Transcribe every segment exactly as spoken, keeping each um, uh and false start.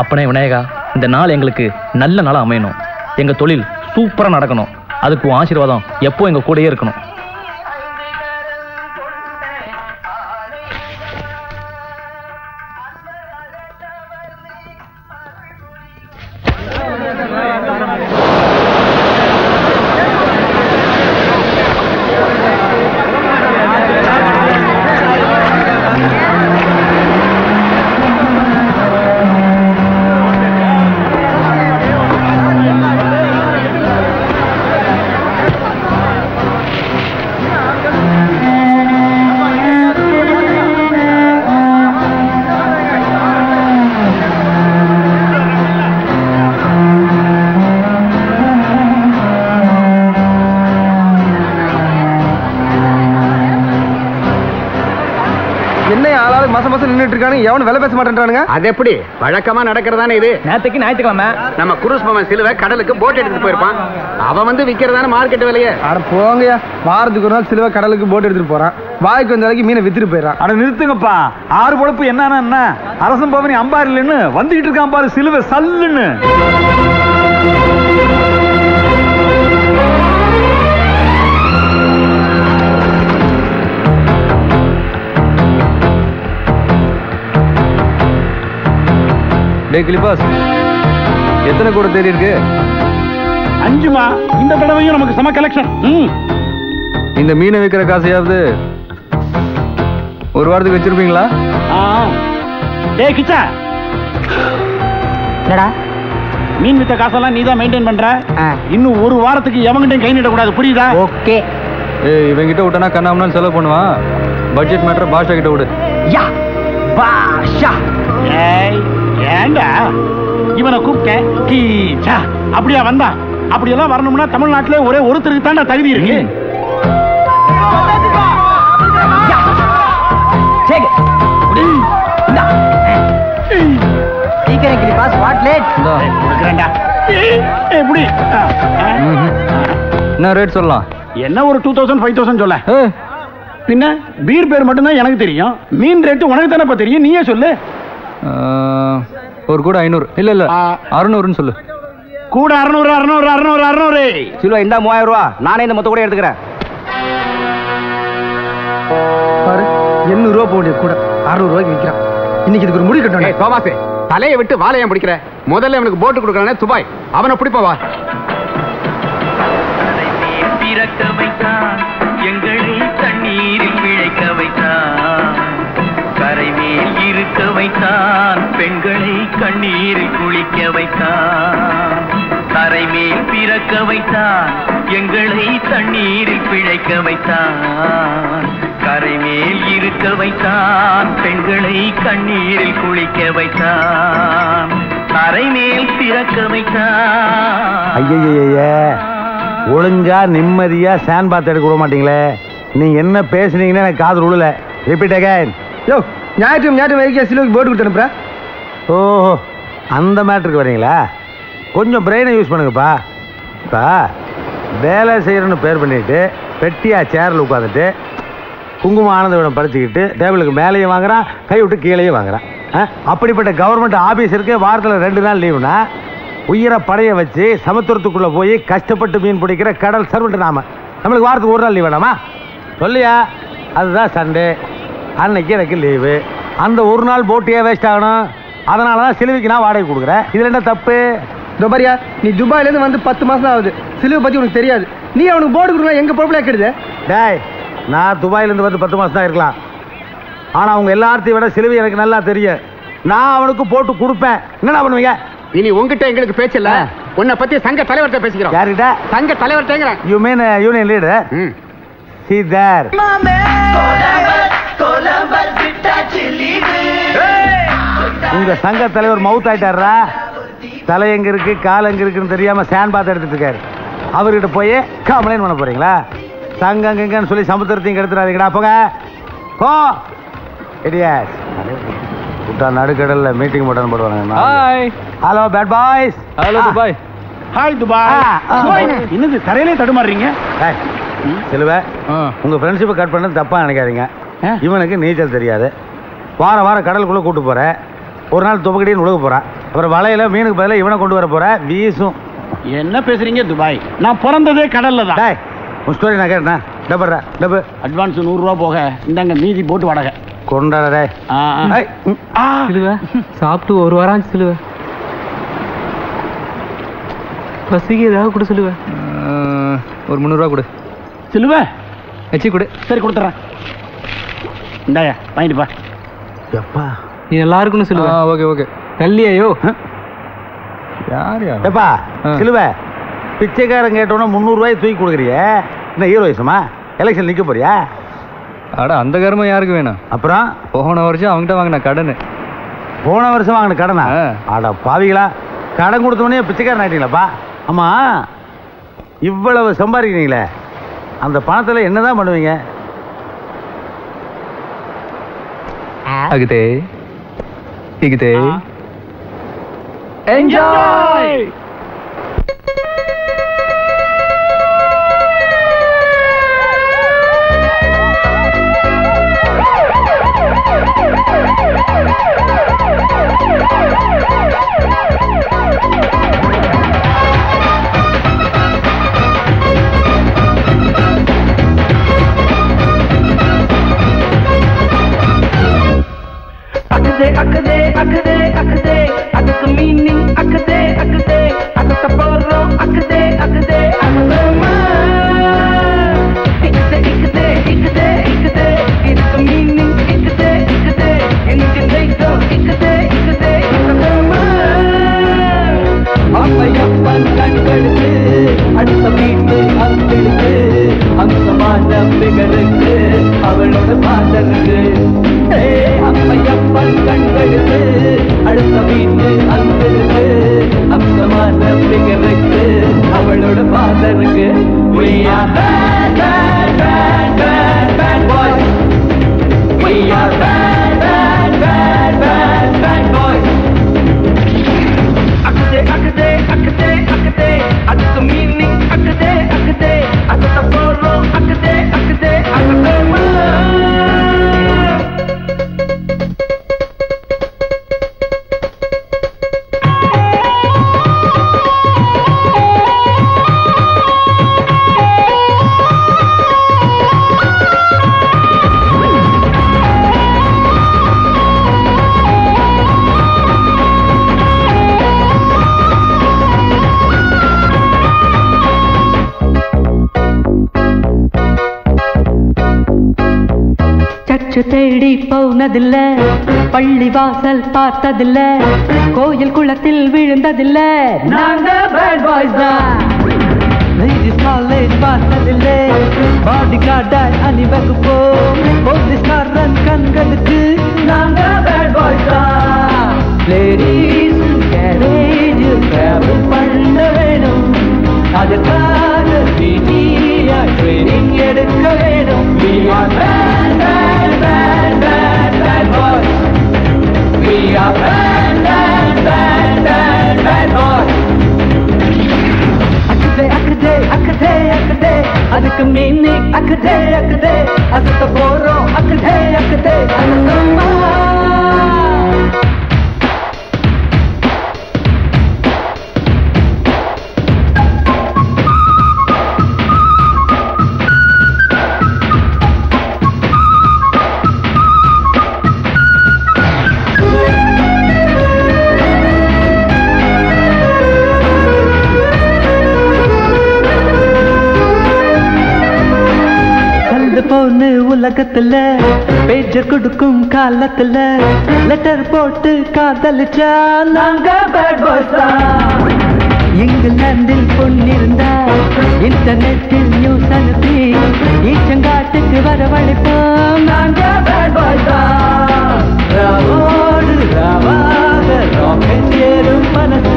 அப்பனே விநாயகா, இந்த நாள் எங்களுக்கு நல்ல நாளாக அமையணும், எங்கள் தொழில் சூப்பராக நடக்கணும், அதுக்கு ஆசீர்வாதம் எப்போ எங்கள் கூடயே இருக்கணும். என்ன எத்தனை கூட தேடி இருக்கு? அஞ்சுமா. இந்த தடவையும் நமக்கு சம கலெக்ஷன். இந்த மீனை விற்கிற காசையாவது ஒரு வாரத்துக்கு வச்சிருப்பீங்களா? மீன் விற்ற காசெல்லாம் நீதான் மெயின்டைன் பண்ற. இன்னும் ஒரு வாரத்துக்கு எவங்கிட்ட கை நீட்டக்கூடாது, புரியுதா? ஓகே. ஏய், இவங்கிட்ட விட்டனா கண்ணாமனா செலவு பண்ணுவான். பட்ஜெட் மேட்டர் பாஷா கிட்ட விடு. யா பாஷா. ஏய், ஏண்டா இவனை கூப்பிட்ட அப்படியா வந்தா? அப்படியெல்லாம் வரணும்னா தமிழ்நாட்டிலே ஒரே ஒருத்தருக்கு தாண்டா தகுதி இருக்கு. என்ன ரேட் சொல்லலாம்? என்ன ஒரு டூ தௌசண்ட் ஃபைவ் தௌசண்ட் சொல்ல. பின்ன பீர் பேர் மட்டும்தான் எனக்கு தெரியும், மீன் ரேட்டு உனக்கு தானப்பா தெரியும், நீயே சொல்லு. ஒரு கூட ஐநூறு. இல்ல இல்ல அறுநூறுன்னு சொல்லு. கூட அறுநூறு அறுநூறு அறுநூறு அறுநூறு சிலுவா. இந்த மூவாயிரம் ரூபா நானே இந்த மொத்த கூட எடுத்துக்கிறேன். எண்ணூறு ரூபா போட கூட அறுநூறு ரூபாய்க்கு விற்கிறேன். இன்னைக்கு இதுக்கு ஒரு முடி கட்டணும். சோமாசே, தலையை விட்டு வாழையம் பிடிக்கிற. முதல்ல அவனுக்கு போட்டு கொடுக்கறானே துபாய், அவனை பிடிப்பவா. இருக்க வைத்தான் பெண்களை கண்ணீரில் குளிக்க வைத்தான். தரை மேல் பிறக்க வைத்தான் எங்களை தண்ணீரில் பிழைக்க வைத்தான். கரை மேல் இருக்க வைத்தான் பெண்களை கண்ணீரில் குளிக்க வைத்தான். தரை மேல் பிறக்க வைத்தான். ஐயய்யய்ய, ஒழுங்கா நிம்மதியா சான் பாத் எடுக்க விட மாட்டீங்களே. நீங்க என்ன பேசுனீங்கன்னா எனக்கு காது உழுல. Repeat again. யோ, ஞாயிற்று ஞாயிற்று வைக்க சிலுவைக்கு போட்டு கொடுத்து அனுப்புறேன். ஓஹோ, அந்த மேட்டருக்கு வரீங்களா? கொஞ்சம் பிரெயினை யூஸ் பண்ணுங்கப்பா. இப்போ வேலை செய்கிறன்னு பேர் பண்ணிட்டு பெட்டியாக சேரில் உட்காந்துட்டு குங்கும ஆனந்தவிடம் படிச்சுக்கிட்டு டேபிளுக்கு மேலேயும் வாங்குறான், கை விட்டு கீழேயும் வாங்குறான். அப்படிப்பட்ட கவர்மெண்ட் ஆஃபீஸருக்கு வாரத்தில் ரெண்டு நாள் லீவுனா உயிரை படைய வச்சு சமுத்திரத்துக்குள்ளே போய் கஷ்டப்பட்டு மீன் பிடிக்கிற கடல் சர்வெண்ட் நாம. நம்மளுக்கு வாரத்துக்கு ஒரு நாள் லீவ் வேணாமா சொல்லியா? அதுதான் சண்டே, அன்னைக்கு எனக்கு லீவு. அந்த ஒரு நாள் போட்டியே வேஸ்ட் ஆகணும். அதனால தான் சிலுவைக்கு நான் வாடகை கொடுக்குறேன். இதில் என்ன தப்பு? துபாரியா, நீ துபாயிலேருந்து வந்து பத்து மாதம் ஆகுது, சிலுவை பற்றி உனக்கு தெரியாது. நீ அவனுக்கு போட்டு கொடுக்கலாம், எங்கள் பொறுப்பில் கேடுது. டேய், நான் துபாயிலேருந்து வந்து பத்து மாதம் தான் இருக்கலாம், ஆனால் அவங்க எல்லாத்தையும் விட சிலுவை எனக்கு நல்லா தெரியும். நான் அவனுக்கு போட்டு கொடுப்பேன். என்னடா பண்ணுவீங்க? இனி உங்ககிட்ட எங்களுக்கு பேச்சில்ல. உன்னை பற்றி சங்க தலைவர்கிட்ட பேசிக்கிறோம். யார்கிட்ட? சங்க தலைவர்கிட்டேங்கிற. You mean union leader? ம். See there. உங்க சங்க தலைவர் மவுத் ஆயிட்டாரா? தலை எங்க இருக்கு கால் எங்க இருக்குன்னு தெரியாம சான் பாத் எடுத்துட்டு இருக்காரு. அவர்கிட்ட போய் கம்ப்ளைண்ட் பண்ண போறீங்களா? சங்கம் எங்கன்னு சொல்லி சமுத்திரத்தையும் கெடுத்துறாதீங்கடா. போங்க போ. இடியாஸ், கூட்டா நடுக்கடல்ல மீட்டிங் போட்டான்னு போடுவாங்க. Hi, hello bad boys. Hello Dubai. Hi Dubai. இன்னும் தரையிலே தடுமாறுறீங்க. செல்வே, உங்க ஃப்ரெண்ட்ஷிப்பை கட் பண்ணது தப்பா நினைக்காதீங்க. இவனுக்கு நீச்சல் தெரியாது. வார வாரம் கடலுக்குள்ளே கூப்பிட்டு போகிறேன். ஒரு நாள் துப்பக்கடின்னு உழுக போகிறான். ஒரு வலையில மீனுக்கு பதில இவனை கொண்டு வர போற வீசும். என்ன பேசுறீங்க துபாய்? நான் பிறந்ததே கடல்ல தான். ஸ்டோரி நான் கேட்டேன். டபுறா டபு அட்வான்ஸ் நூறு ரூபா போக இந்தாங்க மீதி போட்டு வாடகை கொண்டாடே. சாப்பிட்டு ஒரு வாரம் சொல்லுவேன். பசிக்கு ஏதாவது கொடு சொல்லுவேன். ஒரு முந்நூறுரூவா கொடு சொல்லுவேன். வச்சு கொடு. சரி கொடுத்துட்றேன். இந்தாயா வாங்கிட்டுப்பா. எப்பா நீ நல்லா இருக்குன்னு சொல்லுவேன். Okay okay. கல்லியாயோ யார் எப்பா சொல்லுவேன். பிச்சைக்காரன் கேட்டோன்னா முந்நூறுரூவாய் தூக்கி கொடுக்குறியே. என்ன ஹீரோயிசமா? எலெக்ஷன் நிற்க போறியா? அட அந்த கருமம் யாருக்கு வேணும்? அப்புறம் போன வருஷம் அவங்ககிட்ட வாங்கின கடன். போன வருஷம் வாங்கின கடனா? அட பாவிகளா, கடன் கொடுத்தோடனே பிச்சைக்காரன் ஆகிட்டீங்களாப்பா. ஆமாம், இவ்வளவு சம்பாதிக்கிறீங்களே, அந்த பணத்தில் என்ன தான் பண்ணுவீங்க? அகிதே இகிதே enjoy. Akde akde akde akde akde meaning akde akde akde taporo akde akde akde ma ikde ikde ikde ikde ikde meaning ikde ikde anything they do ikde ikde akde ma appan kanadde adutha meetu andide ansamana bigarukku avaloda paadunge அப்பையப்பன் கண்களுக்கு அடுத்த வீட்டு அங்கிருக்கு அம்சமான பிகருக்கு அவளோட பாதருக்கு அக்கதே அக்கதே அக்கதே அக்கதே அதுக்கு meaning அக்கதே அக்கதே அக்கத்தை போடுறோம் அக்கதே அக்கதே அக்கத்தை தேடி போனதில்ல, பள்ளி வாசல் பார்த்ததில்ல, கோயில் குளத்தில் விழுந்ததில்ல, நாங்க பேட் பாய்ஸ் தான். லேடிஸ் காலேஜ் பார்த்ததில்ல, பாடி கார்டை அணிவகுப்போம், போலீஸ்காரன் கண்களுக்கு நாங்க பேட் பாய்ஸ் தான். லேடிஸ் கேரேஜ் டிராவல் பண்ண வேணும், அதுக்காக பிடியா ட்ரைனிங் எடுக்க வேணும். We are bad, bad, bad, bad, bad boys. Akde, akde, akde, akde. Adak meeni, akde, akde. Adak boro, akde, akde. Adak ma. உலகத்துல பேஜர் கொடுக்கும் காலத்துல லெட்டர் போட்டு காதலிச்சா நாங்க பேட் பாய்ஸ் தான். இங்கிலாந்தில் பொண்ணிருந்தா இன்டர்நெட்டில் நியூஸ் அனுப்பி ஈச்சங்காட்டுக்கு வரவழைப்போம் நாங்க பேட் பாய்ஸ் தான். ராவோடு ராவாக ராக்கெட் ஏறும் மனசு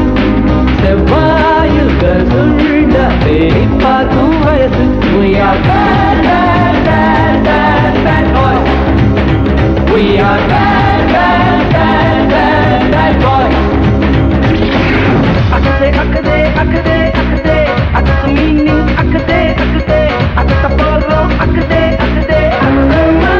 செவ்வாயில் கருண்ட தேடி பார்க்கும் வயசு We are bad, bad, bad, bad, bad boys. Akde, akde, akde, akde. Adak meaning akde, akde. Adak taporo akde, akde. Akde ma.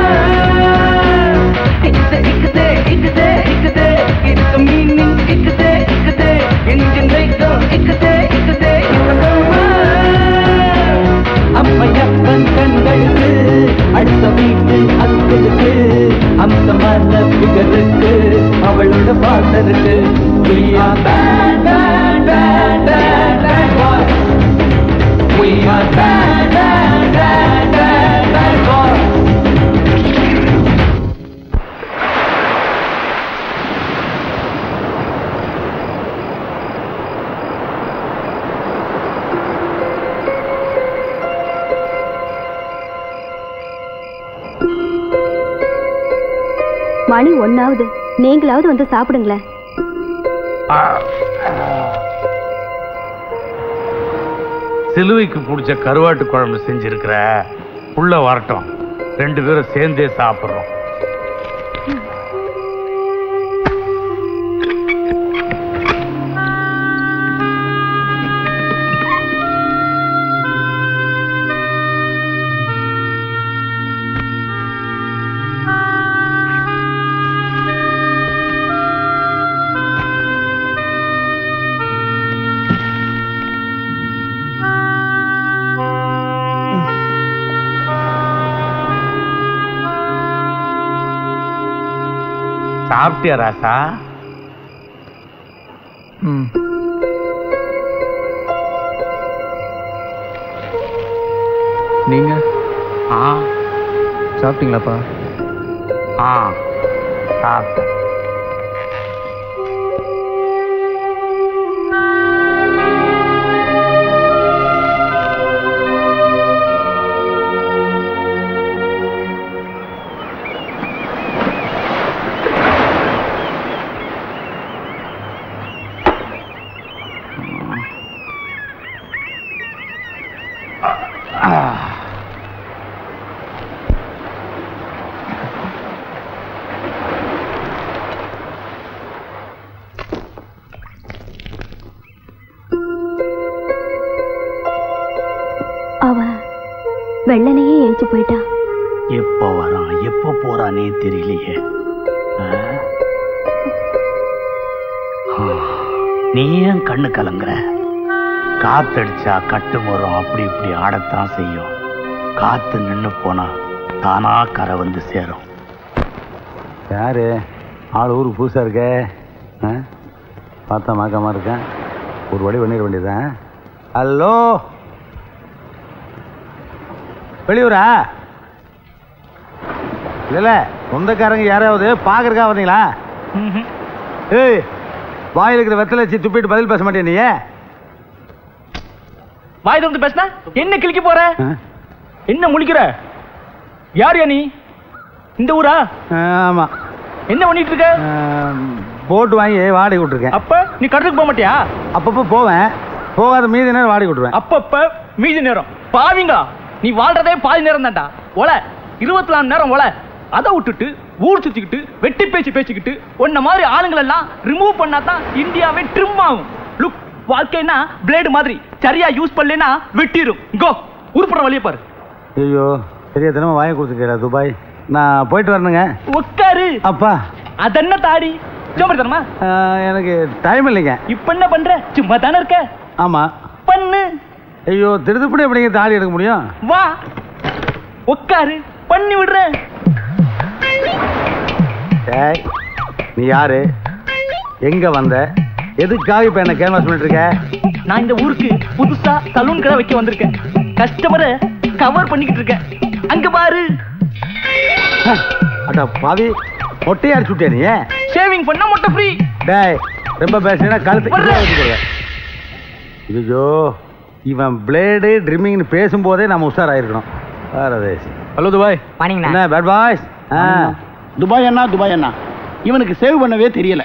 அழகு பார்த்தருக்கு We are band, band, band, band, band boy. We are band, band, band, band, band boy. மணி ஒன்னாவது, நீங்களாவது வந்து சாப்பிடுங்களேன். சிலுவைக்கு பிடிச்ச கருவாட்டு குழம்பு செஞ்சிருக்கிற உள்ள வரட்டும், ரெண்டு பேரும் சேர்ந்தே சாப்பிடுறோம். சாப்பிட்டியா ராசா? ம், நீங்க ஆ சாப்பிட்டீங்களாப்பா? ஆ சாப்பிட்டேன். வெள்ளனையே எழுச்சி போயிட்டா. எப்போ வரான் எப்போ போறானே தெரியலையே. நீ ஏன் கண்ணு கலங்குற? காத்தடிச்சா கட்டு மரம் அப்படி இப்படி ஆடத்தான் செய்யும். காத்து நின்று போனா தானா கரை வந்து சேரும். யாரு ஆள் ஊரு பூசா இருக்க பார்த்தா மாக்காம இருக்கேன். ஒரு வழி பண்ணிட வேண்டியதான். ஹலோ, வெளியூரா? இல்ல, சொந்தக்காரங்க யாராவது பாக்குறக்கா வந்தீங்களா? ஏய், வாயில் இருக்கிற வெத்தலை வச்சு துப்பிட்டு பதில் பேச மாட்டேன். நீ வாய் திறந்து பேசினா என்ன கிழிக்க போற? என்ன முழிக்கிற? யார் நீ? இந்த ஊரா? ஆமா. என்ன பண்ணிட்டு இருக்க? போட்டு வாங்கி வாடகை விட்டுருக்கேன். அப்ப நீ கடலுக்கு போக மாட்டியா? அப்பப்ப போவேன், போகாத மீதி நேரம் வாடகை விட்டுருவேன். அப்பப்ப மீதி நேரம் பாவீங்களா? நீ வாழ்றதே பாதி நேரம் தான்டா. ஒல இருபத்தி நாலு நேரம் ஒல. அதை விட்டுட்டு ஊர் சுத்திக்கிட்டு வெட்டி பேச்சு பேச்சுக்கிட்டு உன்ன மாதிரி ஆளுங்களை எல்லாம் ரிமூவ் பண்ணாதான் இந்தியாவே ட்ரிம் ஆகும். லுக், வாழ்க்கைன்னா பிளேடு மாதிரி, சரியா யூஸ் பண்ணலன்னா வெட்டிடும். கோ, உருப்பட வழியை பாரு. ஐயோ, சரியா தினமும் வாங்கி கொடுத்துக்கா துபாய். நான் போயிட்டு வரணுங்க. உட்காரு. அப்பா அதென்ன தாடி ஜோம்படி தரமா? எனக்கு டைம் இல்லைங்க. இப்ப என்ன பண்ற? சும்மா தானே இருக்க. ஆமா பண்ணு. ஐயோ, திருதுப்படி எப்படிங்க தாலி எடுக்க முடியும்? வா உட்காரு, பண்ணி விடுறேன். நீ யாரு? எங்க வந்த? எதுக்காக இப்ப என்ன கேன்வாஸ் பண்ணிட்டு இருக்க? நான் இந்த ஊருக்கு புதுசா சலூன் கடை வைக்க வந்திருக்கேன். கஸ்டமரை கவர் பண்ணிக்கிட்டு இருக்கேன். அங்க பாரு. அட பாவி, மொட்டையா அடிச்சுட்டியா நீ? ஷேவிங் பண்ணா மொட்டை ஃப்ரீ. டேய், ரொம்ப பேசினா கழுத்து. ஐயோ, இவன் பிளேடு ட்ரிம்மிங்னு பேசும்போதே நம்ம உஷாராயிருக்கணும். ஹலோ துபாய் என்ன பேட் பாய்ஸ்? துபாய் அண்ணா, துபாய் அண்ணா, இவனுக்கு சேவ் பண்ணவே தெரியல.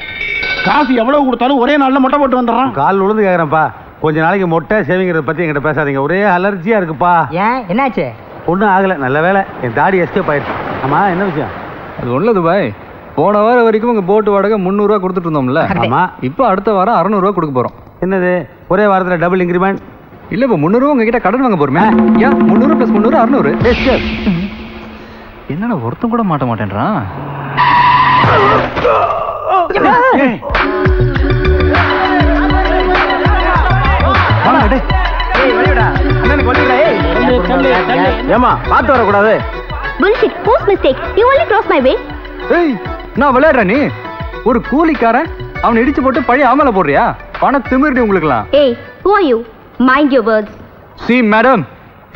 காசு எவ்வளவு கொடுத்தாலும் ஒரே நாளில் மொட்டை போட்டு வந்துடுறான். கால் உழுந்து கேட்குறேன்ப்பா, கொஞ்ச நாளைக்கு மொட்டை சேவிங்கிறத பற்றி என்கிட்ட பேசாதீங்க. ஒரே அலர்ஜியாக இருக்குப்பா. ஏன், என்னாச்சு? ஒன்றும் ஆகலை, நல்ல வேலை, என் தாடி எஸ்கேப் ஆயிடுச்சு. ஆமாம், என்ன விஷயம்? அது ஒன்றும் துபாய், போன வாரம் வரைக்கும் உங்கள் போட்டு வாடகை முந்நூறுரூவா கொடுத்துட்டு இருந்தோம்ல. ஆமாம், இப்போ அடுத்த வாரம் அறநூறுவா கொடுக்க போகிறோம். என்னது ஒரே வாரத்தில் டபுள் இன்க்ரிமெண்ட்? இல்ல, இப்ப முன்னூறு உங்ககிட்ட கடன் வாங்க போறமே. முன்னூறு பிளஸ் முன்னூறு அறுநூறு. என்னன்னா ஒருத்தம் கூட மாட்ட மாட்டேன்றான். ஏமா பாத்து வரக்கூடாது? Bullshit, post mistake, you only cross my way. ஏய், நான் விளையாடுறேன். நீ ஒரு கூலிக்காரன் அவன் இடிச்சு போட்டு பழைய ஆமலை போடுறியா? பண திமிர்டி உங்களுக்குலாம். ஏய், who are you? Mind your words. See madam,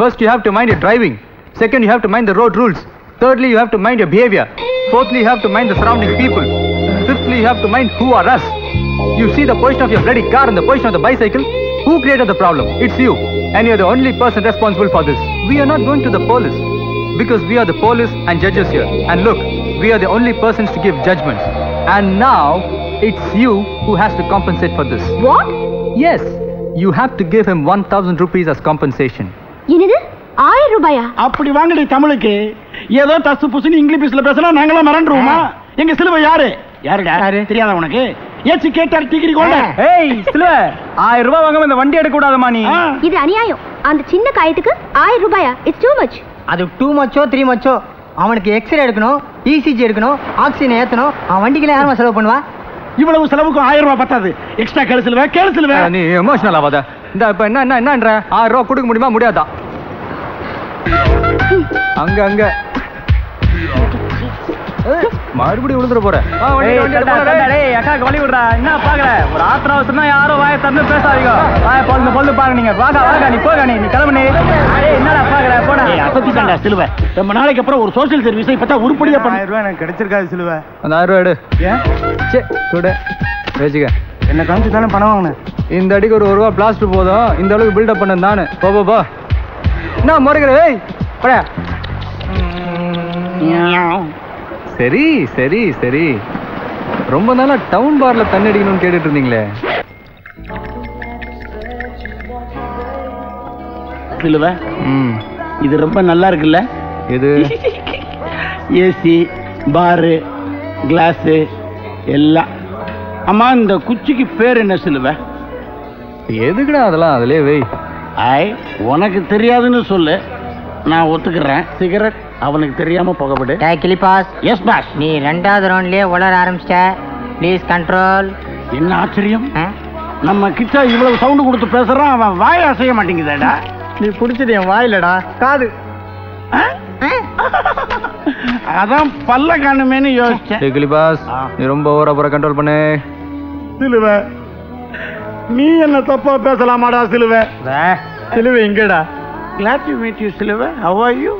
first you have to mind your driving. Second you have to mind the road rules. Thirdly you have to mind your behavior. Fourthly you have to mind the surrounding people. Fifthly you have to mind who are us. You see the position of your bloody car and the position of the bicycle. Who created the problem? It's you. And you are the only person responsible for this. We are not going to the police. Because we are the police and judges here. And look, we are the only persons to give judgments. And now, it's you who has to compensate for this. What? Yes. You have to give him one thousand rupees as compensation. என்னது? ஆயிரம் ரூபாயா? அப்படி வாங்கடி தமிழுக்கு. ஏதோ தசு புசுன்னு இங்கிலீஷ்ல பேசினா நாங்களா மறந்துடுவோமா? எங்க சிலுவை யாரு? யாருடா? தெரியாதா உனக்கு? ஏச்சி கேட்டார் டிகிரி கொண்ட. ஏய் சிலுவை, ஆயிரம் ரூபாய் வாங்காம இந்த வண்டி எடுக்க கூடாதமா நீ? இது அநியாயம். அந்த சின்ன காயத்துக்கு ஆயிரம் ரூபாயா? It's too much. அது டூ மச்சோ த்ரீ மச்சோ. அவனுக்கு எக்ஸ்ரே எடுக்கணும், இசிஜி எடுக்கணும், ஆக்சிஜன் ஏற்றணும். அவன் வண்டிக்கெல்லாம் யாரும் செலவு பண்ணுவா? இவ்வளவு செலவுக்கு ஆயிரம் ரூபாய் பத்தாது. எக்ஸ்ட்ரா கேள்வி கேள்வி. நீ எமோஷனல் ஆகாத. இந்த இப்போ என்ன என்ன என்னன்ற ஆயிரம் ரூபா கொடுக்க முடியுமா? முடியாதா? அங்க அங்க மறுபடியும் விழுந்துட போற. வழி விடுறா. என்ன பாக்குற? ஒரு ஆத்திர அவசரம்னா யாரும் வாயை தந்து பேசாதீங்க. வாயை பொழுது பொழுது பாருங்க. நீங்க வாங்க வாங்க. நீ போக நீ கிளம்பி என்னடா பாக்குற? போடா. அப்பதான் சிலுவை ரொம்ப நாளைக்கு அப்புறம் ஒரு சோசியல் சர்வீஸ் இப்பதான் உருப்படியா ஆயிரம் ரூபாய் எனக்கு கிடைச்சிருக்காது சிலுவை. அந்த ஆயிரம் ரூபாய் எடு. ஏன் சே கூட பேசிக்க. என்ன காமிச்சு தானே பணம் வாங்கினேன். இந்த அடிக்கு ஒரு ஒரு ரூபா பிளாஸ்டர் போதும். இந்த அளவுக்கு பில்டப் பண்ண தானே. போ போ. என்ன முறைக்கிறே? போடா. சரி சரி சரி. ரொம்ப நாளா டவுன் பார்ல தண்ணி அடிக்கணும்னு கேட்டுட்டு இருந்தீங்களே. சிலுவை, இது ரொம்ப நல்லா இருக்குல்ல? இது ஏசி பாரு கிளாஸு எல்லாம். ஆமா இந்த குச்சிக்கு பேர் என்ன சிலுவை? எதுக்குடா அதெல்லாம்? அதுலயே வை. ஆய், உனக்கு தெரியாதுன்னு சொல்லு, நான் ஒத்துக்கிறேன். சிகரெட் அவனுக்கு தெரியாம புகப்படு. கிளிபாஸ். S pass. நீ ரெண்டாவது ரவுண்ட்லயே உளர ஆரம்பிச்சிட்ட. Please control. என்ன ஆச்சரியம், நம்ம கிச்சா இவ்வளவு சவுண்டு கொடுத்து பேசுறான், அவன் வாயை அசைய மாட்டேங்குதாடா. நீ பிடிச்சது என் வாயிலடா, காது. அதான் பல்ல காணுமேனு யோசிச்சேன். கிளிபாஸ், நீ ரொம்ப ஓவரா போற, கண்ட்ரோல் பண்ணு. சிலுவை, நீ என்ன தப்பா பேசலாமாடா? சிலுவை சிலுவை எங்கடா? Glad to meet you சிலுவை. How are you?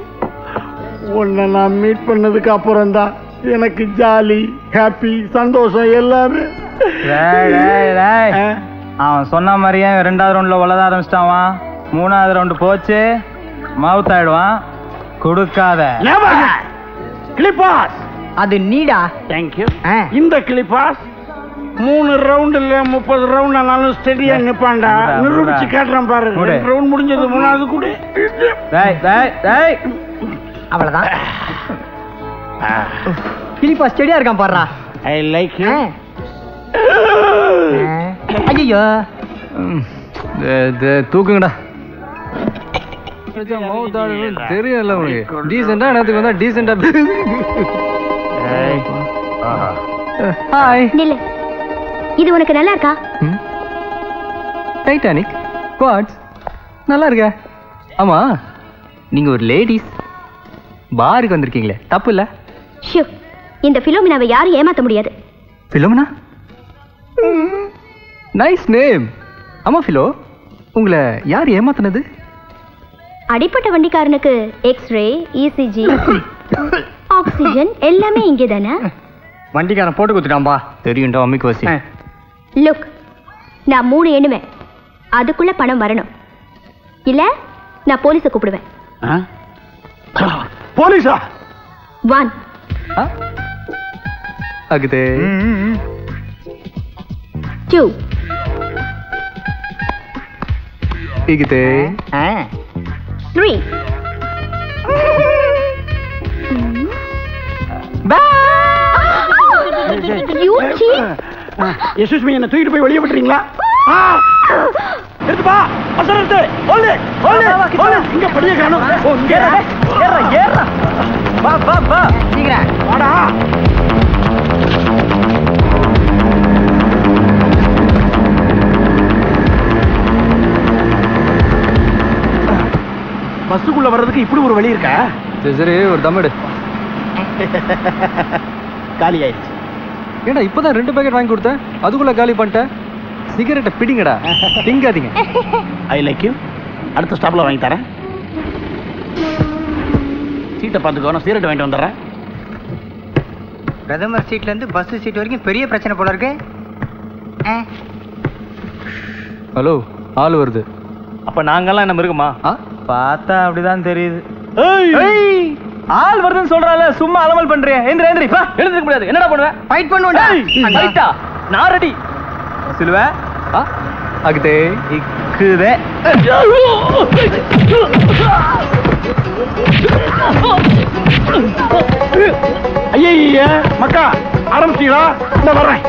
உன்னை நான் மீட் பண்ணதுக்கு அப்புறம் தான் எனக்கு ஜாலி, ஹாப்பி, சந்தோஷம் எல்லாமே. அவன் சொன்ன மாதிரியே ரெண்டாவது ரவுண்டில் வளர ஆரம்பிச்சிட்டான். மூணாவது ரவுண்டு போச்சு, மவுத் ஆயிடுவான். கொடுக்காத. கிளிபாஸ், அது நீடா. தேங்க்யூ. இந்த கிளிபாஸ் மூணு ரவுண்டில் முப்பது ரவுண்ட் ஆனாலும் ஸ்டெடியா நிப்பாண்டா. நிரூபிச்சு கேட்டுறான் பாரு. ரவுண்ட் முடிஞ்சது மூணாவது கூட. அவ்வளவுதான். கிளிப்பா ஸ்டெடியா இருக்கான் பாரு. I like you. ஐயோ தூக்குங்கடா. தெரியல உனக்கு டீசெண்டா நடத்துக்கு வந்தா டீசெண்டா. ஹாய். இது உனக்கு நல்லா இருக்கா? டைட்டானிக் குவாட்ஸ் நல்லா இருக்கா? ஆமா, நீங்க ஒரு லேடிஸ் பாருக்கு வந்திருக்கீங்களே, தப்பு இல்ல? ஷூ, இந்த பிலோமினாவை யாரும் ஏமாத்த முடியாது. Philomena nice name. ஆமா பிலோ, உங்களை யார் ஏமாத்தினது? அடிப்பட்ட வண்டிக்காரனுக்கு எக்ஸ்ரே, இசிஜி, ஆக்சிஜன் எல்லாமே இங்கே தானே. வண்டிக்காரன் போட்டு கொடுத்துட்டாம்பா. தெரியும்டா அம்மிக்கு வசி. லுக், நான் மூணு எண்ணுவேன், அதுக்குள்ள பணம் வரணும். இல்ல நான் போலீஸை கூப்பிடுவேன். போலீஸா? ஒன் அகதே, டூ இகதே, த்ரீ. எக்ஸ்கியூஸ் மீ, என்ன தூக்கிட்டு போய் வெளியே விட்டுறீங்களா? எடுத்துப்பா, அசரத்து. ஓலே ஓலே ஓலே, இங்க படியே காணோம். ஓ ஏறா ஏறா ஏறா. வா வா வா, சீக்கிரமா வாடா. பஸ்ஸுக்குள்ள வர்றதுக்கு இப்படி ஒரு வழி இருக்கா? சரி, ஒரு தம் எடு. காலி ஆயிடுச்சு. ஏடா இப்பதான் ரெண்டு பேக்கெட் வாங்கி கொடுத்தேன், அதுக்குள்ள காலி பண்ணிட்டேன். சிகரெட்டை பிடிங்கடா, திங்காதீங்க. ஐ லைக் யூ. அடுத்த ஸ்டாப்ல வாங்கி தரேன். சீட்டை பார்த்துக்கோனா, சிகரெட் வாங்கிட்டு வந்துடுறேன். பிரதமர் சீட்ல இருந்து பஸ் சீட் வரைக்கும் பெரிய பிரச்சனை போல இருக்கு. ஹலோ, ஆள் வருது. அப்ப நாங்கெல்லாம் நம்ம இருக்குமா? பார்த்தா அப்படிதான் தெரியுது. ஆள் வருதுன்னு சொல்றால, சும்மா அலமல் பண்றியா? எந்திர எந்திரி, பா. எழுந்திருக்க முடியாது. என்னடா பண்ணுவ? ஃபைட் பண்ணுவடா. ஃபைட்டா? நான் ரெடி. சிலுவ ஆ அகதே இக்குதே. ஐயய்ய மக்கா ஆரம்பிச்சிடா, நான் வரேன்.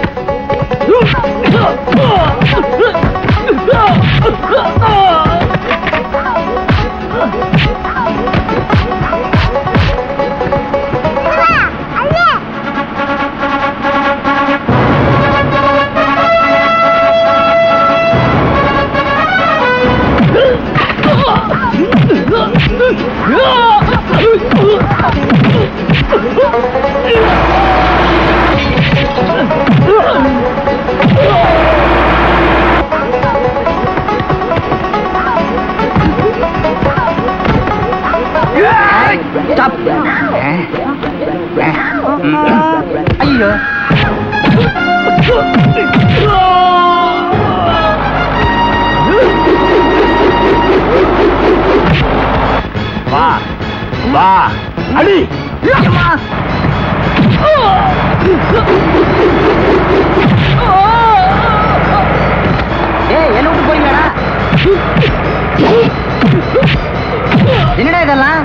என்னடா இதெல்லாம்?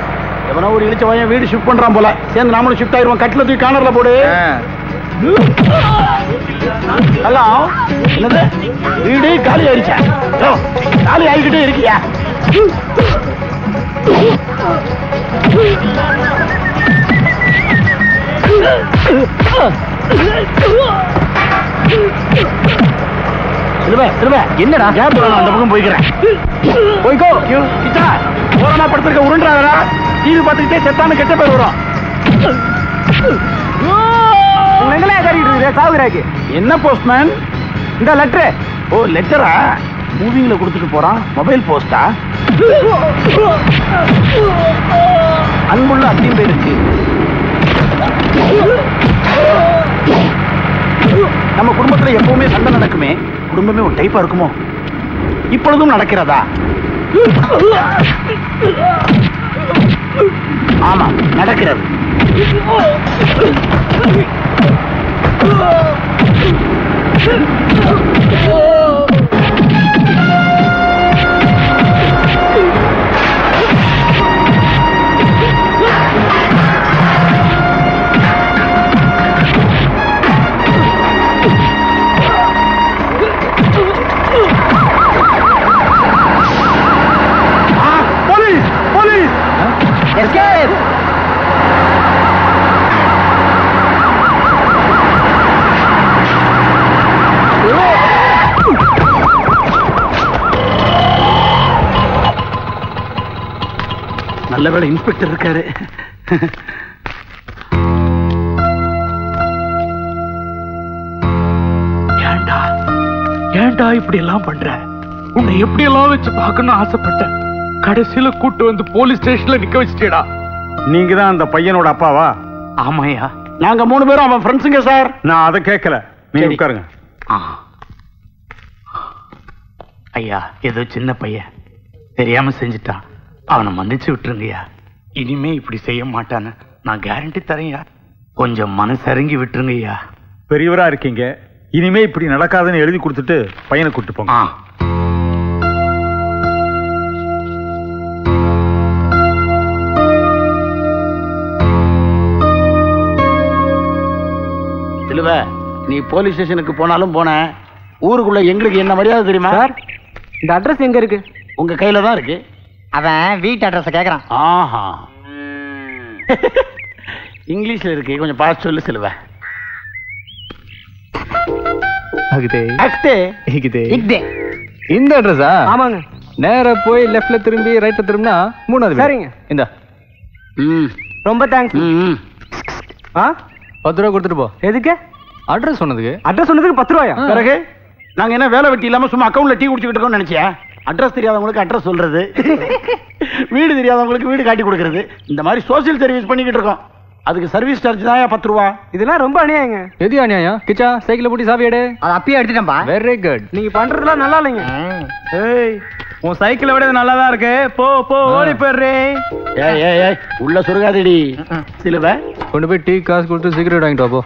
எவனோ ஒரு இழுச்ச வாயன் வீடு ஷிஃப்ட் பண்றான் போல. சேர்ந்து நாமளும் ஷிஃப்ட் ஆயிடுவோம். கட்டில தூக்கி கார்னர்ல போடு. ஹலோ, என்னது வீடு காலி ஆயிடுச்சா? காலி ஆகிக்கிட்டே இருக்கியா? திரும்ப திரும்ப என்னடா கேப் போறானோ அந்த பக்கம் போய்க்கிறேன். போய்க்கோ கிச்சா, போறனா படுத்துருக்க உருண்டாதடா. டிவி பார்த்துக்கிட்டே செத்தானு கெட்ட பேர் வரும். உங்களே ஏதாடிட்டு இருக்கிறேன் சாவுகிறாக்கு. என்ன போஸ்ட்மேன்? இந்த லெட்ரு. ஓ, லெட்டரா? மூவிங்கில் கொடுத்துட்டு போறான். மொபைல் போஸ்டா? அன்புள்ள அத்தையும் போயிருக்கு. நம்ம குடும்பத்தில் எப்பவுமே சண்டை நடக்குமே, குடும்பமே ஒரு டைப்பா இருக்குமோ? இப்பொழுதும் நடக்கிறதா? ஆமா, நடக்கிறது. நல்ல வேளை இன்ஸ்பெக்டர் இருக்காரு. ஏண்டா ஏண்டா இப்படி எல்லாம் பண்ற? உன்னை எப்படி எல்லாம் வச்சு பார்க்கணும்னு ஆசைப்பட்ட, கடைசியில கூட்டு வந்து போலீஸ் ஸ்டேஷன்ல நிக்க வச்சுட்டேடா. நீங்க தான் அந்த பையனோட அப்பாவா? ஆமாயா, நாங்க மூணு பேரும் அவன் ஃப்ரெண்ட்ஸுங்க சார். நான் அதை கேட்கல, நீங்க உட்காருங்க. ஐயா, ஏதோ சின்ன பையன் தெரியாம செஞ்சுட்டான். அவனை மன்னிச்சு விட்டுருங்கயா. இனிமே இப்படி செய்ய மாட்டான்னு நான் கேரண்டி தரேன்யா. கொஞ்சம் மனசரங்கி விட்டுருங்கய்யா. பெரியவரா இருக்கீங்க, இனிமே இப்படி நடக்காதுன்னு எழுதி கொடுத்துட்டு பையனை கூப்பிட்டு போங்க. இல்லவ, நீ போலீஸ் ஸ்டேஷனுக்கு போனாலும் போன, ஊருக்குள்ள எங்களுக்கு என்ன மரியாதை தெரியுமா? இந்த அட்ரஸ் எங்க இருக்கு? உங்க கையில தான் இருக்கு. அவன் வீட்டு அட்ரஸ் கேட்கறான். ஆஹா, இங்கிலீஷ்ல இருக்கு, கொஞ்சம் பார்த்து சொல்லு. சொல்லுவ இந்த அட்ரஸா? ஆமாங்க. நேரா போய் லெஃப்ட்ல திரும்பி ரைட்ல திரும்பினா மூணாவது. சரிங்க, இந்த ரொம்ப தேங்க்ஸ். பத்து ரூபா கொடுத்துட்டு போ. எதுக்கு? அட்ரஸ் சொன்னதுக்கு அட்ரஸ் சொன்னதுக்கு பத்து ரூபாயா? பிறகு நாங்க என்ன வேலை வெட்டி இல்லாம சும்மா அக்கௌண்ட்ல டீ குடிச்சுக்கிட்டு இருக்கோம்னு நினைச்சியா? அட்ரஸ் தெரியாதவங்களுக்கு அட்ரஸ் சொல்றது, வீடு தெரியாதவங்களுக்கு வீடு காட்டி கொடுக்கறது, இந்த மாதிரி சோசியல் சர்வீஸ் பண்ணிக்கிட்டு இருக்கோம். அதுக்கு சர்வீஸ் சார்ஜ் தான் பத்து ரூபா. இதெல்லாம் ரொம்ப அநியாயங்க. எது அநியாயம்? கிச்சா சைக்கிள் போட்டி சாப்பிடு. அது அப்பயே அடிச்சிட்டேன்பா. Very good. நீங்க பண்றதுலாம் நல்லா இல்லைங்க. ஏய் உன் சைக்கிளை விட நல்லா தான் இருக்கு. போ போ ஓடி போயிடுறே. ஏய் ஏய் ஏய் உள்ள சுருகாதடி. சிலுவை கொண்டு போய் டீ காசு கொடுத்து சிகரெட் வாங்கிட்டு வா போ.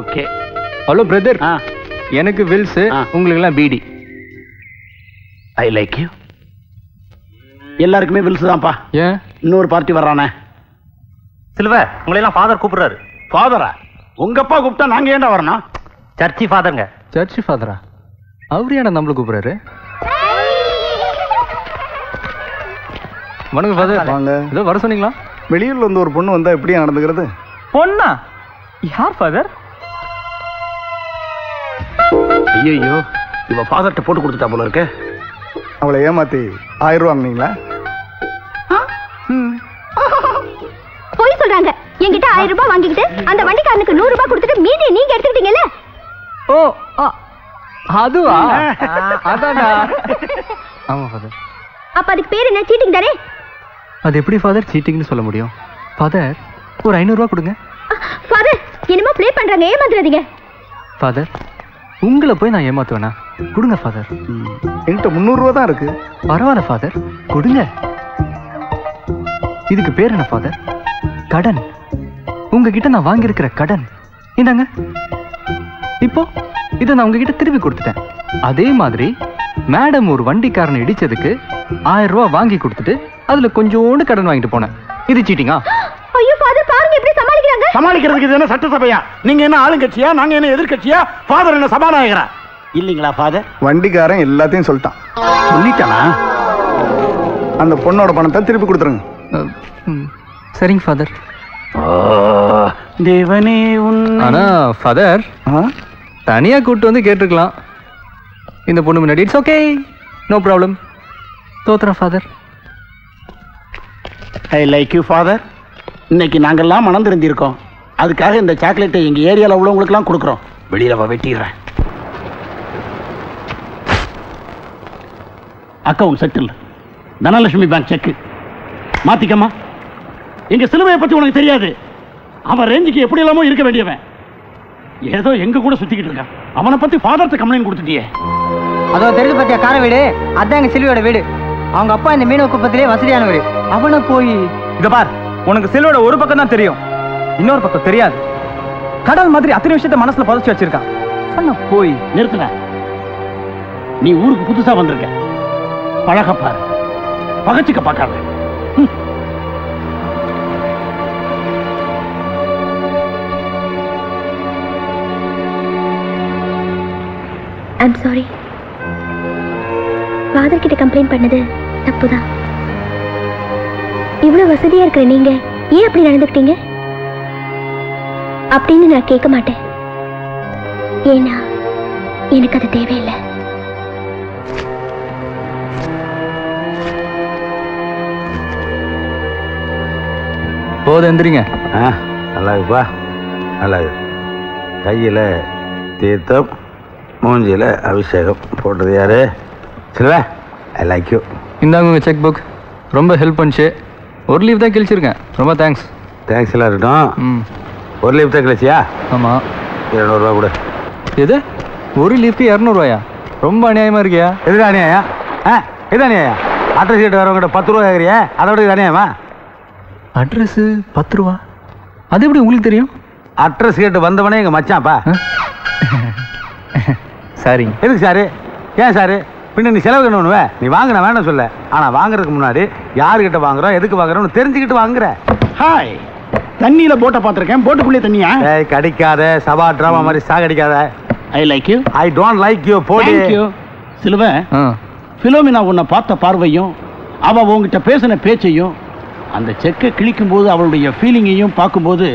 ஓகே. ஹலோ பிரதர், எனக்கு வில்ஸ், உங்களுக்கு எல்லாம் பீடி. I like you. எல்லாருக்குமே வில்ஸ் தான்ப்பா. ஏன் இன்னொரு பார்ட்டி வர்றானே? சில்வா உங்களை எல்லாம் ஃபாதர் கூப்பிடுறாரு. ஃபாதரா? உங்க அப்பா கூப்பிட்டா நாங்க ஏண்டா வரணும்? சர்ச்சி ஃபாதருங்க. சர்ச்சி ஃபாதரா? அவரு ஏண்டா நம்மள கூப்பிடுறாரு? வணக்கம் ஃபாதர். வாங்க. ஏதோ வர சொன்னீங்களா? வெளியூர்ல இருந்து ஒரு பொண்ணு வந்தா எப்படி நடந்துக்கிறது? பொண்ணா? யார் ஃபாதர்? ஐயோ இவ ஃபாதர்ட்ட போட்டு கொடுத்துட்டா போல இருக்கு. அவளை ஏமாத்தி ஆயிரம் ரூபா வாங்குனீங்களா? போய் சொல்றாங்க. என்கிட்ட ஆயிரம் ரூபாய் வாங்கிட்டு அந்த வண்டிக்காரனுக்கு நூறு ரூபாய் கொடுத்துட்டு மீதி நீங்க எடுத்துக்கிட்டீங்கல்ல? ஓ அதுவா? அதானா? ஆமா ஃபாதர். அப்ப அதுக்கு பேர் என்ன? சீட்டிங் தானே? அது எப்படி ஃபாதர் சீட்டிங்னு சொல்ல முடியும்? ஃபாதர் ஒரு ஐநூறு ரூபாய் கொடுங்க. ஃபாதர் என்னமோ ப்ளே பண்றாங்க, ஏமாத்துறீங்க. ஃபாதர் உங்களை போய் நான் ஏமாத்துவேனா? கொடுங்க ஃபாதர். என்கிட்ட முந்நூறு ரூபா தான் இருக்கு. பரவாயில்ல ஃபாதர் கொடுங்க. இதுக்கு பேர் என்ன ஃபாதர்? கடன். உங்ககிட்ட நான் வாங்கியிருக்கிற கடன் இந்தாங்க. இப்போ இதை நான் உங்ககிட்ட திருப்பி கொடுத்துட்டேன். அதே மாதிரி மேடம் ஒரு வண்டிக்காரனை இடிச்சதுக்கு ஆயிரம் ரூபாய் வாங்கி கொடுத்துட்டு அதுல கொஞ்சோண்டு கடன் வாங்கிட்டு போனேன். இது சீட்டிங்கா? ஐயோ ஃபாதர் பாருங்க எப்படி சமாளிக்கிறாங்க. சமாளிக்கிறதுக்கு இது என்ன சட்டசபையா? நீங்க என்ன ஆளுங்கட்சியா? நாங்க என்ன எதிர்க்கட்சியா? ஃபாதர் என்ன சபாநாயகரா? இல்லீங்களா ஃபாதர்? வண்டிக்காரன் எல்லாத்தையும் சொல்லிட்டான். சொல்லிட்டானா? அந்த பொண்ணோட பணத்தை திருப்பி கொடுத்துருங்க. சரிங்க ஃபாதர். தேவனே உன்னை. ஆனா ஃபாதர் தனியா கூப்பிட்டு வந்து கேட்டிருக்கலாம். இந்த பொண்ணு முன்னாடி இட்ஸ் ஓகே, நோ ப்ராப்ளம். தோத்துறேன் father. I like you father. இன்னைக்கு நாங்கெல்லாம் மணந்திருந்திருக்கோம். அதுக்காக இந்த சாக்லேட்டை எங்கள் ஏரியாவில் உள்ளவங்களுக்குலாம் கொடுக்குறோம். வெளியில் வா வெட்டிடுறேன். Account settle. Dhanalakshmi bank cheque மாத்திக்கம்மா. எங்க சிலுவையை பத்தி உனக்கு தெரியாது. அவன் ரேஞ்சுக்கு எப்படி இல்லாமோ இருக்க வேண்டியவன் ஏதோ எங்க கூட சுத்திக்கிட்டு இருக்கான். அவனை பத்தி ஃபாதர்ட்ட கம்ப்ளைண்ட் கொடுத்துட்டியே. அதோ தெரிஞ்சு பத்தியா கார வீடு? அதான் எங்க சிலுவையோட வீடு. அவங்க அப்பா இந்த மீனவ குப்பத்திலே வசதியானவர். அவனை போய் இத பார், உனக்கு சிலுவோட ஒரு பக்கம் தான் தெரியும், இன்னொரு பக்கம் தெரியாது. கடல் மாதிரி அத்தனை விஷயத்த மனசுல புதைச்சு வச்சிருக்கான். அவனை போய் நிறுத்துற. நீ ஊருக்கு புதுசா வந்திருக்க, பழகப்பாரு, பகச்சுக்க பாக்காத. I'm sorry. father கிட்ட கம்ப்ளைண்ட் பண்ணது தப்புதான். இவ்வளவு வசதியா இருக்கிற நீங்க ஏன் அப்படி நடந்துக்கிட்டீங்க அப்படின்னு நான் கேட்க மாட்டேன். ஏன்னா எனக்கு அது தேவையில்லை. போது எந்திரிங்க. அழகுப்பா அழகு. கையில தீர்த்தம், மூஞ்சியில் அபிஷேகம் போட்டது யாரு? சரிவா. I like you. இந்தாங்க உங்கள் செக் புக். ரொம்ப ஹெல்ப் பண்ணிச்சு. ஒரு லீவ் தான் கிழிச்சிருக்கேன். ரொம்ப தேங்க்ஸ். தேங்க்ஸ் எல்லாம் இருக்கட்டும். ஒரு லீவ் தான் கிழிச்சியா? ஆமாம். இரநூறுவா கூட. எது ஒரு லீவுக்கு இரநூறுவாயா? ரொம்ப அநியாயமாக இருக்கியா? எதுதான் அநியாயா? ஆ எது அநியாயா? அட்ரஸ் சீட்டு வரவங்கிட்ட பத்து ரூபா கேட்குறியா? அதோட இது அநியாயமா? அட்ரஸு பத்து ரூபா? அது எப்படி உங்களுக்கு தெரியும்? அட்ரஸ் கேட்டு வந்தவனே எங்கள் மச்சான்ப்பா. சாரி. எதுக்கு சாரு? ஏன் சாரு? பின்ன நீ செலவு கண்ணுவே. நீ வாங்கின வேணாம் சொல்ல, ஆனால் வாங்குறதுக்கு முன்னாடி யாருக்கிட்ட வாங்குறோம், எதுக்கு வாங்குறோம்னு தெரிஞ்சுக்கிட்டு வாங்குற. ஹாய் தண்ணியில் போட்டை பார்த்துருக்கேன். போட்டுக்குள்ளே தண்ணியா? ஏய் கடிக்காத, சபா ட்ராமா மாதிரி சாகடிக்காத. I like you. I don't like you. போடி. சிலுவை ஃபிலோமினா உன்னை பார்த்த பார்வையும் அவள் உங்ககிட்ட பேசின பேச்சையும் அந்த செக்கை கிழிக்கும்போது அவளுடைய ஃபீலிங்கையும் பார்க்கும்போது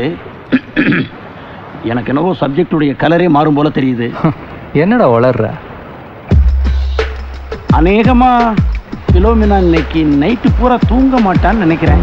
எனக்கு என்னவோ சப்ஜெக்டுடைய கலரே மாறும் போல தெரியுது. என்னடா வளர்ற? அநேகமா பிலோமினா இன்னைக்கு நைட்டு பூரா தூங்க மாட்டான்னு நினைக்கிறேன்.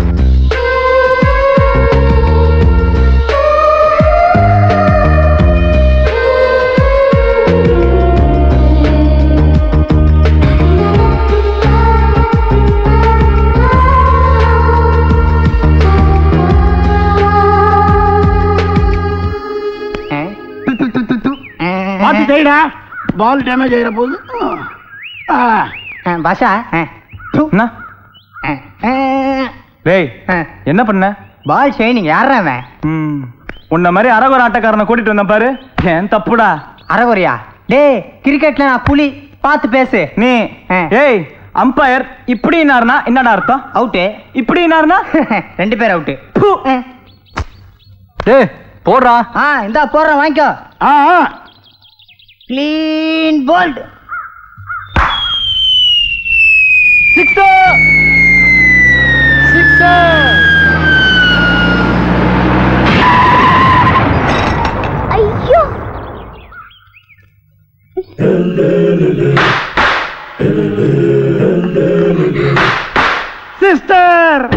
பார்த்து செய்யடா, பால் டேமேஜ் ஆகிற போது. பாஷா என்ன பண்ண? Ball shining. யாரா உன்ன மாதிரி அரகுற ஆட்டக்காரனை கூட்டிட்டு வந்த பாரு. ஏன் தப்புடா அரகுறையா? டே கிரிக்கெட்ல நான் புலி, பார்த்து பேசு நீ. ஏய் அம்பயர் இப்படி என்னாருனா என்னடா அர்த்தம்? அவுட்டு. இப்படி என்னாருனா ரெண்டு பேர் அவுட்டு. டே போடுறா. ஆ இந்தா போடுறேன், வாங்கிக்கோ. ஆ clean bowled six six. Sister!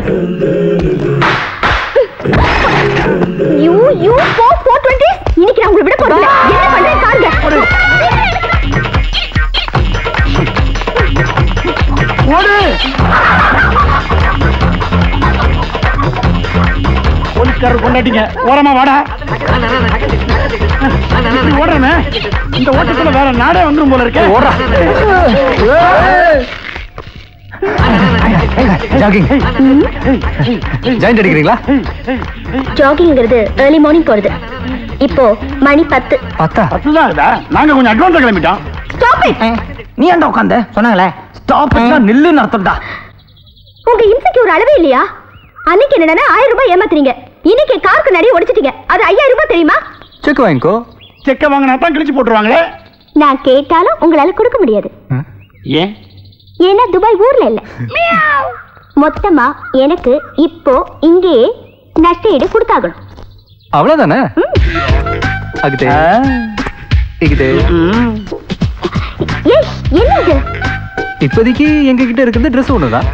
You, you, four, four twenty? இன்னைக்கு நான் உங்களை விட போறேன். என்ன பண்றேன் காண்க. ஓடு. ஒலிக்கார் கொண்டாடிங்க. ஓரமா வாடா. ஓடுறேன். இந்த ஓட்டத்துல வேற நாடே வந்துடும் போல இருக்கேன். ஓடுறா. ஜாகிங் ஜாயின் அடிக்கிறீங்களா? ஜாகிங்கிறது ஏர்லி மார்னிங் போறது. இப்போ மணி பத்து. பத்தா? பத்துதான் இதா? நாங்க கொஞ்சம் அட்வான்ஸா கிளம்பிட்டோம். Stop it. நீ ஏன்டா உட்கார்ந்த? சொன்னாங்களே ஸ்டாப் இட்னா நில்லுன்னு அர்த்தம்டா. உங்க இன்சிக்கு ஒரு அளவே இல்லையா? அன்னைக்கு என்னன்னா ஆயிரம் ரூபாய் ஏமாத்துறீங்க, இன்னைக்கு காருக்கு நிறைய ஒடிச்சிட்டீங்க. அது ஐயாயிரம் ரூபாய் தெரியுமா? செக் வாங்கிக்கோ. செக்க வாங்கினா தான் கிழிச்சு போட்டுருவாங்களே. நான் கேட்டாலும் உங்களால கொடுக்க முடியாது. ஏன்? ஏன்னா துபாய் ஊர்ல இல்ல. மொத்தமா எனக்கு இப்போ இங்கேயே நஷ்டஈடு கொடுத்தாகணும். அவ்வளவுதானே? என்னது இப்போதைக்கு எங்க கிட்ட இருக்கிறது ட்ரெஸ் ஒண்ணுதான்.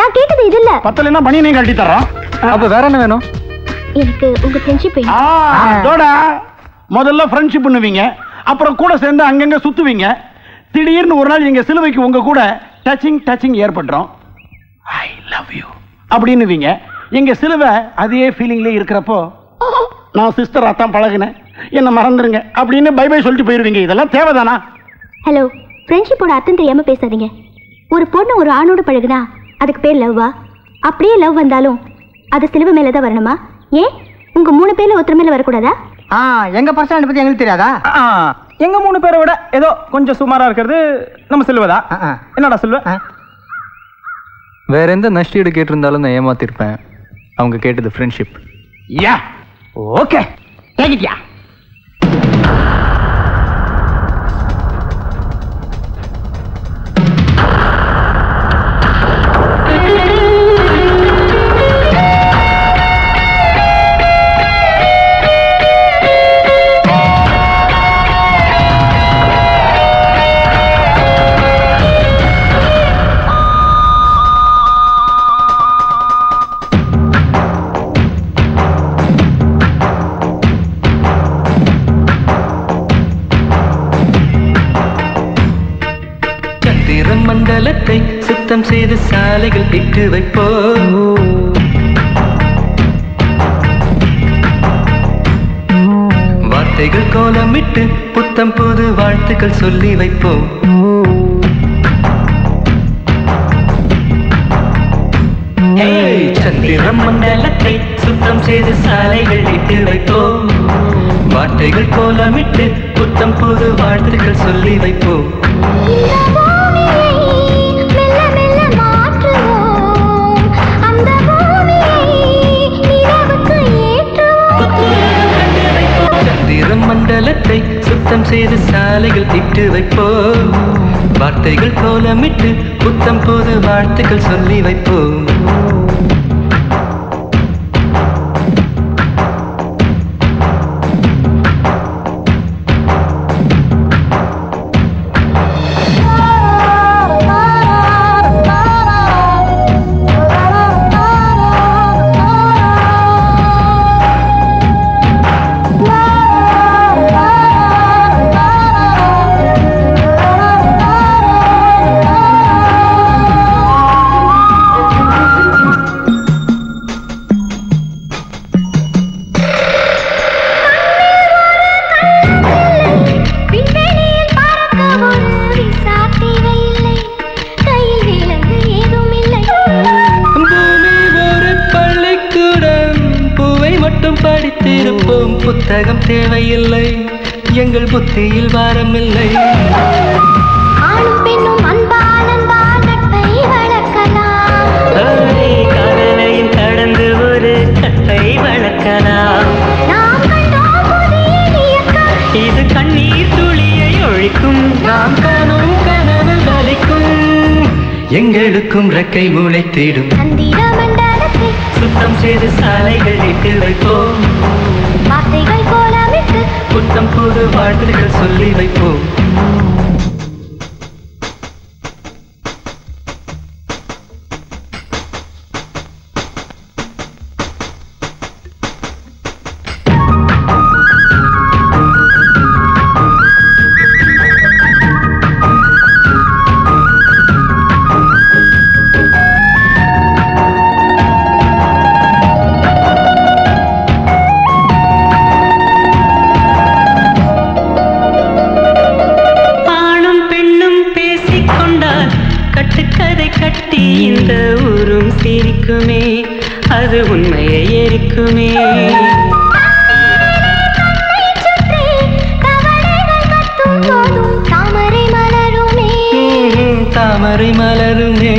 நான் கேட்டது இது இல்ல. பத்தலன்னா மணி நீங்க கட்டி தரோம். அப்ப வேற என்ன வேணும்? எனக்கு உங்க ஃப்ரெண்ட்ஷிப் வேணும். முதல்ல ஃப்ரெண்ட்ஷிப் பண்ணுவீங்க, அப்புறம் கூட சேர்ந்து அங்கங்க சுத்துவீங்க. திடீர்னு ஒரு நாள் எங்க சிலுவைக்கு உங்க கூட டச்சிங் டச்சிங் ஏற்படுறோம். ஐ லவ் யூ அப்படின்னுவீங்க. எங்க சிலுவை அதே ஃபீலிங்லேயே இருக்கிறப்போ நான் சிஸ்டராக தான் பழகினேன், என்னை மறந்துருங்க அப்படின்னு பை பை சொல்லிட்டு போயிடுவீங்க. இதெல்லாம் தேவைதானா? ஹலோ, ஃப்ரெண்ட்ஷிப்போட அர்த்தம் தெரியாமல் பேசாதீங்க. ஒரு பொண்ணு ஒரு ஆணோட பழகுனா அதுக்கு பேர் லவ்வா? அப்படியே லவ் வந்தாலும் அது சிலுவை மேலே தான் வரணுமா? ஏன் உங்கள் மூணு பேரில் ஒருத்தர் மேலே வரக்கூடாதா? ஆ எங்கள் பர்சனாலிட்டி பற்றி எங்களுக்கு தெரியாதா? எங்க மூணு பேரை விட ஏதோ கொஞ்சம் சுமாரா இருக்கிறது நம்ம சிலுவதா? என்னடா சிலுவ? வேற எந்த நஷ்டீடு கேட்டிருந்தாலும் நான் ஏமாத்திருப்பேன். அவங்க கேட்டது friendship. Yeah okay take it. Yeah சுத்தம் செய்து சாலைகள் திட்டு வைப்போம். வார்த்தைகள் கோலமிட்டு புத்தம் புது வாழ்த்துக்கள் சொல்லி வைப்போம். சந்திர மண்டலத்தை சுத்தம் செய்து சாலைகள் திட்டு வைப்போம். வார்த்தைகள் கோலமிட்டு புத்தம் புது வாழ்த்துக்கள் சொல்லி வைப்போம். மண்டலத்தை சுத்தம் செய்து சாலைகள் திட்டு வைப்போம். வார்த்தைகள் கோலமிட்டு புத்தம் போது வாழ்த்துக்கள் சொல்லி வைப்போம். எங்கள் புத்தியில் வாரமில்லை. இது கண்ணீர் துளியை ஒழிக்கும், நாம் கனவு கனவு வலிக்கும், எங்களுக்கும் ரெக்கை முளைத்திடும். சுத்தம் செய்து சாலைகள் இட்டு வைப்போம், வார்த்தைகள் போலாமிட்டு புத்தம் புது வாழ்த்துகள் சொல்லி வைப்போம். அது உண்மையை எரிக்குமே. தாமரை மலருமே தாமரை மலருமே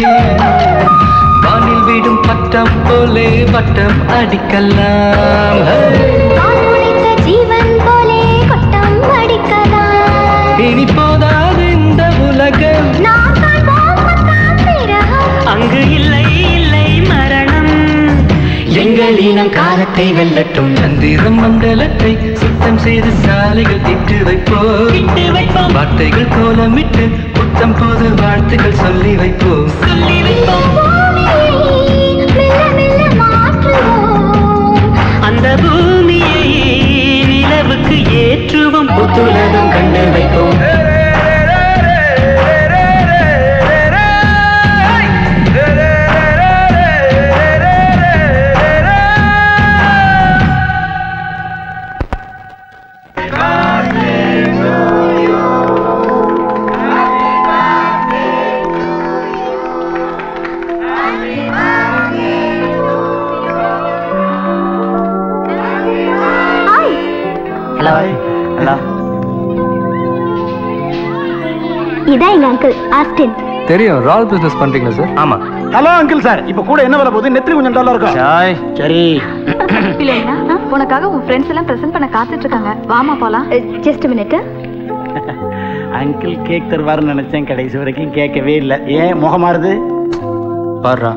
வானில் விடும் பட்டம் போலே பட்டம் அடிக்கலாம். ஜீவன் போலே பட்டம் அடிக்கலாம். இனி போதாது இந்த உலகம், அங்கு இல்லை இல்லை மரணம். எங்கள் இனம் காலத்தை வெல்லட்டும். சந்திர மண்டலத்தை சுத்தம் செய்து சாலைகள் திட்டு வைப்போம், வார்த்தைகள் கோலமிட்டு புத்தம் போது வாழ்த்துக்கள் சொல்லி வைப்போம். அந்த பூமியை நிலவுக்கு ஏற்றுவோம், புத்துலகம் கண்டு வைப்போம். இதான் எங்க அங்கிள் ஆஸ்டின். தெரியும், ரால் பிசினஸ் பண்றீங்களா சார்? ஆமா. ஹலோ அங்கிள் சார், இப்போ கூட என்ன வேலை போகுது? நெத்திரி கொஞ்சம் டாலர் இருக்கா? ஹாய். சரி இல்லையா, உனக்காக உன் ஃப்ரெண்ட்ஸ் எல்லாம் பிரசன்ட் பண்ண காத்துட்டு இருக்காங்க, வாமா போலாம். Just minute. அங்கிள் கேக் தருவாருன்னு நினைச்சேன், கடைசி வரைக்கும் கேட்கவே இல்லை. ஏன் முகம் மாறுது பாரு.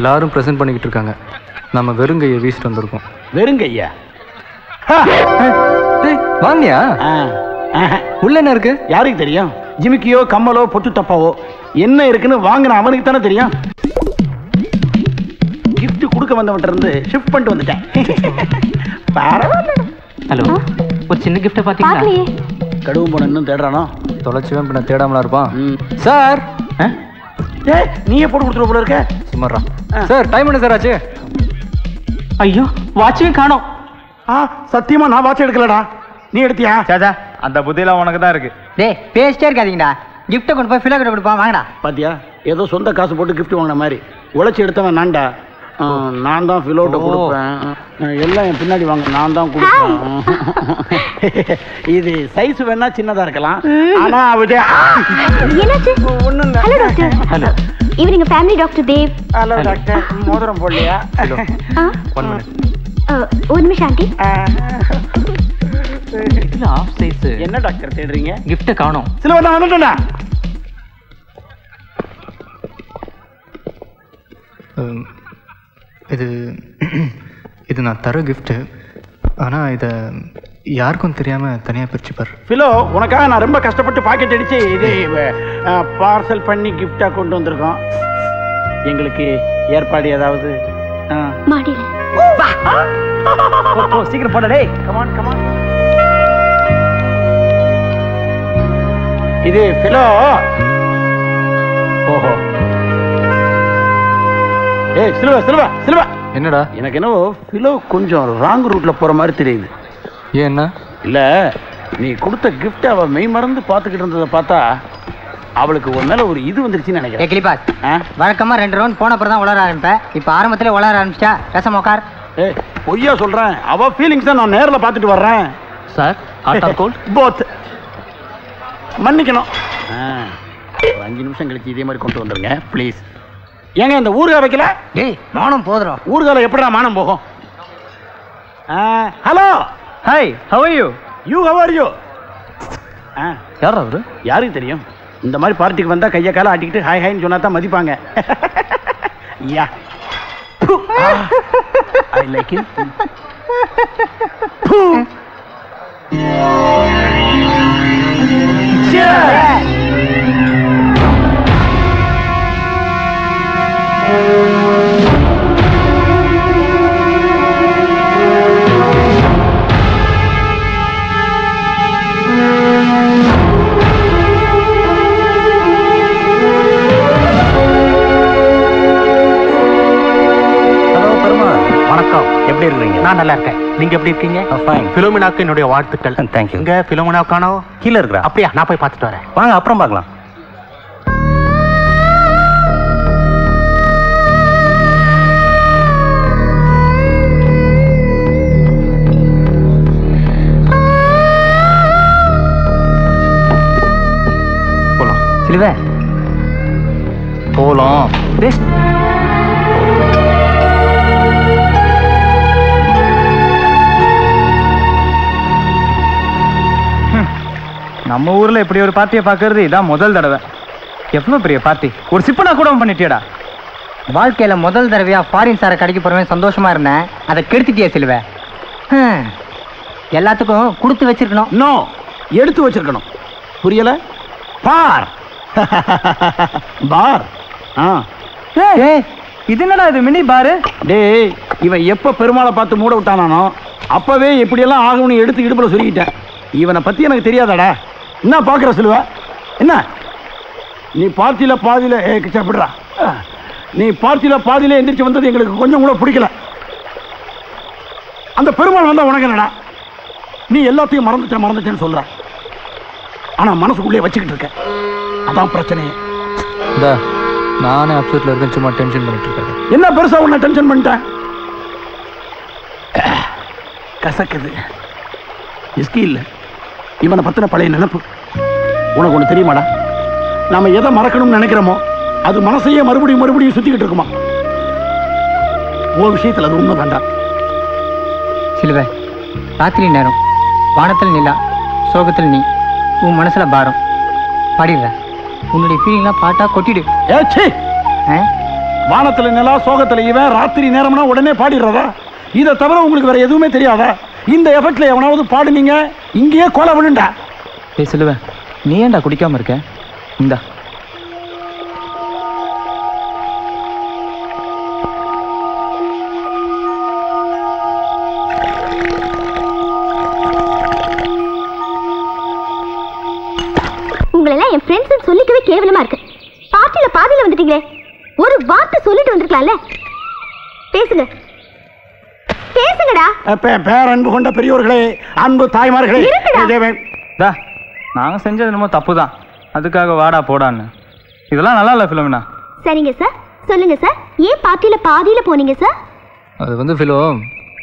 எல்லாரும் பிரசன்ட் பண்ணிக்கிட்டு இருக்காங்க, நம்ம வெறுங்கையை வீசிட்டு வந்திருக்கோம். வெறுங்கையா? வாங்கியா? உள்ள என்ன இருக்கு யாருக்கு தெரியும்? ஜிமிக்கியோ கம்மலோ பொட்டு டப்பாவோ என்ன இருக்குன்னு வாங்கின அவனுக்கு தானே தெரியும். கிஃப்ட் கொடுக்க வந்தவன்ட்ட இருந்து ஷிஃப்ட் பண்ணிட்டு வந்துட்டேன். ஹலோ, ஒரு சின்ன கிஃப்ட் பாத்தீங்களா? கடுவும் போன இன்னும் தேடுறானோ, தொலைச்சுவேன் பின்ன தேடாமலாம் இருப்பான். சார் நீயே போட்டு கொடுத்துருவ போல இருக்க. சும்மாறா சார், டைம் என்ன சார் ஆச்சு? ஐயோ, வாட்சவே காணோம். ஆ, சத்தியமா நான் வாட்ச் எடுக்கலடா. நீ எடுத்தியா? சாதா அந்த புத்தியில உனக்கு தான் இருக்கு. டேய், பேசிட்டே இருக்காதீங்கடா, கிஃப்ட்டை கொண்டு போய் ஃபில் ஆகிட்டு கொடுப்பா. வாங்கடா. பாத்தியா, ஏதோ சொந்த காசு போட்டு கிஃப்ட் வாங்கின மாதிரி. உழைச்சி எடுத்தவன் நான்டா, நான் தான் ஃபில் அவுட்டை கொடுப்பேன். எல்லாம் என் பின்னாடி வாங்க, நான் தான் கொடுப்பேன். இது சைஸ் வேணா சின்னதாக இருக்கலாம், ஆனால் அவதே ஒன்றும். Hello doctor. ஹலோ, இவர் எங்கள் family doctor Dev. Hello doctor, மோதிரம் போடலையா? ஒன் மினிட், ஒரு நிமிஷம் ஆண்டி. என்ன டாக்டர் தேடுறீங்க? கிஃப்ட் காணோம். சில வந்து அனுப்புனா இது இது நான் தர கிஃப்ட், ஆனால் இதை யாருக்கும் தெரியாமல் தனியாக பிரிச்சுப்பார். ஃபிலோ, உனக்காக நான் ரொம்ப கஷ்டப்பட்டு பாக்கெட் அடித்து இது பார்சல் பண்ணி கிஃப்டாக கொண்டு வந்திருக்கோம். எங்களுக்கு ஏற்பாடு ஏதாவது? சீக்கிரம் போடலே. Come on come on. இது ஃபிலோ. ஓஹோ. ஏய் சிலுவா சிலுவா சிலுவா. என்னடா? எனக்கு என்ன ஃபிலோ கொஞ்சம் ராங் ரூட்ல போற மாதிரி தெரியுது. ஏன்னா இல்லை, நீ கொடுத்த கிஃப்ட் அவள் மெய் மறந்து பார்த்துக்கிட்டு இருந்ததை பார்த்தா அவளுக்கு ஒரு மேல ஒரு இது வந்துருச்சுன்னு நினைக்கிறேன். கிளிப்பா, வழக்கமாக ரெண்டு ரவுண்ட் போனப்பறம் தான் உளர ஆரம்பிப்பேன், இப்போ ஆரம்பத்தில் உளர ஆரம்பிச்சிட்டா ரசமோக்கார். ஏய் பொய்யா சொல்றேன். அவ ஃபீலிங்ஸை நான் நேர்ல பார்த்துட்டு வர்றேன் sir. Hot or cold? Both. மன்னிக்கணும். ஒரு அஞ்சு நிமிஷம் கழிச்சு இதே மாதிரி கொண்டு வந்துருங்க ப்ளீஸ். ஏங்க இந்த ஊறுகாய் வைக்கல? டேய் மானம் போதுறோம். ஊறுகாயில் எப்படிடா மானம் போகும்? Hello, hi, how are you? You how are you? ஆ, யார் அவரு? யாருக்கு தெரியும்? இந்த மாதிரி பார்ட்டிக்கு வந்தால் கையை காலை ஆட்டிக்கிட்டு ஹாய் ஹாய்ன்னு சொன்னா தான் மதிப்பாங்க. யா I like it. எப்படி இருக்கீங்க? நான் நல்லா இருக்கேன். நீங்க எப்படி இருக்கீங்க? ஃபைன். ஃபிலோமினாக்கு என்னுடைய வாழ்த்துக்கள். Thank you. இங்க ஃபிலோமினாக்கானோ கீழ இருக்கறா. அப்படியே நான் போய் பார்த்துட்டு வரேன். வாங்க அப்புறம் பார்க்கலாம். போலாம் சிலுவே, போலாம். பெஸ்ட். நம்ம ஊரில் இப்படி ஒரு பார்ட்டியை பார்க்கறது இதான் முதல் தடவை. எவ்வளோ பெரிய பார்ட்டி! ஒரு சிப்பனா கூட பண்ணிட்டியடா. வாழ்க்கையில் முதல் தடவையாக ஃபாரின் சாரை கடைக்கு போகிறவன் சந்தோஷமாக இருந்தேன். அதை கெடுத்துட்டியே சிலுவை. எல்லாத்துக்கும் கொடுத்து வச்சிருக்கணும். நோ, எடுத்து வச்சிருக்கணும். புரியலை? பார் பார். ஆ, இது என்னடா இது? மினி பாரு. டேய், இவன் எப்போ பெருமாளை பார்த்து மூட விட்டானானோ அப்போவே இப்படியெல்லாம் ஆகணும்னு எடுத்து இடுப்பில் சொல்லிக்கிட்டேன். இவனை பற்றி எனக்கு தெரியாதாடா. என்ன பார்க்குற சொல்லுவ? என்ன நீ பார்ட்டியில் பாதியில் ஏப்பிட்றா? நீ பார்ட்டியில் பாதியில் எந்திரிச்சு வந்தது எங்களுக்கு கொஞ்சம் கூட பிடிக்கல. அந்த பெருமாள் வந்தால் உனக்கு என்னடா? நீ எல்லாத்தையும் மறந்துட்டேன் மறந்துட்டேன்னு சொல்கிற, ஆனால் மனசுக்குள்ளே வச்சுக்கிட்டு இருக்க. அதான் பிரச்சனையே. இந்த நானே அப்செட்டில் இருக்கேன், சும்மா டென்ஷன் பண்ணிட்டு இருக்கேன். என்ன பெருசாக உன்னை டென்ஷன் பண்ணிட்டேன்? கசக்குது. இஸ்கி இல்லை இவனை பற்றின பழைய நினைப்பு. உனக்கு ஒன்று தெரியுமாடா, நாம் எதை மறக்கணும்னு நினைக்கிறோமோ அது மனசையே மறுபடியும் மறுபடியும் சுற்றிக்கிட்டு இருக்குமா? ஒரு விஷயத்தில் அது உண்மை தாண்டா. சிலுவை, ராத்திரி நேரம், வானத்தில் நிலா, சோகத்தில் நீ, உன் மனசில் பாரம். பாடிடுற உன்னுடைய ஃபீலிங்லாம் பாட்டா கொட்டிடு. ஏச்சி, வானத்தில் நிலா, சோகத்தில் இவன், ராத்திரி நேரம்னா உடனே பாடிடுறதா? இதை தவிர உங்களுக்கு வேறு எதுவுமே தெரியாதா? இந்த எஃபெக்ட்ல எவனாவது பாடுனீங்க இங்கேயே கோலை விழுண்டா. ஏ சிலுவை, நீ ஏன்டா குடிக்காம இருக்க? இந்தா உங்களெல்லாம் என் ஃப்ரெண்ட்ஸ் சொல்லிக்கவே கேவலமா இருக்கு. பார்ட்டியில பாதியில வந்துட்டீங்களே, ஒரு வார்த்தை சொல்லிட்டு வந்திருக்கலாம்ல. பேசுங்க, பேசுங்கடா. பேரன்பு கொண்ட பெரியோர்களே, அன்பு தாய்மார்களே, நாங்க செஞ்சது நம்ம தப்பு தான். அதுக்காக வாடா போடான்னு இதெல்லாம் நல்லா இல்ல ஃபிலோமினா. சரிங்க சார், சொல்லுங்க சார், ஏன் பார்ட்டியில பாதியில போனீங்க சார்? அது வந்து ஃபிலோ,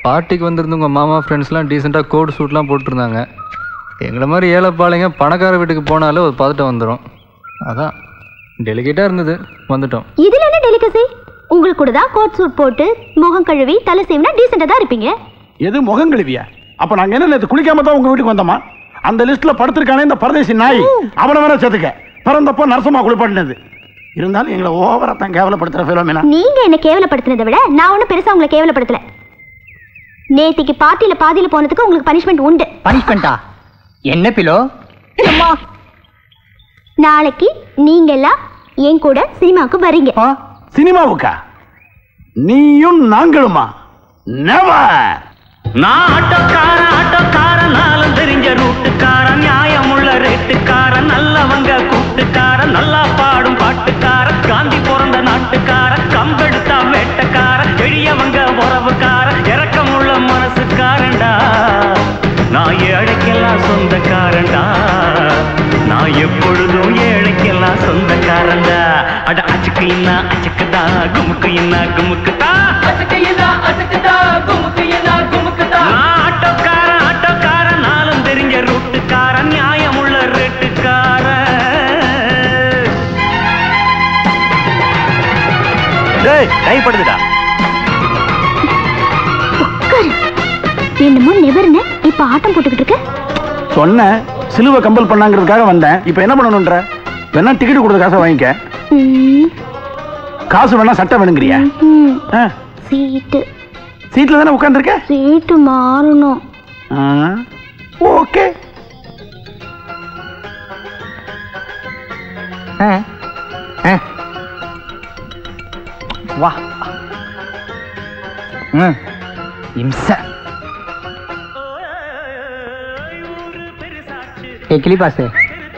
பார்ட்டிக்கு வந்திருந்தவங்க மாமா ஃப்ரெண்ட்ஸ்லாம் டீசெண்டாக கோட் சூட்லாம் போட்டுருந்தாங்க. எங்களை மாதிரி ஏழைப்பாளைங்க பணக்கார வீட்டுக்கு போனாலும் ஒரு பதட்டம் வந்துடும். அதான் டெலிகேட்டாக இருந்தது, வந்துட்டோம். இதில் என்ன டெலிகசி? உங்களுக்கு கூட தான் கோட் சூட் போட்டு முகம் கழுவி தலை சீவினா டீசென்ட்டா தான் இருப்பீங்க. எது முகம் கழுவியா? அப்ப நாங்க என்ன நேத்து குளிக்காம தான் உங்க வீட்டுக்கு வந்தோமா? அந்த லிஸ்ட்ல படுத்துறக்கானே இந்த பரதேசி நாய், அவன வேற சேர்த்துக்க. பிறந்தப்போ நரசமா குளிப்பாட்டினது. இருந்தாலும் எங்களை ஓவரா தான் கேவலப்படுத்துற ஃபிலோமினா. நீங்க என்ன கேவலப்படுத்தினதை விட நான் ஒன்னும் பெருசா உங்களை கேவலப்படுத்தல. நேத்திக்கு பார்ட்டியில பாதியில போனதுக்கு உங்களுக்கு பனிஷ்மெண்ட் உண்டு. பனிஷ்மெண்டா? என்ன பிலோ? நாளைக்கு நீங்க எல்லாம் என் கூட சினிமாவுக்கு வரீங்க. சினிமாவுக்கா? நீயும் நாங்களுமா? நெவர். நான் ஆட்டோக்காரன், ஆட்டோக்காரன், நாளும் தெரிஞ்ச ரூட்டுக்காரன், நியாயம் உள்ள ரேட்டுக்காரன், நல்லவங்க கூட்டுக்காரன், நல்லா பாடும் பாட்டுக்காரன், காந்தி பிறந்த நாட்டுக்காரன், கம்பெடுத்தா வேட்டக்காரன், எளியவங்க உறவுக்காரன், இரக்கம் உள்ள மனசுக்காரன்டா. நான் ஏழைக்கெல்லாம் சொந்தக்காரன்டா. நான் எப்பொழுதும் ஏழைக்கெல்லாம் சொந்தக்காரன்டா. அட அச்சுக்கையினா அச்சுக்குதா, குமுக்கு என்ன குமுக்குதா, அசுக்கையா அசுக்குதா, குமுக்கு என்ன கைப்படுதுடா. என்னமோ நிவர்னே இப்ப ஆட்டம் போட்டுக்கிட்டு இருக்க. சொன்ன சிலுவை கம்பல் பண்ணாங்கிறதுக்காக வந்தேன். இப்ப என்ன பண்ணணும்ன்ற? வேணா டிக்கெட் கொடுத்த காசை வாங்கிக்க. காசு வேணா சட்டை வேணுங்கிறியா? சீட்டு சீட்ல தானே உட்கார்ந்துருக்க. சீட்டு மாறணும். ஓகே. வா. ம் இம்சை. ஏ கிளிபாஸ்,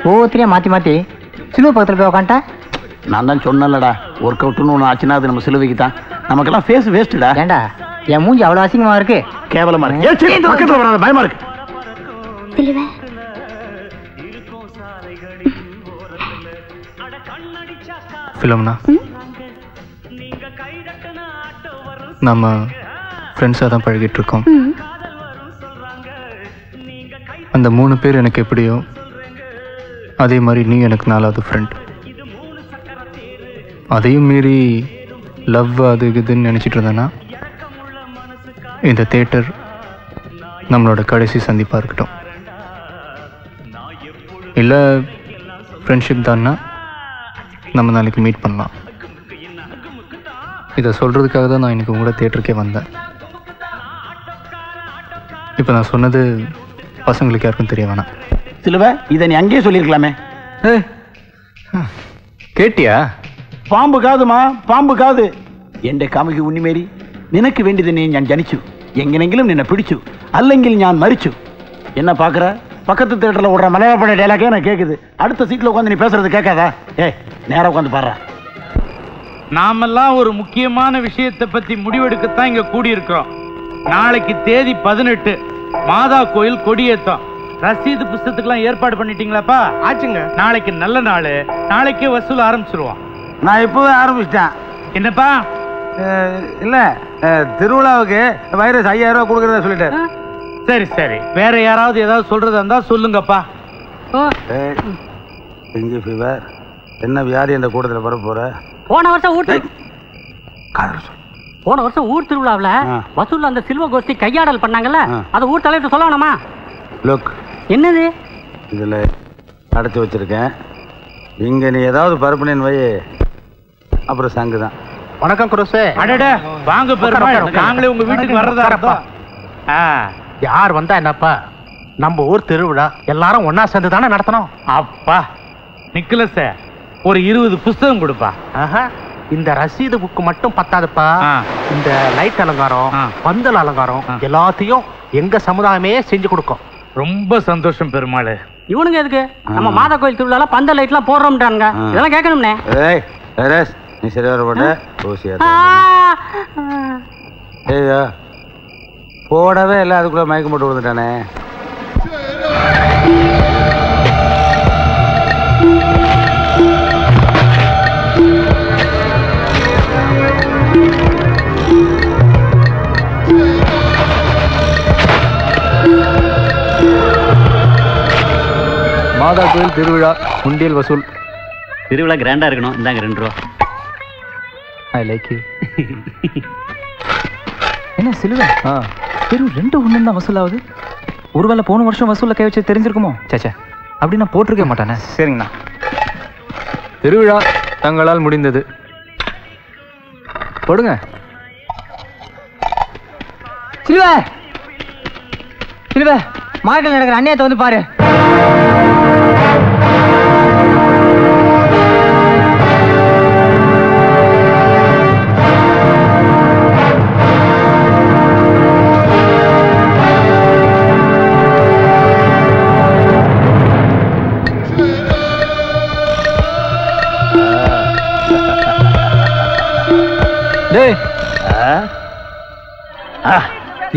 ஒவ்வொருத்தரையும் மாற்றி மாற்றி சிலுவை பக்கத்தில் போய் உக்காண்டா. நான் தான் சொன்னேன்லடா, ஒர்க் அவுட்னு ஒன்று ஆச்சுன்னா அது நம்ம சிலுவைக்கு தான். நமக்கெல்லாம் ஃபேஸ் வேஸ்ட்டுடா. ஏண்டா என் மூஞ்சி அவ்வளோ அசிங்கமாக இருக்கு, கேவலமா இருக்கு, பயமா இருக்கு. ஃபிலோமினா, நம்ம ஃப்ரெண்ட்ஸாக தான் பழகிட்டு இருக்கோம். அந்த மூணு பேர் எனக்கு எப்படியோ அதே மாதிரி நீ எனக்கு நாலாவது ஃப்ரெண்ட். அதையும் மீறி லவ் அது இதுன்னு நினச்சிட்டு இருந்தேன்னா இந்த தேட்டர் நம்மளோட கடைசி சந்திப்பாக இருக்கட்டும். இல்லை ஃப்ரெண்ட்ஷிப் தான்னா நம்ம நாளைக்கு மீட் பண்ணலாம். இதை சொல்கிறதுக்காக தான் நான் இன்னைக்கு உங்களோட தேட்டருக்கே வந்தேன். இப்போ நான் சொன்னது பசங்களுக்கு யாருக்கும் தெரிய வேணாம். சிலுவை, இதை நீ அங்கேயே சொல்லியிருக்கலாமே. கேட்டியா? பாம்பு காதுமா, பாம்பு காது. என் காமுகி உன்னிமேரி, நினக்கு வேண்டியது நீ ஞான் ஜனிச்சு, எங்கெனெங்கிலும் நின்ன பிடிச்சு, அல்லங்கில் ஞான் மறிச்சு. என்ன பார்க்குற? பக்கத்து தேட்டரில் ஓடுற மலையாள பட டைலாக்கே நான் கேட்குது. அடுத்த சீட்டில் உட்காந்து நீ பேசுறது கேட்காதா? ஏ நேராக உட்காந்து பாடுற. நாமெல்லாம் ஒரு முக்கியமான விஷயத்தை பற்றி முடிவெடுக்கத்தான் இங்கே கூடியிருக்கிறோம். நாளைக்கு தேதி பதினெட்டு, மாதா கோயில் கொடியேத்தம். ரசீது புஸ்தத்துக்குலாம் ஏற்பாடு பண்ணிட்டீங்களாப்பா? ஆச்சுங்க. நாளைக்கு நல்ல நாள், நாளைக்கே வசூல் ஆரம்பிச்சிருவோம். நான் இப்போவே ஆரம்பிச்சிட்டேன். என்னப்பா? இல்லை, திருவிழாவுக்கு வைரஸ் ஐயாயிரம் ரூபா கொடுக்குறதா சொல்லிட்டாரு. சரி சரி, வேற யாராவது ஏதாவது சொல்றதா இருந்தா சொல்லுங்கப்பா. என்ன வியாதி என்ற கூட்டத்தில் வர போற? போன வருஷம் ஊட்டு போன வருஷம் ஊர் திருவிழாவில் வசூலில் அந்த சில்வ கோஷ்டி கையாடல் பண்ணாங்கல்ல, அதை ஊர் தலைவர் சொல்லணுமா? லுக், என்னது இதில் அடைச்சி வச்சிருக்கேன். இங்கே நீ ஏதாவது பருப்புனேன்னு வை, அப்புறம் சங்கு தான். வணக்கம் குரோசே. அடடே வாங்க பெருமாள், நாங்களே உங்கள் வீட்டுக்கு வர்றதாப்பா. ஆ, யார் வந்தா என்னப்பா, நம்ம ஊர் திருவிழா எல்லாரும் ஒன்றா சேர்ந்து தானே நடத்தணும். அப்பா நிக்கலஸே, ஒரு இருபது புஸ்தகம் கொடுப்பா. ஆஹா, இந்த ரசீது புக்கு மட்டும் பத்தாதுப்பா. இந்த லைட் அலங்காரம், பந்தல் அலங்காரம் எல்லாத்தையும் எங்க சமுதாயமே செஞ்சு கொடுக்கும். ரொம்ப சந்தோஷம் பெருமாள். இவனுங்க எதுக்கு நம்ம மாதா கோயில் திருவிழால பந்தல் லைட் எல்லாம் போடுறோம்ன்றாங்க? இதெல்லாம் கேட்கணும்னே. ஏய் ரஸ், நீ சரி வர போட ஓசியா ஏயா போடவே இல்லை, அதுக்குள்ள மயக்கம் போட்டு விழுந்துட்டானே. மாதா கோயில் திருவிழா உண்டியல் வசூல். திருவிழா கிராண்டா இருக்கணும். இந்தாங்க ரெண்டு ரூபா. I like you. என்ன சிலுவை, வெறும் ரெண்டு ஒன்று தான் வசூல் ஆகுது. ஒருவேளை போன வருஷம் வசூலில் கை வச்சு தெரிஞ்சிருக்குமோ? சேச்சா, அப்படி நான் போட்டிருக்க மாட்டானே. சரிங்கண்ணா, திருவிழா தங்களால் முடிந்தது போடுங்க. சிலுவை சிலுவை, மாட்டில் நடக்கிற அந்நியத்தை வந்து பாரு.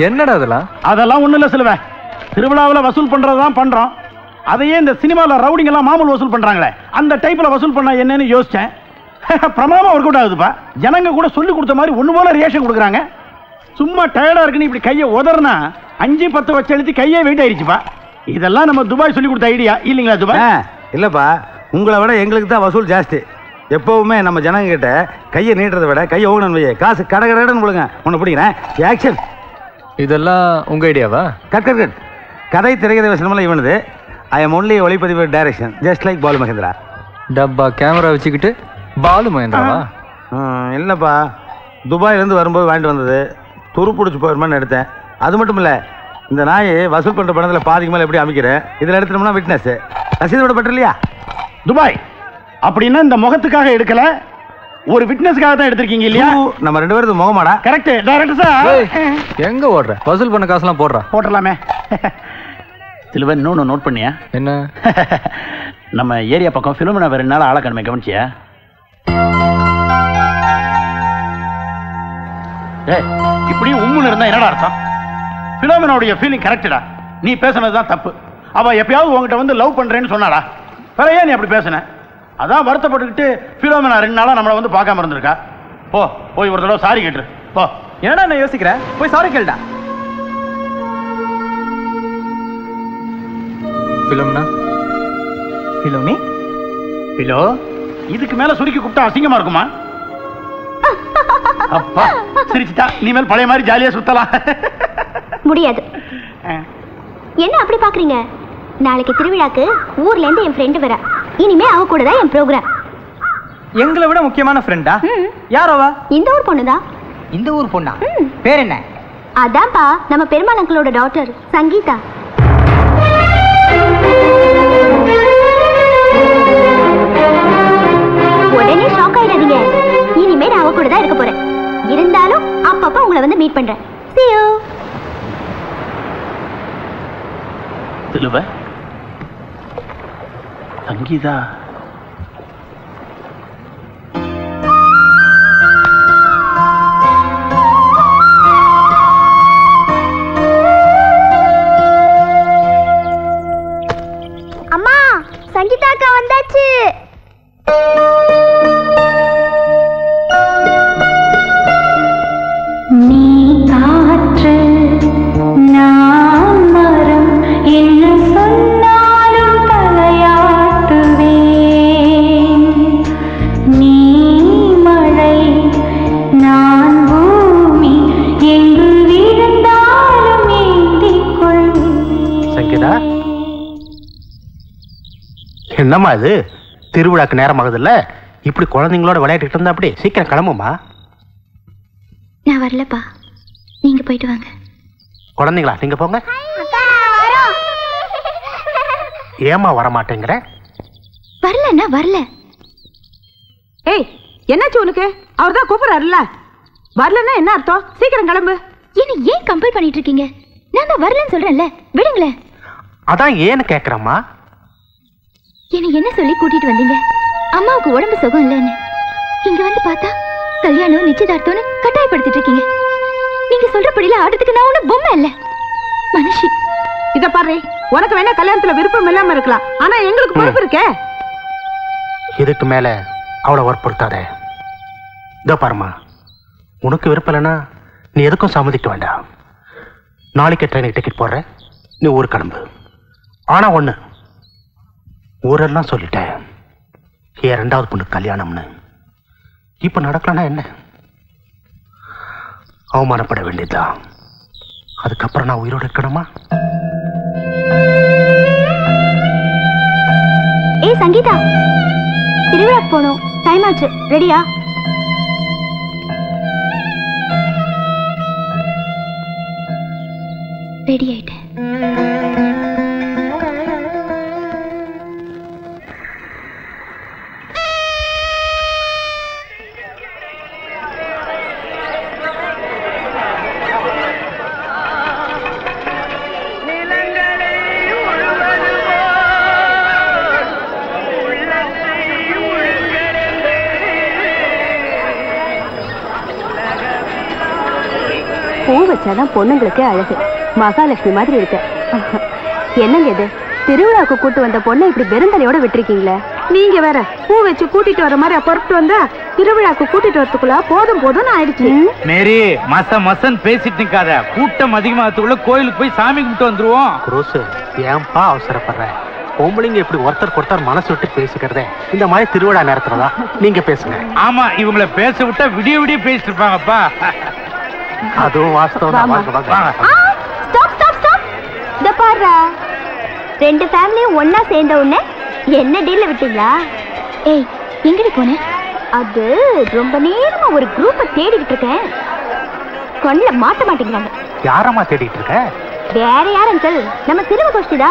என்னடா அதெல்லாம்? அதெல்லாம் ஒண்ணு இல்ல சிலுவை, திருவிழாவில் வசூல் பண்றதுதான் பண்றோம். அதையே இந்த சினிமாவில் ரவுடிங் எல்லாம் மாமூல் வசூல் பண்றாங்களே, அந்த டைப்ல வசூல் பண்ண என்னன்னு யோசிச்சேன். பிரமாதமா ஒர்க் அவுட் ஆகுதுப்பா. ஜனங்க கூட சொல்லி கொடுத்த மாதிரி ஒண்ணு போல ரியாக்ஷன் கொடுக்குறாங்க. சும்மா டயர்டா இருக்குன்னு இப்படி கையை உதறனா அஞ்சு பத்து வச்சு எழுதி கையே வெயிட் ஆயிடுச்சுப்பா. இதெல்லாம் நம்ம துபாய் சொல்லி கொடுத்த ஐடியா இல்லைங்களா? துபாய் இல்லப்பா, உங்களை விட எங்களுக்கு தான் வசூல் ஜாஸ்தி. எப்பவுமே நம்ம ஜனங்கிட்ட கையை நீட்டுறதை விட கையை ஓகணும் வையே காசு கடை கடைன்னு கொடுங்க. ஒன்று பிடிக்கிறேன் ஆக்ஷன். இதெல்லாம் உங்கள் ஐடியாவா? Cut cut cut. கதை திரைக்கதை வசனமெல்லாம் இவனுது. ஐ எம் ஒன்லி ஒளிப்பதிவு direction just like Balu Mahendra. டப்பா கேமரா வச்சுக்கிட்டு பாலு மகேந்திராவா? இல்லைப்பா, துபாயிலேருந்து வரும்போது வாங்கிட்டு வந்தது, துருப்பிடிச்சி போயிருமான்னு எடுத்தேன். அது மட்டும் இல்லை, இந்த நாய் வசூல் பண்ணுற பணத்தில் பாதிக்கு மேலே எப்படி அமைக்கிறேன், இதில் எடுத்துட்டோம்னா விட்னஸ்ஸு ரசீது விட பட்டு இல்லையா? துபாய் அப்படின்னா இந்த முகத்துக்காக எடுக்கலை, ஒரு விட்னஸ்க்காக தான் எடுத்திருக்கீங்க இல்லையா? நம்ம ரெண்டு பேரும் முகமாடா? Correct director sir. எங்கே ஓடுற? வசூல் பண்ண காசுலாம் போடுறா? போட்டுடலாமே. சிலுவன் இன்னொன்று நோட் பண்ணியா? என்ன? நம்ம ஏரியா பக்கம் ஃபிலிமினா வேறு நாள் ஆளை கண்மை கவனிச்சியா? ஏ இப்படியே உம்முன்னு இருந்தால் என்னடா அர்த்தம்? ஃபிலிமினாவுடைய ஃபீலிங் கரெக்டடா, நீ பேசுனது தான் தப்பு. அவள் எப்பயாவது உங்ககிட்ட வந்து லவ் பண்ணுறேன்னு சொன்னாடா, வேற ஏன் நீ அப்படி பேசுனேன்? அதான் வருத்தப்பட்டுக்கிட்டு ஃபிலிமினா ரெண்டு நாளாக நம்மளை வந்து பார்க்காம இருந்திருக்கா. போ போய் ஒரு தடவை சாரி கேட்டுரு போ. என்னடா நான் யோசிக்கிறேன், போய் சாரி கேளுடா. இதுக்கு மேல சுருக்கி கூப்பிட்டா அசிங்கமா இருக்குமா? அப்பா சிரிச்சிட்டா, நீ மேல பழைய மாதிரி ஜாலியா சுத்தலாம் முடியாது. என்ன அப்படி பாக்குறீங்க? நாளைக்கு திருவிழாக்கு ஊர்ல இருந்து என் ஃப்ரெண்ட் வர, இனிமே அவ கூட தான் என் ப்ரோகிராம். எங்களை விட முக்கியமான ஃப்ரெண்டா? யார் அவ? இந்த ஊர் பொண்ணுதான். இந்த ஊர் பொண்ணா? பேர் என்ன? அதான்ப்பா நம்ம பெருமாள் அங்கிளோட டாட்டர் சங்கீதா. உடனே ஷாக் ஆயிடாதீங்க, இனிமே நான் அவ கூட தான் இருக்க போறேன். இருந்தாலும் அப்பப்ப உங்களை வந்து மீட் பண்றேன். See you. திலுவ சங்கீதா சங்கீதாக்கா வந்தாச்சு. நீ காற்று நான் மரம், என்ன சொன்னாலும் தலையாட்டுவேன். நீ மழை நான் பூமி, எங்கு விழுந்தாலும் ஏந்திக் கொள்வேன். சங்கீதா என்னம்மா இது, திருவிழாக்கு நேரம் ஆகுதுல்ல, இப்படி குழந்தைங்களோட விளையாட்டுக்கிட்டு இருந்தா அப்படி? சீக்கிரம் கிளம்புமா. நான் வரலப்பா, நீங்க போயிட்டு வாங்க. குழந்தைங்களா நீங்க போங்க. ஏமா வரமாட்டேங்கிற? வரலன்னா வரல. ஏய் என்னாச்சு உனக்கு? அவர் தான் கூப்பிடறாருல்ல. வரலன்னா என்ன அர்த்தம்? சீக்கிரம் கிளம்பு. என்ன ஏன் கம்பல் பண்ணிட்டு இருக்கீங்க? நான் தான் வரலன்னு சொல்றேன்ல, விடுங்களேன். அதான் ஏன்னு கேக்குறம்மா. என்னை என்ன சொல்லி கூட்டிட்டு வந்தீங்க? அம்மாவுக்கு உடம்பு சுகம் இல்லைன்னு இங்க வந்து பார்த்தா கல்யாணம் நிச்சயதார்த்தம்னு கட்டாயப்படுத்திட்டு இருக்கீங்க. நீங்க சொல்றபடியில ஆடுறதுக்கு நான் ஒன்னும் பொம்மை இல்லை, மனுஷி. இத பாரு, உனக்கு வேணா கல்யாணத்துல விருப்பம் இல்லாம இருக்கலாம், ஆனா எங்களுக்கு பொறுப்பு இருக்கே. இதுக்கு மேல அவளை வற்புறுத்தாத. இதோ பாருமா, உனக்கு விருப்பம் இல்லைன்னா நீ எதுக்கும் சம்மதிக்க வேண்டாம். நாளைக்கு ட்ரெயினுக்கு டிக்கெட் போடுற, நீ ஊருக்கு கிளம்பு. ஆனா ஒண்ணு, ஊரெல்லாம் சொல்லிட்டேன் ஏன் ரெண்டாவது பொண்ணு கல்யாணம்னு. இப்போ நடக்கலன்னா என்ன? அவமானப்பட வேண்டியதுதான். அதுக்கப்புறம் நான் உயிரோடு இருக்கணுமா? ஏ சங்கீதா, திருவிழா போகணும், டைம் ஆச்சு, ரெடியா? ரெடி ஆயிட்டேன். அதான் பொண்ணுங்களுக்கே அழகு, மகாலட்சுமி மாதிரி இருக்க. என்னங்க இது, திருவிழாக்கு கூட்டு வந்த பொண்ணை இப்படி பெருந்தலையோட விட்டுருக்கீங்களே. நீங்க வேற பூ வச்சு கூட்டிட்டு வர மாதிரி பொறுப்பு வந்தா திருவிழாக்கு கூட்டிட்டு வரதுக்குள்ள போதும் போதும் ஆயிடுச்சு. மேரி மச மசன் பேசிட்டு இருக்காத, கூட்டம் அதிகமாகத்துக்குள்ள கோயிலுக்கு போய் சாமி கும்பிட்டு வந்துருவோம். ஏன்பா அவசரப்படுற? பொம்பளைங்க எப்படி ஒருத்தர் ஒருத்தர் மனசு விட்டு பேசிக்கிறதே இந்த மாதிரி திருவிழா நேரத்துல தான். நீங்க பேசுங்க. ஆமா, இவங்களை பேச விட்டா விடிய விடிய பேசிட்டு இருப்பாங்கப்பா. அதுவும் வாஸ்தவம். Stop stop stop. இத பாரு, ரெண்டு ஃபேமிலியும் ஒண்ணா சேர்ந்த உடனே என்ன டீல்ல விட்டீங்களா? ஏய், எங்கடி போனே? அது ரொம்ப நேரமா ஒரு குரூப்பை தேடிக்கிட்டு இருக்கேன். கொள்ள மாட்ட மாட்டேங்கிறாங்க. யாரம்மா தேடிட்டு இருக்க? வேற யார் அங்கிள், நம்ம திரும்ப கோஷ்டிடா.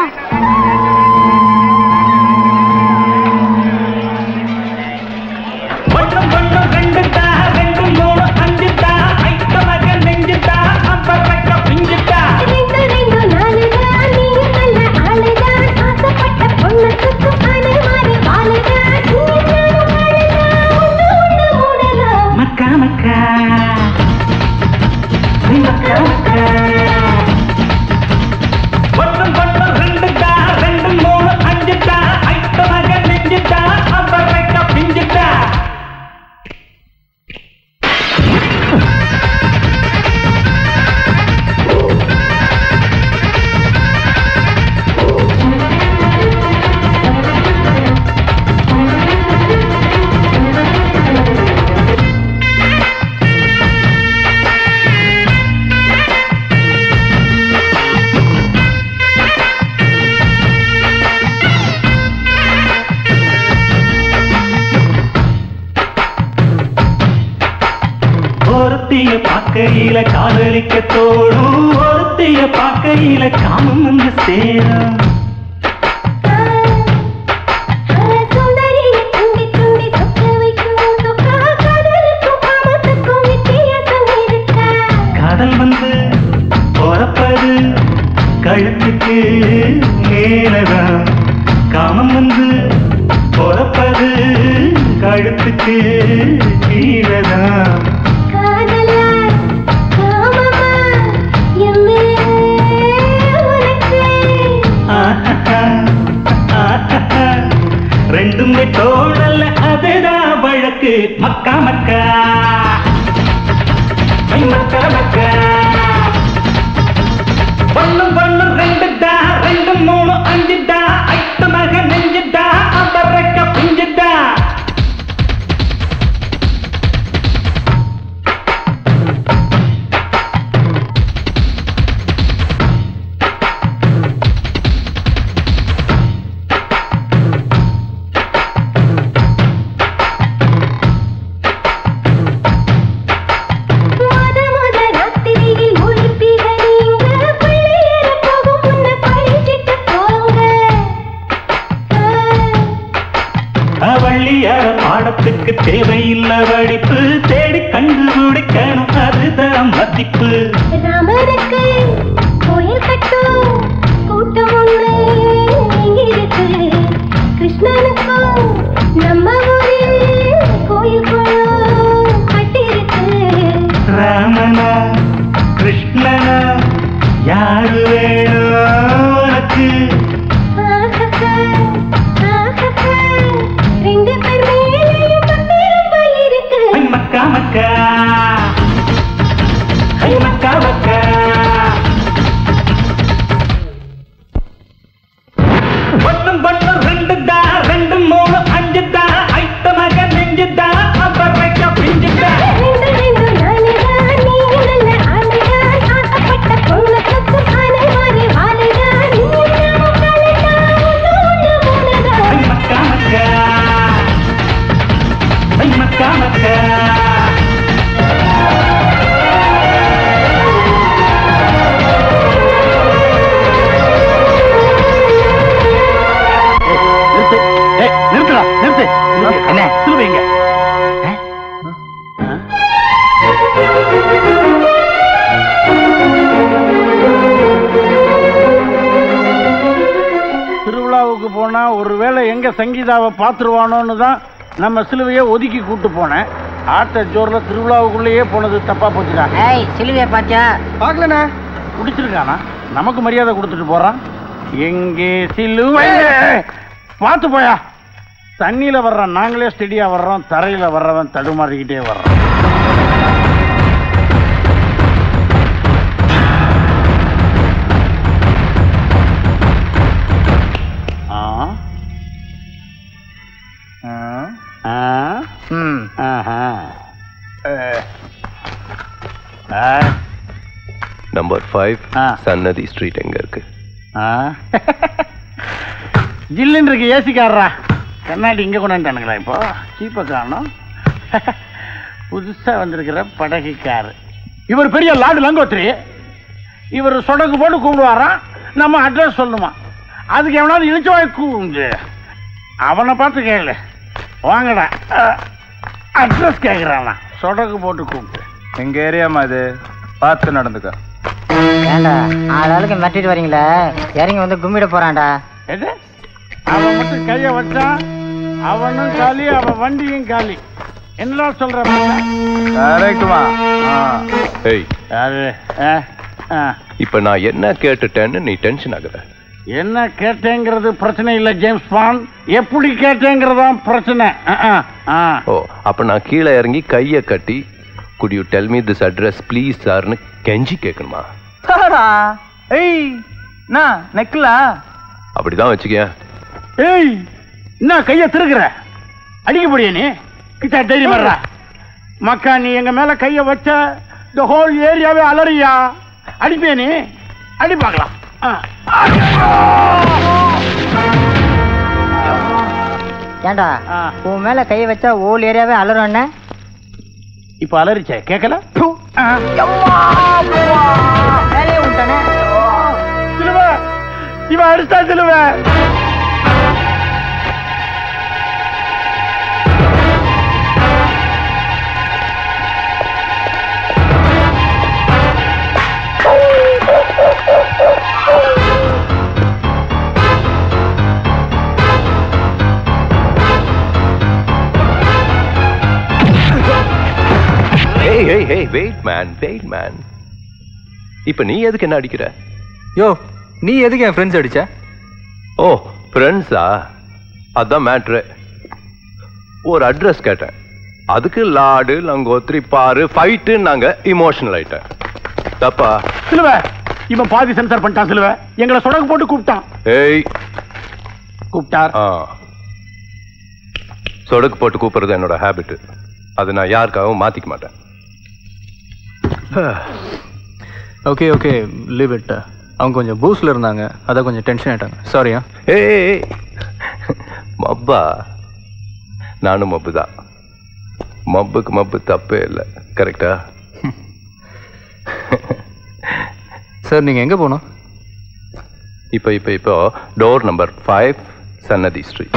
காதலிக்க தோடும் ஒருத்திய பார்க்கையில காமம் வந்து சேரும். காதல் வந்து பொறப்பது கழுத்துக்கு மேலதான், காமம் வந்து பொறப்பது கழுத்துக்கு கீழதான். ரெண்டுமே தோடல, அதுதான் வழக்கு. மக்கா மக்கா மக்கா மக்கா. ஒண்ணும் ஒண்ணும் ரெண்டுதா, ரெண்டு மூணு அஞ்சுதா, ஐத்து மக நெஞ்சுதா, அம்பரக்க பிஞ்சுதா. தேவையில்லை வடிப்பு, தேடி கண்டுபிடிக்கணும் அதுதான் மதிப்பு. ராமனா கிருஷ்ணனா யாரு வேணும் உனக்கு? சங்கீதாவை பார்த்துருவானோன்னு தான் நம்ம சிலுவையை ஒதுக்கி கூட்டு போனேன். ஆட்ட ஜோர்ல திருவிழாவுக்குள்ளேயே போனது தப்பா போச்சுடா. சிலுவையை பாத்தியா? பார்க்கலண்ணா. குடிச்சிருக்கானா? நமக்கு மரியாதை கொடுத்துட்டு போறான். எங்கே சிலுவை? பார்த்து போயா. தண்ணியில வர்றோம், நாங்களே ஸ்டெடியா வர்றோம், தரையில வர்றவன் தடுமாறிக்கிட்டே வர்றோம். ஆ ஃபைவ் சன்னதி ஸ்ட்ரீட் எங்க இருக்கு? ஜில்லுன்னு இருக்கு ஏசிக்காரரா. கண்ணாடி இங்கே கொண்டாந்துட்டானுங்களா? இப்போ சீப்பை காணும். புதுசாக வந்திருக்கிற படகுக்கார் இவர் பெரிய லாடு லங்கோத்ரி. இவர் சொடக்கு போட்டு கூப்பிடுவாராம், நம்ம அட்ரஸ் சொல்லுமா, அதுக்கு எவனாவது இழிச்சுவாய் கூண்டு அவனை பார்த்து கேளு, வாங்கடா அட்ரஸ் கேட்குறானா, சொடக்கு போட்டு கூப்பிட்டு. எங்கள் ஏரியாமா அது, பார்த்து நடந்துக்கா. ஏண்டா ஆறு ஆளுக்கு மிரட்டிட்டு வரீங்களா? இறங்கி வந்து கும்மிட போகிறான்டா. எது அவன் மட்டும் கையை வச்சான், அவனும் காலி, அவன் வண்டியும் காலி. என்ன சொல்ற? கரெக்ட்மா. ஏய் யாரு? இப்போ நான் என்ன கேட்டுட்டேன்னு நீ டென்ஷன் ஆகுற. என்ன கேட்டேங்கிறது பிரச்சனை இல்லை ஜேம்ஸ் பாண்ட், எப்படி கேட்டேங்கிறதான் பிரச்சனை. ஓ அப்போ நான் கீழே இறங்கி கையை கட்டி could you tell me this address please சார்னு கெஞ்சி கேட்கணுமா? ஏய் நான் நெக்லா அப்படிதான் வச்சுக்கிய. ஏய் நான் கையை திருக்குற அடிக்க முடிய நீ கிட்ட தைரியம் வர்ற மக்கா. நீ எங்கள் மேலே கையை வச்ச த ஹோல் ஏரியாவே அலறியா. அடிப்பே நீ, அடி பார்க்கலாம். ஏண்டா உன் மேலே கையை வச்சா ஹோல் ஏரியாவே அலறோன்னு இப்போ அலறிச்சே கேட்கல. இவன் அடிச்சா சொல்லுவேன். Hey, hey, hey, wait man, wait man. இப்ப நீ எதுக்கு என்ன அடிக்கிற? யோ நீ எதுக்கு என் ஃப்ரெண்ட்ஸ் அடிச்ச? ஓ ஃப்ரெண்ட்ஸா? அதான் மேட்ரு. ஒரு அட்ரஸ் கேட்டேன், அதுக்கு லாடு லங்கோத்ரி பாரு ஃபைட்டு நாங்க இமோஷனல் ஆயிட்டேன். தப்பா? சிலுவ இவன் பாதி சென்சார் பண்ணிட்டான் சிலுவ, எங்களை சொடக்கு போட்டு கூப்பிட்டான். ஏய் கூப்பிட்டார். சொடக்கு போட்டு கூப்பிடுறது என்னோட ஹேபிட், அது நான் யாருக்காகவும் மாத்திக்க மாட்டேன். Okay okay leave it. அவங்க கொஞ்சம் பூஸ்ல இருந்தாங்க, அதான் கொஞ்சம் டென்ஷன் ஆயிட்டாங்க. சாரியா. ஏய் மப்பா, நானும் மப்பு தான். மப்புக்கு மப்பு தப்பே இல்லை, கரெக்டா? சார் நீங்கள் எங்கே போகணும்? இப்போ இப்போ இப்போ டோர் நம்பர் ஃபைவ் சன்னதி street.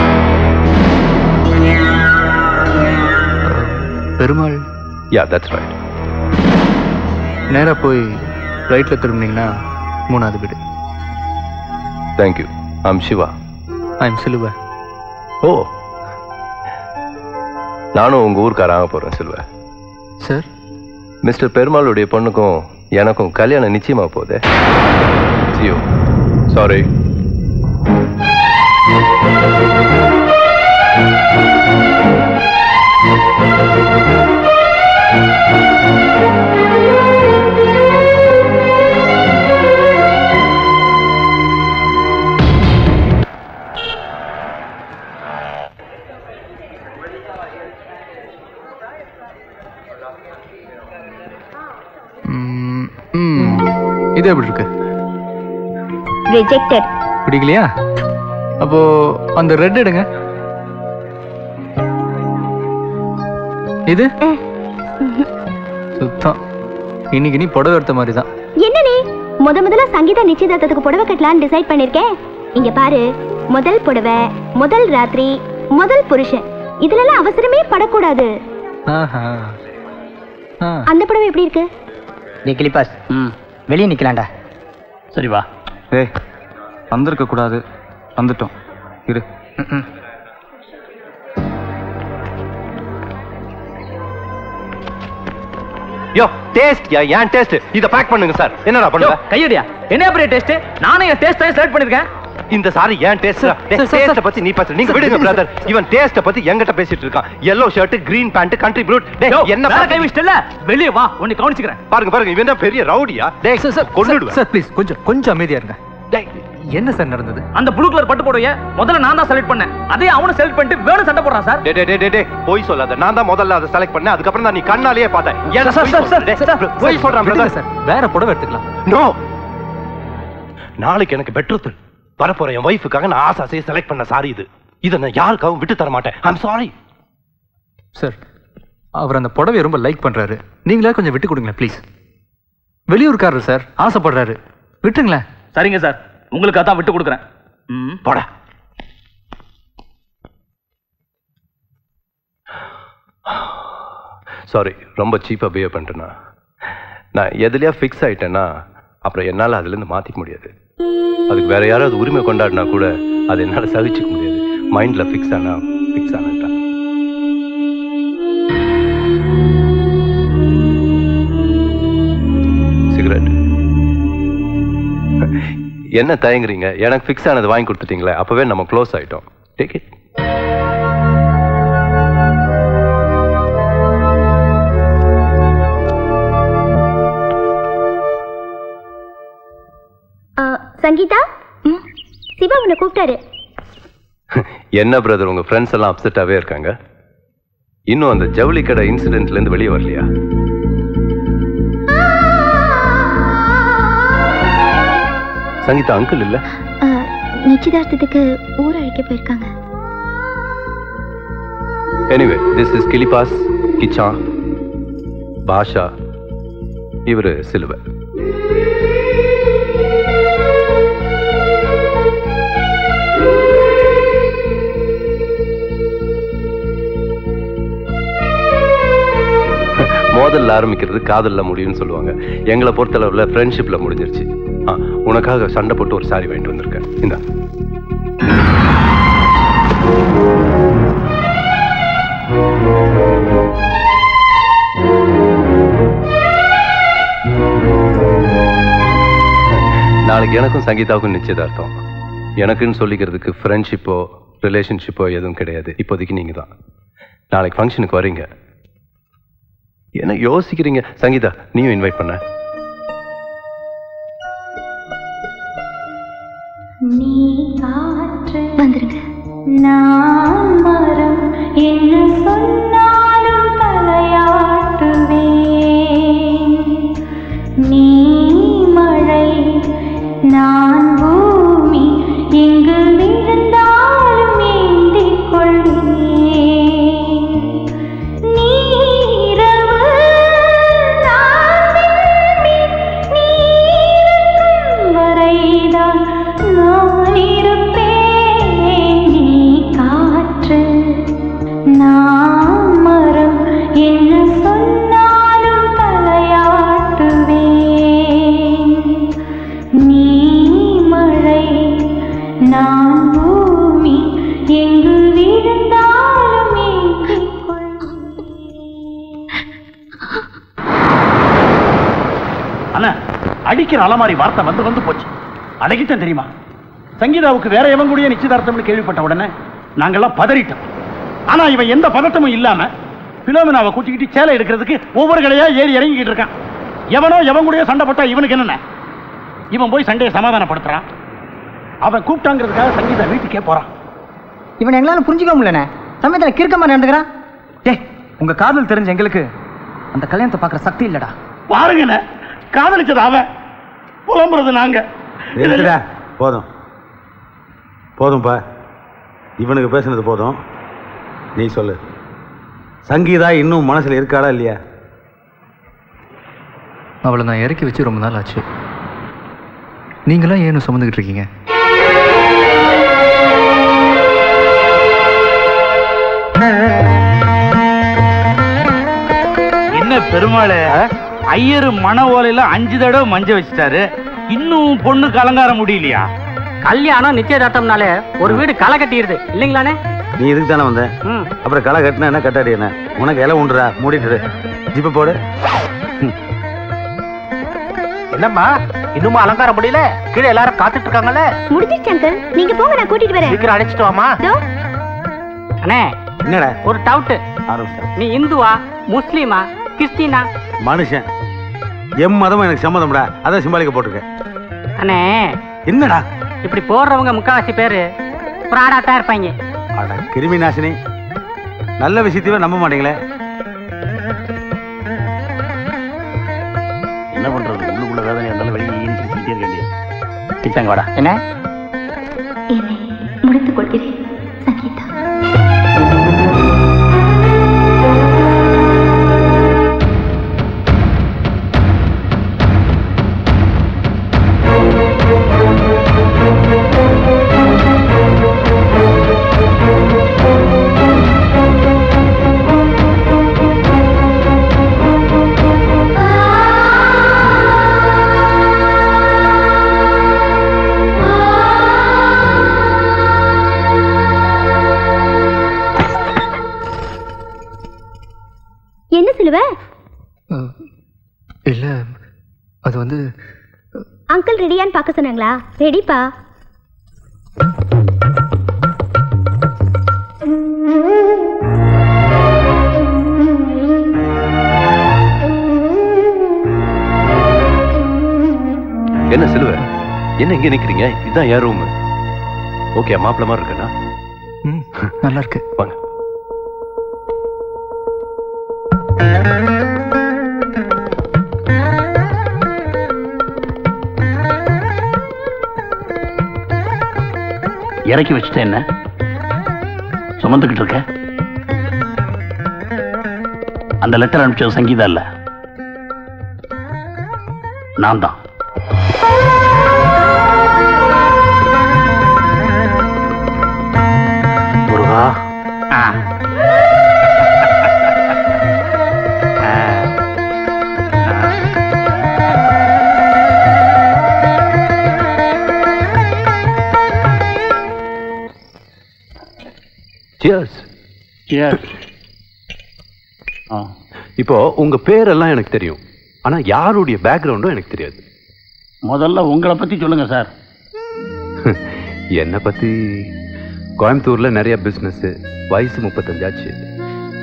Perumal. Yeah that's right. நேராக போய் ரைட்டில் திரும்பினீங்கன்னா மூணாவது வீடு. Thank you. I'm Siva. I'm Siluva. ஓ நானும் உங்கள் ஊருக்காராக போகிறேன் சிலுவ. சார் மிஸ்டர் பெருமாளுடைய பொண்ணுக்கும் எனக்கும் கல்யாணம் நிச்சயமாக போகுது. ஜியோ சாரி. இது எப்படி இருக்கு? ரிஜெக்டட். பிடிக்கலையா? அப்போ அந்த ரெட் எடுங்க. இது சுத்தம். இன்னைக்கு நீ புடவை எடுத்த மாதிரி தான். என்ன நீ முத முதல்ல சங்கீதா நிச்சயதார்த்தத்துக்கு புடவை கட்டலான்னு டிசைட் பண்ணிருக்கேன். இங்க பாரு, முதல் புடவை, முதல் ராத்திரி, முதல் புருஷன், இதுல எல்லாம் அவசரமே படக்கூடாது. அந்த புடவை எப்படி இருக்கு? நீ கிளிப்பாஸ் வெளியே நிற்கலாண்டா. சரி வா. ஏ வந்திருக்க கூடாது, வந்துட்டோம் இரு. யோ டேஸ்ட். யா ஏன் டேஸ்ட்? இதை பேக் பண்ணுங்க சார். என்னடா பண்ணுங்க? கையடியா என்ன பெரிய டேஸ்ட்? நானே என் டேஸ்ட் தான் செலக்ட் பண்ணிருக்கேன். இந்த சாரி ஏன் டேஸ்ட்? டேஸ்ட்டை பத்தி நீ பேசு, நீங்க விடுங்க பிரதர். இவன் டேஸ்ட்டை பத்தி எங்கிட்ட பேசிட்டு இருக்கான். Yellow shirt, green pant, country ப்ளூட். டேய் என்ன பாரு கை விஷ்டல்ல, வெளிய வா உன்னை கவனிச்சுக்கிறேன். பாருங்க பாருங்க இவன் என்ன பெரிய ரவுடியா. டேய் சார் கொன்னுடுவேன் சார். ப்ளீஸ் கொஞ்சம் கொஞ்சம் அமைதியா இருங்க. டேய் என்ன சார் நடந்தது? அந்த ப்ளூ கலர் பட்டு போடுவே முதல்ல நான் தான் செலக்ட் பண்ணேன், அதே அவனும் செலக்ட் பண்ணிட்டு வேணும் சண்டை போடுறான் சார். டேய் டேய் டேய் போய் சொல்லாத, நான் தான் முதல்ல அதை செலக்ட் பண்ணேன், அதுக்கு அப்புறம் தான் நீ கண்ணாலேயே பார்த்தேன். சார் சார் போய் சொல்றான் பிரதர். சார் வேற புடவை எடுத்துக்கலாம். நோ நாளைக்கு எனக்கு பெட்ரூத்து வரப்போற என் ஒய்ஃபுக்காக நான் ஆசாசையை செலக்ட் பண்ண சாரி இது. இதை நான் யாருக்காகவும் விட்டு தர மாட்டேன். I'm sorry sir. அவர் அந்த புடவை ரொம்ப லைக் பண்றாரு, நீங்களே கொஞ்சம் விட்டு கொடுங்களேன் ப்ளீஸ். வெளியூர்காரர் சார், ஆசைப்படுறாரு, விட்டுங்களேன். சரிங்க சார், உங்களுக்கு அதான் விட்டு கொடுக்குறேன். ம் போட சாரி, ரொம்ப சீப்பாக பிஹேவ் பண்ணிட்டேன்னா, நான் எதுலையா ஃபிக்ஸ் ஆகிட்டேன்னா அப்புறம் என்னால் அதுலேருந்து மாற்றிக்க முடியாது. அதுக்கு வேறு யாராவது உரிமை கொண்டாடினா கூட அது என்னால் சகிச்சிக்க முடியாது. மைண்டில் ஃபிக்ஸ் ஆனால் ஃபிக்ஸ் ஆனட்டா. சிகரெட் என்ன தயங்குறீங்க? எனக்கு ஃபிக்ஸ் ஆனது வாங்கி கொடுத்துட்டீங்களே, அப்போவே நம்ம க்ளோஸ் ஆகிட்டோம். Take it. சங்கீதா, சிவா உன்னை கூப்பிட்டாரு. என்ன பிரதர், உங்க ஃப்ரெண்ட்ஸ் எல்லாம் அப்செட்டாவே இருக்காங்க. இன்னும் அந்த ஜவுளி கடை இன்சிடென்ட்ல இருந்து வெளியே வரலையா? சங்கீதா அங்கிள் இல்ல, நிச்சயதார்த்தத்துக்கு ஊர் அழைக்க போயிருக்காங்க. Anyway, this is Kilipas, Kicha, Basha, இவரு சிலுவை. மோதல் ஆரம்பிக்கிறது காதல்ல முடியும்னு சொல்லுவாங்க. எங்களை பொறுத்தளவுல ஃப்ரெண்ட்ஷிப்ல முடிஞ்சிருச்சு. உனக்காக சண்டை போட்டு ஒரு சாரி வாங்கிட்டு வந்திருக்கேன். இந்த நாளைக்கு எனக்கும் சங்கீதாவுக்கும் நிச்சயதார்த்தம். எனக்குன்னு சொல்லிக்கிறதுக்கு ஃப்ரெண்ட்ஷிப்போ ரிலேஷன்ஷிப்போ எதுவும் கிடையாது. இப்போதைக்கு நீங்க தான். நாளைக்கு ஃபங்க்ஷனுக்கு வரீங்க என்ன யோசிக்கிறீங்க? சங்கீதா நீயும் இன்வைட் பண்ண. நீ காற்று வந்துருங்க, நான் மரம், என்ன சொன்னாலும் தலையாட்டுமே. நீ மழை, நான் பூமி, எங்கு இருந்தாலும் ஏந்திக் கொள்வேன். அடிக்கிற அலமாரி வார்த்தை வந்து வந்து போச்சு. அடக்கித்தான் தெரியுமா, சங்கீதாவுக்கு வேற எவன் கூடிய நிச்சயதார்த்தம்னு கேள்விப்பட்ட உடனே நாங்கள்லாம் பதறிட்டோம். ஆனா இவன் எந்த பதட்டமும் இல்லாம பிலோமினாவை கூட்டிக்கிட்டு சேலை எடுக்கிறதுக்கு ஒவ்வொரு கடையா ஏறி இறங்கிக்கிட்டு இருக்கான். எவனோ எவன் கூடயோ சண்டை போட்டா இவனுக்கு என்னென்ன, இவன் போய் சண்டையை சமாதானப்படுத்துறான். அவன் கூப்பிட்டாங்கிறதுக்காக சங்கீதா வீட்டுக்கே போறான். இவன் எங்களால புரிஞ்சுக்க முடியலண்ணே, சமயத்தில் கிறுக்க மாதிரி நடந்துக்கிறான். டேய், உங்க காதல் தெரிஞ்ச எங்களுக்கு அந்த கல்யாணத்தை பார்க்குற சக்தி இல்லடா. பாருங்கண்ணே, காதலிச்சது அவன், புலம்புறது நாங்க. போதும் போதும்பா, இவனுக்கு பேசுனது போதும். நீ சொல்லு, சங்கீதா இன்னும் மனசுல இருக்காளா இல்லையா? அவளை நான் இறக்கி வச்சு ரொம்ப நாள் ஆச்சு. நீங்களாம் ஏன்னு சுமந்துக்கிட்டு இருக்கீங்க? என்ன பெருமாளே, ஐயரு மன ஓலையில அஞ்சு தடவை மஞ்ச வச்சுட்டாரு, இன்னும் பொண்ணுக்கு அலங்காரம் முடியலையா? கல்யாணம் நிச்சயதார்த்தம்னாலே ஒரு வீடு களை கட்டிடுது இல்லைங்களானே. நீ இதுக்கு தானே வந்த, அப்புறம் களை கட்டினா என்ன கட்டாடி என்ன? உனக்கு இலை உண்டுறா, மூடிட்டு ஜிப்ப போடு. என்னம்மா இன்னுமா அலங்காரம் முடியல? கீழே எல்லாரும் காத்துட்டு இருக்காங்கல்ல. முடிச்சிருச்சாங்க, நீங்க போங்க, நான் கூட்டிட்டு வரேன். சீக்கிரம் அழைச்சிட்டு வாமா. அண்ணே என்னடா ஒரு டவுட், நீ இந்துவா, முஸ்லீமா, கிறிஸ்டினா? மனுஷன் எம் மதம் எனக்கு சம்மதம்டா, அதான் சிம்பாலிக்க போட்டிருக்கேன். அண்ணே என்னடா இப்படி போடுறவங்க முக்காவாசி பேரு பிராடாத்தான் இருப்பாங்க. அட கிருமி நாசினி, நல்ல விஷயத்தையே நம்ப மாட்டீங்களே. என்ன பண்றது, உள்ளுக்குள்ள வேதனை இருந்தாலும் வெளியே தங்கோடா என்ன முடித்துக் கொள்கிறேன். அங்கிள் ரெடியான்னு பார்க்க சொன்னாங்களா? ரெடிப்பா. என்ன சிலுவ, என்ன இங்க நிக்கிறீங்க? இதுதான் என் ரூம். ஓகே, மாப்பிள்ள மாதிரி இருக்கா? நல்லா இருக்கு, வாங்க. இறக்கி வச்சுட்டு என்ன சுமந்துக்கிட்டு இருக்க? அந்த லெட்டர் அனுப்பிச்சது சங்கீதா இல்ல, நான் தான். முருகா, இப்போ உங்க பேரெல்லாம் எனக்கு தெரியும், ஆனா யாருடைய பேக்ரவுண்டும் எனக்கு தெரியாது. முதல்ல உங்களை பத்தி சொல்லுங்க சார். என்னை பத்தி, கோயம்புத்தூர்ல நிறைய பிசினஸ், வயசு முப்பத்தஞ்சாச்சு.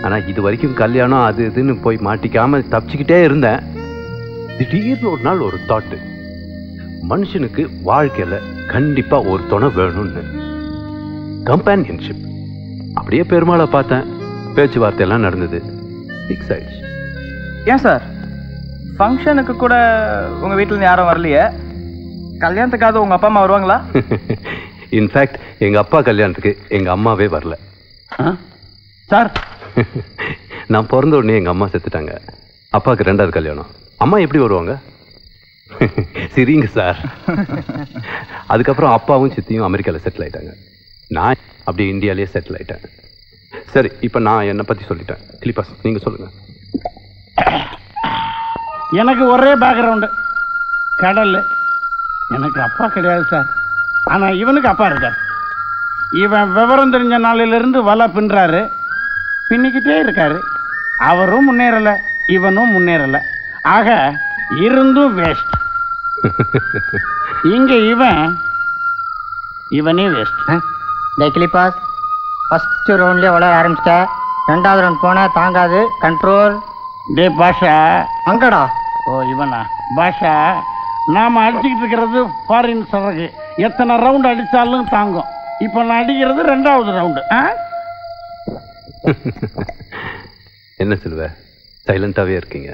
ஆனா இது வரைக்கும் கல்யாணம் அது இதுன்னு போய் மாட்டிக்காம தப்பிச்சுக்கிட்டே இருந்தேன். திடீர்னு ஒரு நாள் ஒரு தாட்டு, மனுஷனுக்கு வாழ்க்கையில கண்டிப்பா ஒரு துணை வேணும்னு. கம்பேனியன்ஷிப். அப்படியே பெருமாளை பார்த்தேன், பேச்சுவார்த்தை எல்லாம் நடந்தது. ஏன் சார் ஃபங்க்ஷனுக்கு கூட உங்க வீட்டில் யாரும் வரலையே? கல்யாணத்துக்காக உங்க அப்பா அம்மா வருவாங்களா? இன்ஃபேக்ட் எங்க அப்பா கல்யாணத்துக்கு எங்க அம்மாவே வரல சார். நான் பிறந்த உடனே எங்க அம்மா செத்துட்டாங்க. அப்பாவுக்கு ரெண்டாவது கல்யாணம். அம்மா எப்படி வருவாங்க? சரிங்க சார். அதுக்கப்புறம் அப்பாவும் சித்தியும் அமெரிக்காவில் செட்டில் ஆயிட்டாங்க. நான் அப்படி இந்தியாவிலே செட்டில் ஆயிட்டேன். சரி, இப்போ நான் என்னை பற்றி சொல்லிட்டேன். கிளிபாஸ், நீங்கள் சொல்லுங்கள். எனக்கு ஒரே பேக்ரவுண்டு, கடல். எனக்கு அப்பா கிடையாது சார், ஆனால் இவனுக்கு அப்பா இருக்கார். இவன் விவரம் தெரிஞ்ச நாளிலிருந்து வலை பின்றாரு, பின்னிக்கிட்டே இருக்காரு. அவரும் முன்னேறலை, இவனும் முன்னேறலை. ஆக இருந்தும் வேஸ்ட். இங்கே இவன் இவனே வேஸ்ட். கிளிபாஸ், ஃபஸ்ட்டு ரவுண்ட்லேயே விளையாட ஆரம்பிச்சிட்ட, ரெண்டாவது ரவுண்ட் போனால் தாங்காது. கண்ட்ரோல். டே பாஷா, அங்கடா. ஓ, இவனா பாஷா? நாம் அடிச்சுக்கிட்டு இருக்கிறது ஃபாரின் சரகு, எத்தனை ரவுண்டு அடித்தாலும் தாங்கும். இப்போ நான் அடிக்கிறது ரெண்டாவது ரவுண்டு. ஆ, என்ன சொல்லுவ, சைலண்ட்டாகவே இருக்கீங்க.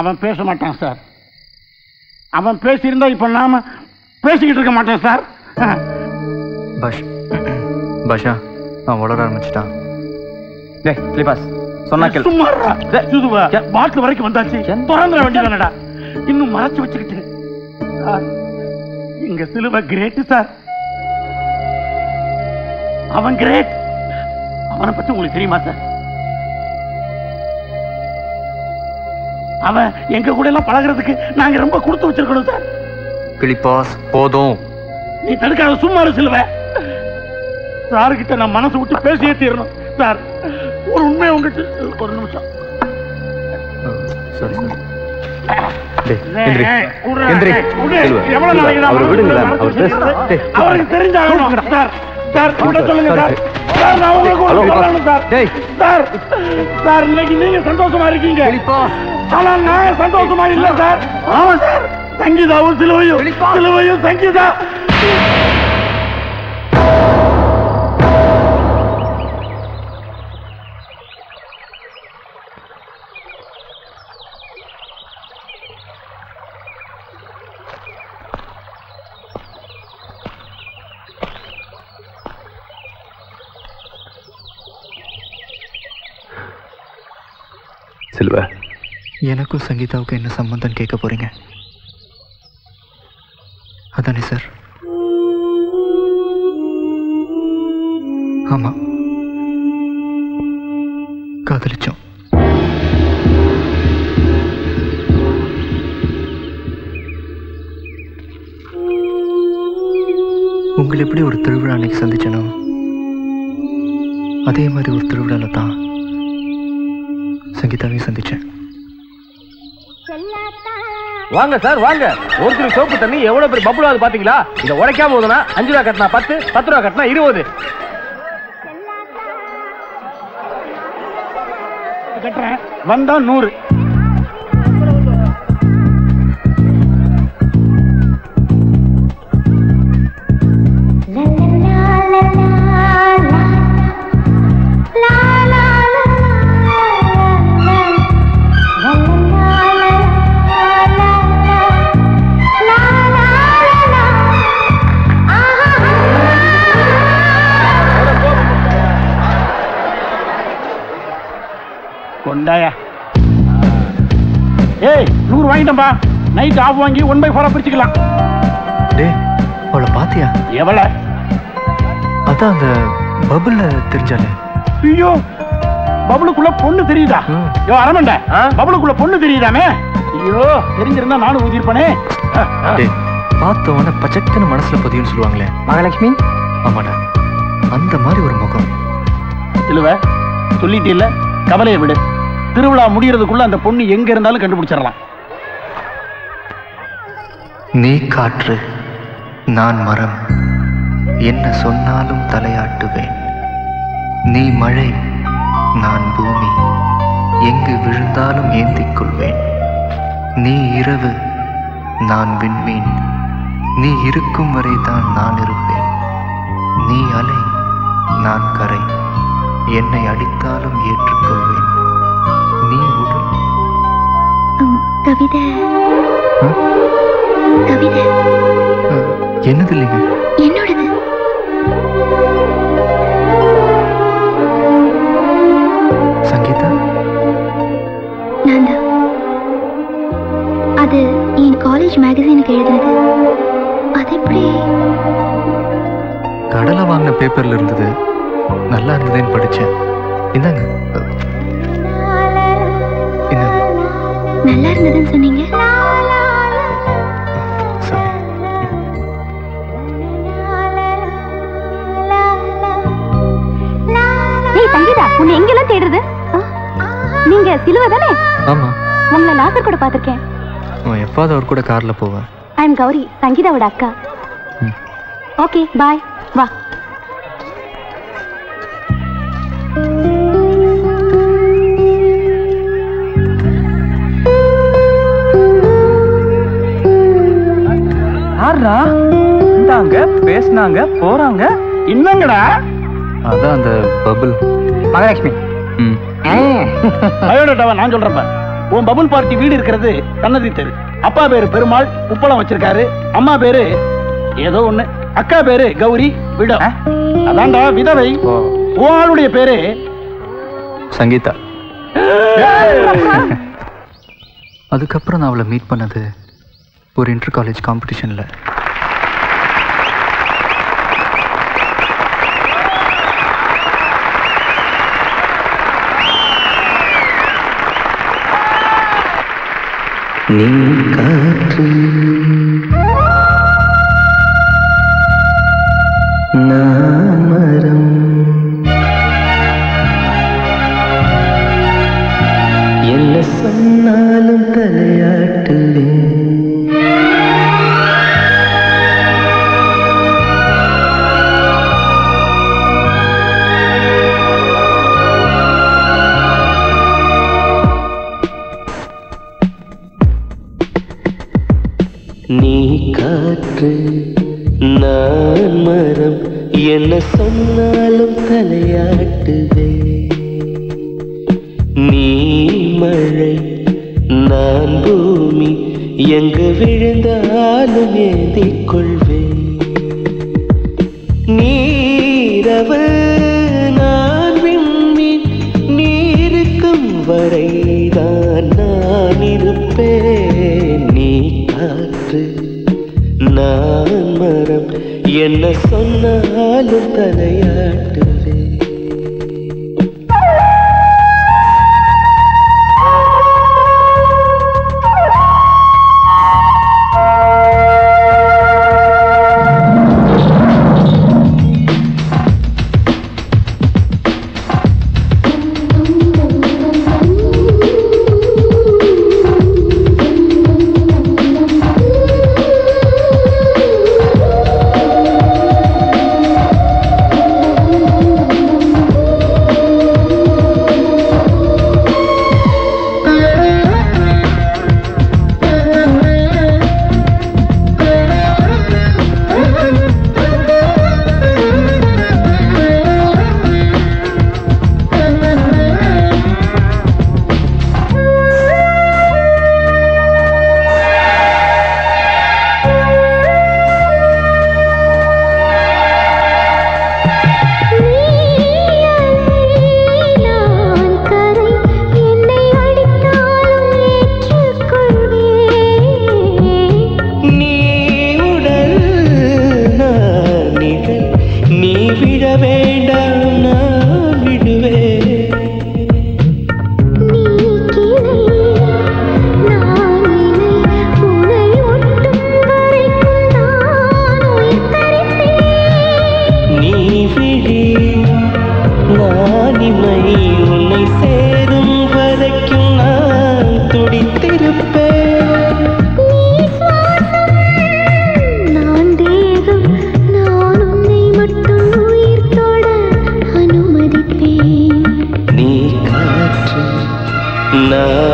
அவன் பேச மாட்டான் சார். அவன் பேசியிருந்தா இப்போ நாம் பேசிக்கிட்டு இருக்க மாட்டான் சார். பாஷ் பாஷா, நான் உளர ஆரம்பிச்சிட்டான். டேய் கிளிபாஸ், சொன்னா கேளு. சும்மாடா சுதுவா, பாட்டில் வரைக்கும் வந்தாச்சு, திறந்துட வேண்டியதானடா. இன்னும் மறைச்சு வச்சுக்கிட்டு எங்க சிலுவை கிரேட்டு சார். அவன் கிரேட். அவனை பத்தி உங்களுக்கு தெரியுமா சார்? அவன் எங்க கூட எல்லாம் பழகிறதுக்கு நாங்க ரொம்ப கொடுத்து வச்சிருக்கணும் சார். கிளிபாஸ், போதும், நீ தடுக்காத. சும்மா சிலுவை, சார்கிட்ட நான் மனசு விட்டு பேசியே தீரணும் சார். ஒரு உண்மை உங்ககிட்ட ஒரு நிமிஷம். நீங்க சந்தோஷமா இருக்கீங்க, ஆனா நான் சந்தோஷமா இல்ல சார். ஆமா சார், சங்கீதாவும் சிலுவையும், சிலுவையும் சங்கீதா. செல்வா, எனக்கும் சங்கீதாவுக்கு என்ன சம்பந்தம் கேட்க போறீங்க அதானே சார்? ஆமா, காதலிச்சோம். உங்களை எப்படி ஒரு திருவிழா அன்னைக்கு சந்திச்சனோ அதே மாதிரி ஒரு திருவிழாவில் தான் சங்கீதாவையும் சந்திச்சேன். வாங்க சார் வாங்க. ஒருத்தர் சோப்பு தண்ணி எவ்வளோ பேர் பப்புலாவது பார்த்தீங்களா? இதை உடைக்காம போதுனா அஞ்சு ரூபா கட்டினா பத்து, பத்து ரூபா கட்டினா இருபது. கட்டுறேன் வந்தா நூறு. ஏய், நூறு வாங்கிட்டம்பா. நைட் ஆஃப் வாங்கி ஒன் பை ஃபோரா பிரிச்சுக்கலாம். டேய், அவளை பாத்தியா? எவளை? அதான் அந்த பபுல்ல தெரிஞ்சாலே. ஐயோ, பபுலுக்குள்ள பொண்ணு தெரியுதா? யோ அரமண்ட, பபுலுக்குள்ள பொண்ணு தெரியுதாமே. ஐயோ, தெரிஞ்சிருந்தா நானும் ஊதிருப்பனே. டேய், பார்த்தவன பச்சக்கன்னு மனசுல பதியுன்னு சொல்லுவாங்களே, மகாலட்சுமி. ஆமாடா, அந்த மாதிரி ஒரு முகம். இல்லவ சொல்லிட்டே இல்ல, கவலையை விடு. திருவிழா முடியறதுக்குள்ள அந்த பொண்ணு எங்க இருந்தாலும் கண்டுபிடிச்சிடலாம். நீ காற்று, நான் மரம், என்ன சொன்னாலும் தலையாட்டுவேன். நீ மழை, நான் பூமி, எங்கு விழுந்தாலும் ஏந்திக் கொள்வேன். நீ இரவு, நான் விண்மீன், நீ இருக்கும் வரை தான் நான் இருப்பேன். நீ அலை, நான் கரை, என்னை அடித்தாலும் ஏற்றுக்கொள்வேன். நீ உடல் கவிதை. கவிதை என்னது? இல்லைங்க, என்னோடது. சங்கீதா, நான் தான் அது. என் காலேஜ் மேகசீனுக்கு எழுதினது. அது எப்படி கடலை வாங்கின பேப்பர்ல இருந்தது. நல்லா இருந்ததுன்னு படிச்சேன். இந்தாங்க. நல்லா இருந்ததுன்னு சொன்னீங்க. சங்கீதா, உன்னை எங்கெல்லாம் தேடுறது? நீங்க சிலுவை தானே? ஆமா, உங்களை லாசர் கூட பாத்திருக்கேன். எப்பாவது அவர் கூட கார்ல போவேன். ஐ எம் கௌரி, சங்கீதாவோட அக்கா. Okay, bye. வா. பேசினாங்க, போறாங்க. என்னங்கடா அதான் அந்த பபுல். மகாலட்சுமி, அயோடட்டாவா? நான் சொல்றேன். உன் பபுல் பார்ட்டி வீடு இருக்கிறது கண்ணதி தெரு. அப்பா பேரு பெருமாள், உப்பளம் வச்சிருக்காரு. அம்மா பேரு ஏதோ ஒண்ணு, அக்கா பேரு கௌரி. விட அதான்டா விதவை. உங்களுடைய பேரு சங்கீதா. அதுக்கப்புறம் நான் அவளை மீட் பண்ணது ஒரு இன்டர் காலேஜ் காம்படிஷன்ல. நீ காற்று, நான் மரம், என்ன சொன்னாலும் தலையாட்டுவேன். நீ காற்று, நான் மரம், என்ன சொன்னாலும் தலையாட்டுவே. நீ மழை, நான் பூமி, எங்கு விழுந்தாலும் ஏந்திக் கொள்வே. நீரவு, நான் விண்மீன், நீருக்கும் வரைதான் என்ன சொன்னாலும் தலையாட்டுவே.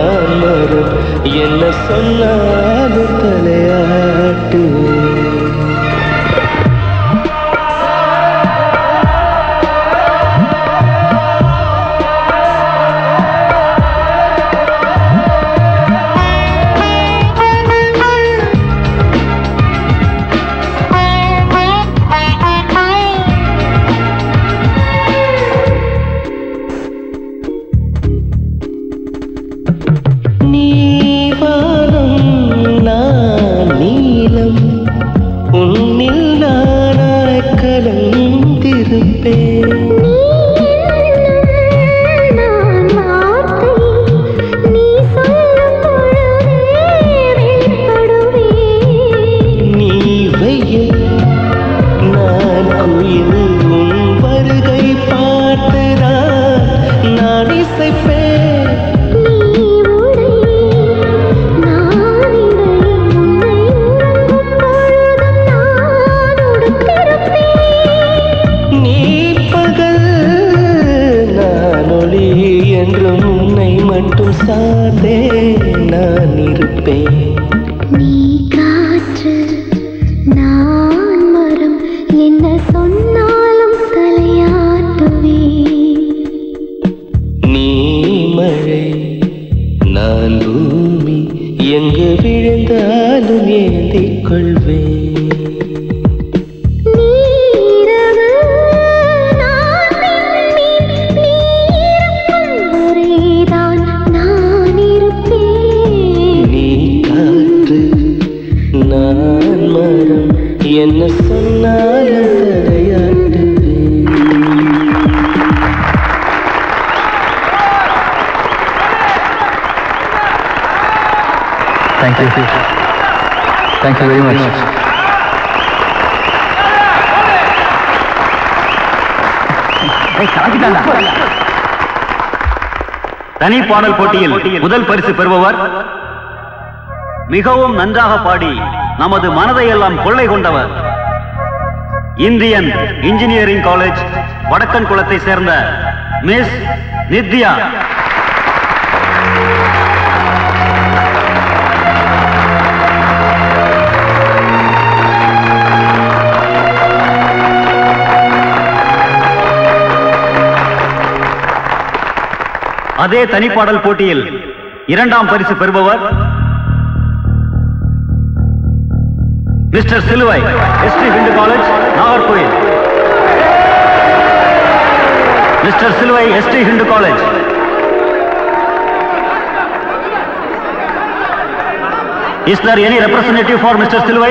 நான் மறும் என்ன சொன்னாலும் தலையாட்டு. உன்னில் நானாய் கலந்திருப்பேன். நீ வெயில் நான் குயில், உன் வருகை பார்த்ததான் நான் இசைப்பேன். உன்னை மட்டும் சார்ந்தே நான் இருப்பேன். நீ காற்று நான் மரம், என்ன சொன்னாலும் தலையாட்டுவே. நீ மழை நான் பூமி, எங்கு விழுந்தாலும் ஏந்திக் கொள்வேன். என்ன சொன்னாலும் தலையாட்டுவே. Thank you. Thank you very much. தனி பாடல் போட்டியில் முதல் பரிசு பெறுபவர் மிகவும் நன்றாக பாடி நமது மனதை எல்லாம் கொள்ளை கொண்டவர், இந்தியன் இன்ஜினியரிங் காலேஜ் வடக்கன் குளத்தை சேர்ந்த மிஸ் நித்யா. அதே தனிப்பாடல் போட்டியில் இரண்டாம் பரிசு பெறுபவர் mister Siluvai, ST Hindu college Nagercoil. Mister Siluvai, ST Hindu college. Is there any representative for mister Siluvai?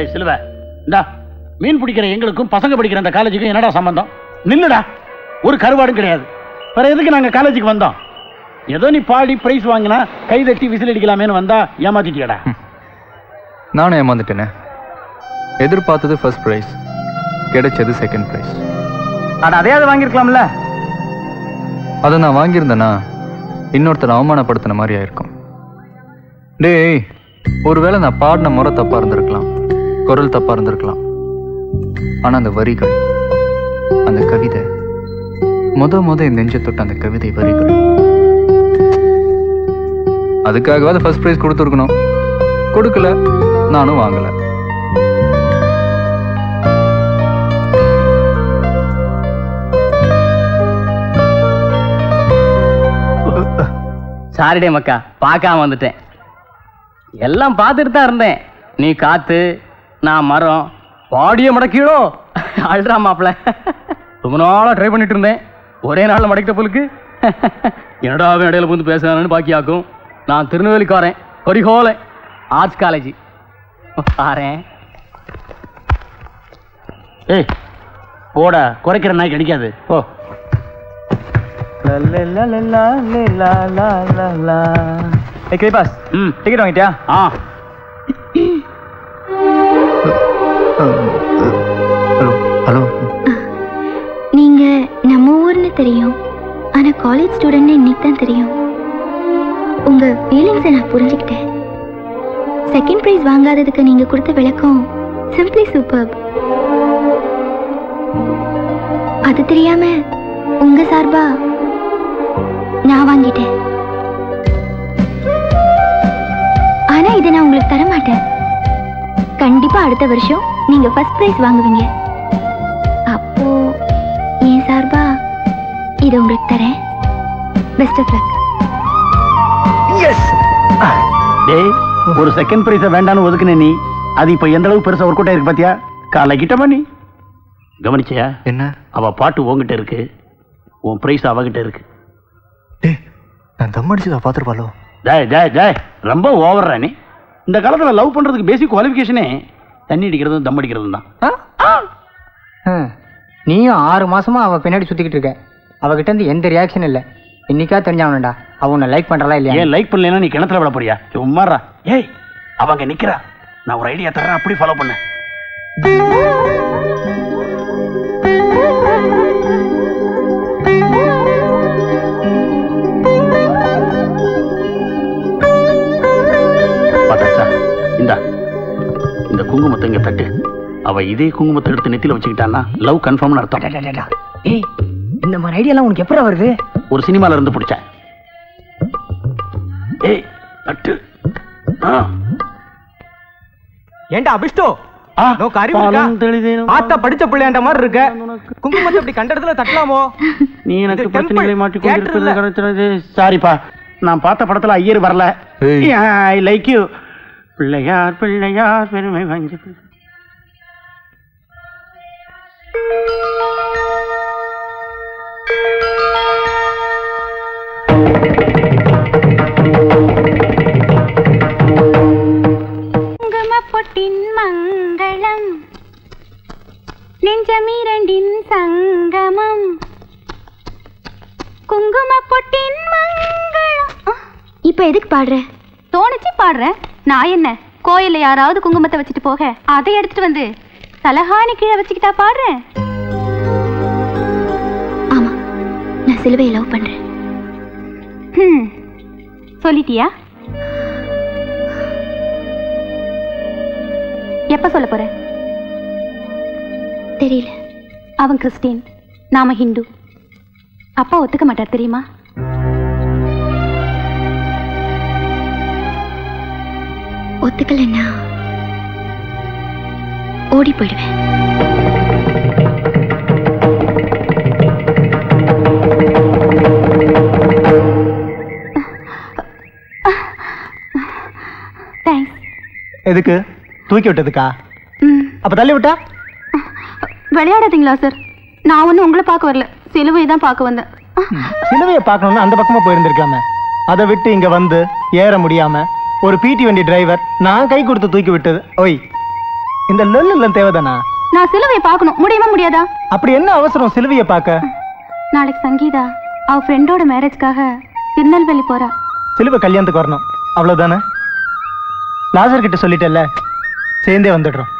ஏய் சிலுவை, இந்தா மீன் பிடிக்கிற எங்களுக்கும் பசங்க படிக்கிற அந்த காலேஜுக்கும் என்னடா சம்பந்தம்? நின்னுடா, ஒரு கருவாடும் கிடையாது. வேற எதுக்கு நாங்கள் காலேஜுக்கு வந்தோம்? ஏதோ நீ பாடி பிரைஸ் வாங்கினா கை தட்டி விசில் அடிக்கலாமேன்னு வந்தா ஏமாத்திட்டியடா. நானும் ஏமாந்துட்டேனே. எதிர்பார்த்தது ஃபர்ஸ்ட் பிரைஸ், கிடைச்சது செகண்ட் பிரைஸ். ஆனா அதையாவது வாங்கியிருக்கலாம்ல. அதை நான் வாங்கியிருந்தேன்னா இன்னொருத்தர் அவமானப்படுத்தின மாதிரி ஆயிருக்கும். டேய், ஒருவேளை நான் பாடின முறை தப்பா இருந்திருக்கலாம், குரல் தப்பா இருந்திருக்கலாம். ஆனா அந்த வரிகள், அந்த கவிதை, முத முத என் நெஞ்ச தொட்ட அந்த கவிதை வரிகள், அதுக்காகவாது ஃபர்ஸ்ட் பிரைஸ் கொடுத்துருக்கணும். கொடுக்கல, நானும் வாங்கல. சாரி டே மக்கா, பார்க்காம வந்துட்டேன். எல்லாம் பார்த்துட்டு தான் இருந்தேன். நீ காத்து, நான் மரம், பாடிய மடக்கீழோ அழுறா மாப்பிள்ள. ரொம்ப நாளாக ட்ரை பண்ணிட்டு இருந்தேன். ஒரே நாளில் மடக்கிட்ட போலுக்கு. என்னடாவே இடையில புகுந்து பேசுறானு பாக்கியாக்கும். நான் திருநெல்வேலிக்காரன், பரிகோலை ஆர்ட்ஸ் காலேஜ் ஆறேன். ஏய் போட, குறைக்கிற நாய் கிடைக்காது. ஓ டிக்கெட் வாங்கிட்டியா? ஆ. ஹலோ, நீங்க நம்ம ஊர்னு தெரியும், ஆனா காலேஜ் ஸ்டூடெண்ட் இன்னைக்கு தான் தெரியும். உங்க ஃபீலிங்ஸை நான் புரிஞ்சுக்கிட்டேன். செகண்ட் பிரைஸ் வாங்காததுக்கு நீங்க கொடுத்த விளக்கம் சிம்பிளி சூப்பர். அது தெரியாம உங்க சார்பா நான் வாங்கிட்டேன். ஆனா இதை நான் உங்களுக்கு தர மாட்டேன். கண்டிப்பா அடுத்த வருஷம் நீங்க ஃபர்ஸ்ட் பிரைஸ் வாங்குவீங்க. அப்போ என் சார்பா இதை உங்களுக்கு தரேன். Best of luck. எஸ். டேய், ஒரு செகண்ட் பிரைஸ் வேண்டான்னு ஒதுக்குனே நீ, அது இப்ப எந்த அளவுக்கு பெருசா ஒர்க் அவுட் ஆயிருக்கு பாத்தியா? காலைக்கிட்டமா நீ கவனிச்சியா? என்ன, அவ பாட்டு உங்ககிட்ட இருக்கு, உன் பிரைஸ் அவகிட்ட இருக்கு. டேய், நான் தம் அடிச்சதா பாத்துருப்பாளோ? ஜாய் ஜாய் ஜாய், ரொம்ப ஓவர்ரா நீ. இந்த காலத்துல லவ் பண்றதுக்கு பேசிக் குவாலிஃபிகேஷனே தண்ணி அடிக்கிறதும் தம் அடிக்கிறதும் தான். நீயும் ஆறு மாசமா அவ பின்னாடி சுத்திக்கிட்டு இருக்க. அவகிட்ட இருந்து எந்த ரியாக்ஷன் இல்லை. இன்னைக்கா தெரிஞ்சவனடா அவ உன்னை லைக் பண்றா இல்லையா? ஏன் லைக் பண்ணலன்னா நீ கிணத்துல விட போறியா? சும்மாறா. ஏய், அவங்க நிக்கிறா, நான் ஒரு ஐடியா தரேன், அப்படி ஃபாலோ பண்ண. இந்த குங்குமத்தை இங்க தட்டு. அவ இதே குங்குமத்தை எடுத்து நெத்தில வச்சுக்கிட்டான்னா லவ் கன்ஃபார்ம்னு அர்த்தம். ஏய், இந்த மாதிரி ஐடியா எல்லாம் உனக்கு எப்பறம் வருது? ஒரு சினிமால இருந்து பிடிச்ச. ஏய் தட்டு. ஏண்டா அபிஷ்டோ, நோ காரியம் இருக்கா? ஆத்தா படிச்ச பிள்ளைன்ற மாதிரி இருக்க. குங்குமத்தை இப்படி கண்ட இடத்துல தட்டலாமோ? நீ எனக்கு பிரச்சனைகளை மாட்டி கொண்டிருக்கிறது கரெக்ட்டா? சாரிப்பா, நான் பார்த்த படத்துல ஐயர் வரல. I like you. Pillaiyar Pillaiyar பெருமை வாங்கி. குங்கும பொட்டின் மங்களம், நெஞ்சமிரண்டின் சங்கமம். குங்கும பொட்டின் மங்களம். இப்ப எதுக்கு பாடுற? தோணுச்சு பாடுற. நான் என்ன கோயில யாராவது குங்குமத்தை வச்சுட்டு போக, அதை எடுத்துட்டு வந்து தலகாணி கீழே வச்சுக்கிட்டா பாடுறேன். ஆமா, நான் சிலுவையை லவ் பண்றேன். ம், சொல்லிட்டியா? எப்ப சொல்ல போற தெரியல. அவன் கிறிஸ்டின், நாம ஹிந்து. அப்பா ஒத்துக்க மாட்டார் தெரியுமா? ஒத்துக்கலன்னா ஓடி போயிடுவேன். தேங்க்ஸ். எதுக்கு தூக்கி விட்டதுக்கா? அப்ப தள்ளி விட்டா? விளையாடாதீங்களா சார், நான் ஒன்னும் உங்களை பார்க்க வரல, சிலுவையை தான் பார்க்க வந்தேன். சிலுவையை பார்க்கணும்னு அந்த பக்கமா போயிருந்திருக்காம, அதை விட்டு இங்க வந்து ஏற முடியாம ஒரு பீட்டி வண்டி டிரைவர் நான் கை கொடுத்து தூக்கி விட்டது. ஓய், இந்த லொல்லுல தேவைதானா? நான் சிலுவையை பார்க்கணும், முடியுமா முடியாதா? அப்படி என்ன அவசரம் சிலுவையை பார்க்க? நாளைக்கு சங்கீதா அவ ஃப்ரெண்டோட மேரேஜ்க்காக திருநெல்வேலி போறா. சிலுவை கல்யாணத்துக்கு வரணும், அவ்வளவுதானே? லாசர் கிட்ட சொல்லிட்டேல்ல, சேர்ந்தே வந்துடுறோம்.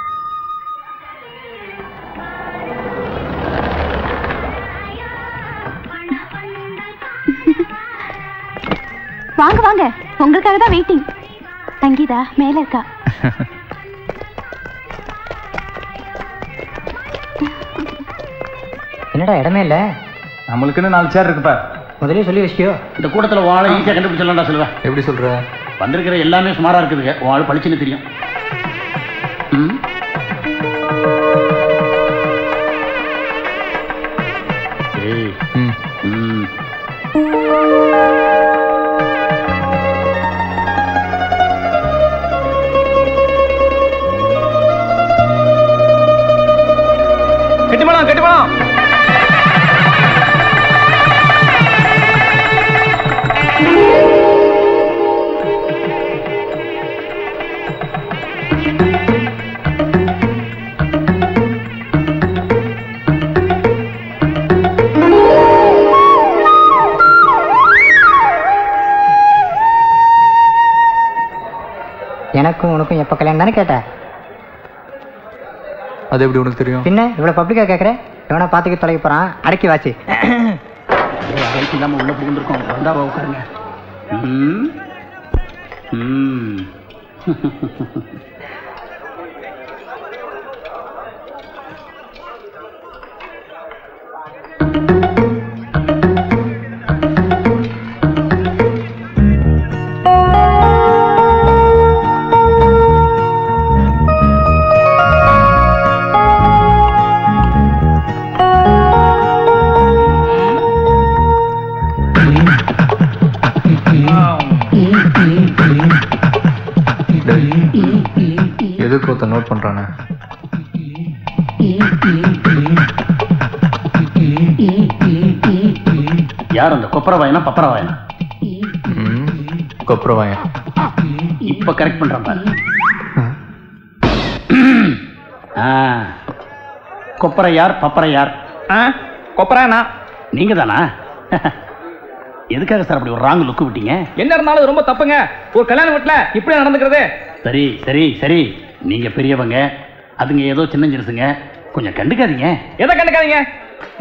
வாங்க வாங்க, உங்களுக்காக தான் வெயிட்டிங். சங்கீதா மேல இருக்கா. என்னடா இடமே இல்ல, நம்மளுக்குன்னு நாலு சேர் இருக்குப்பா. முதலே சொல்லி வச்சியோ, இந்த கூட்டத்துல வாழ ஈஸியா கண்டுபிடிச்சிடலாம்டா. சொல்லுவா எப்படி சொல்ற? வந்திருக்கிற எல்லாமே சுமாரா இருக்குதுங்க, வாழ பளிச்சுன்னு தெரியும். எனக்கும் உனக்கும் எப்ப கல்யாணம் தானே கேட்ட? அது எப்படி உனக்கு தெரியும்? பின்ன இவ்வளவு பப்ளிக்கா கேக்குற? எவனா பாத்துக்கிட்டு தொலைக்க போறான், அடக்கி வாசி. உள்ள புகுந்துருக்கோம், வந்தா உட்காருங்க. நோட் பண்றானே, யார் அந்த கொப்பரவாயனா? பப்பரவாயனா? கொப்பரவாயன். இப்ப கரெக்ட் பண்றான் பாரு. கொப்பரை யார், பப்பரை யார்? கொப்பரானா நீங்க தானா? எதுக்காக சார் அப்படி ஒரு ராங் லுக்கு விட்டீங்க? என்ன இருந்தாலும் ரொம்ப தப்புங்க, ஒரு கல்யாண வீட்டுல இப்படி நடந்துக்கிறது. சரி சரி சரி, நீங்க பெரியவங்க, அதுங்க ஏதோ சின்ன சிறுசுங்க, கொஞ்சம் கண்டுக்காதீங்க. எதை கண்டுக்காதீங்க?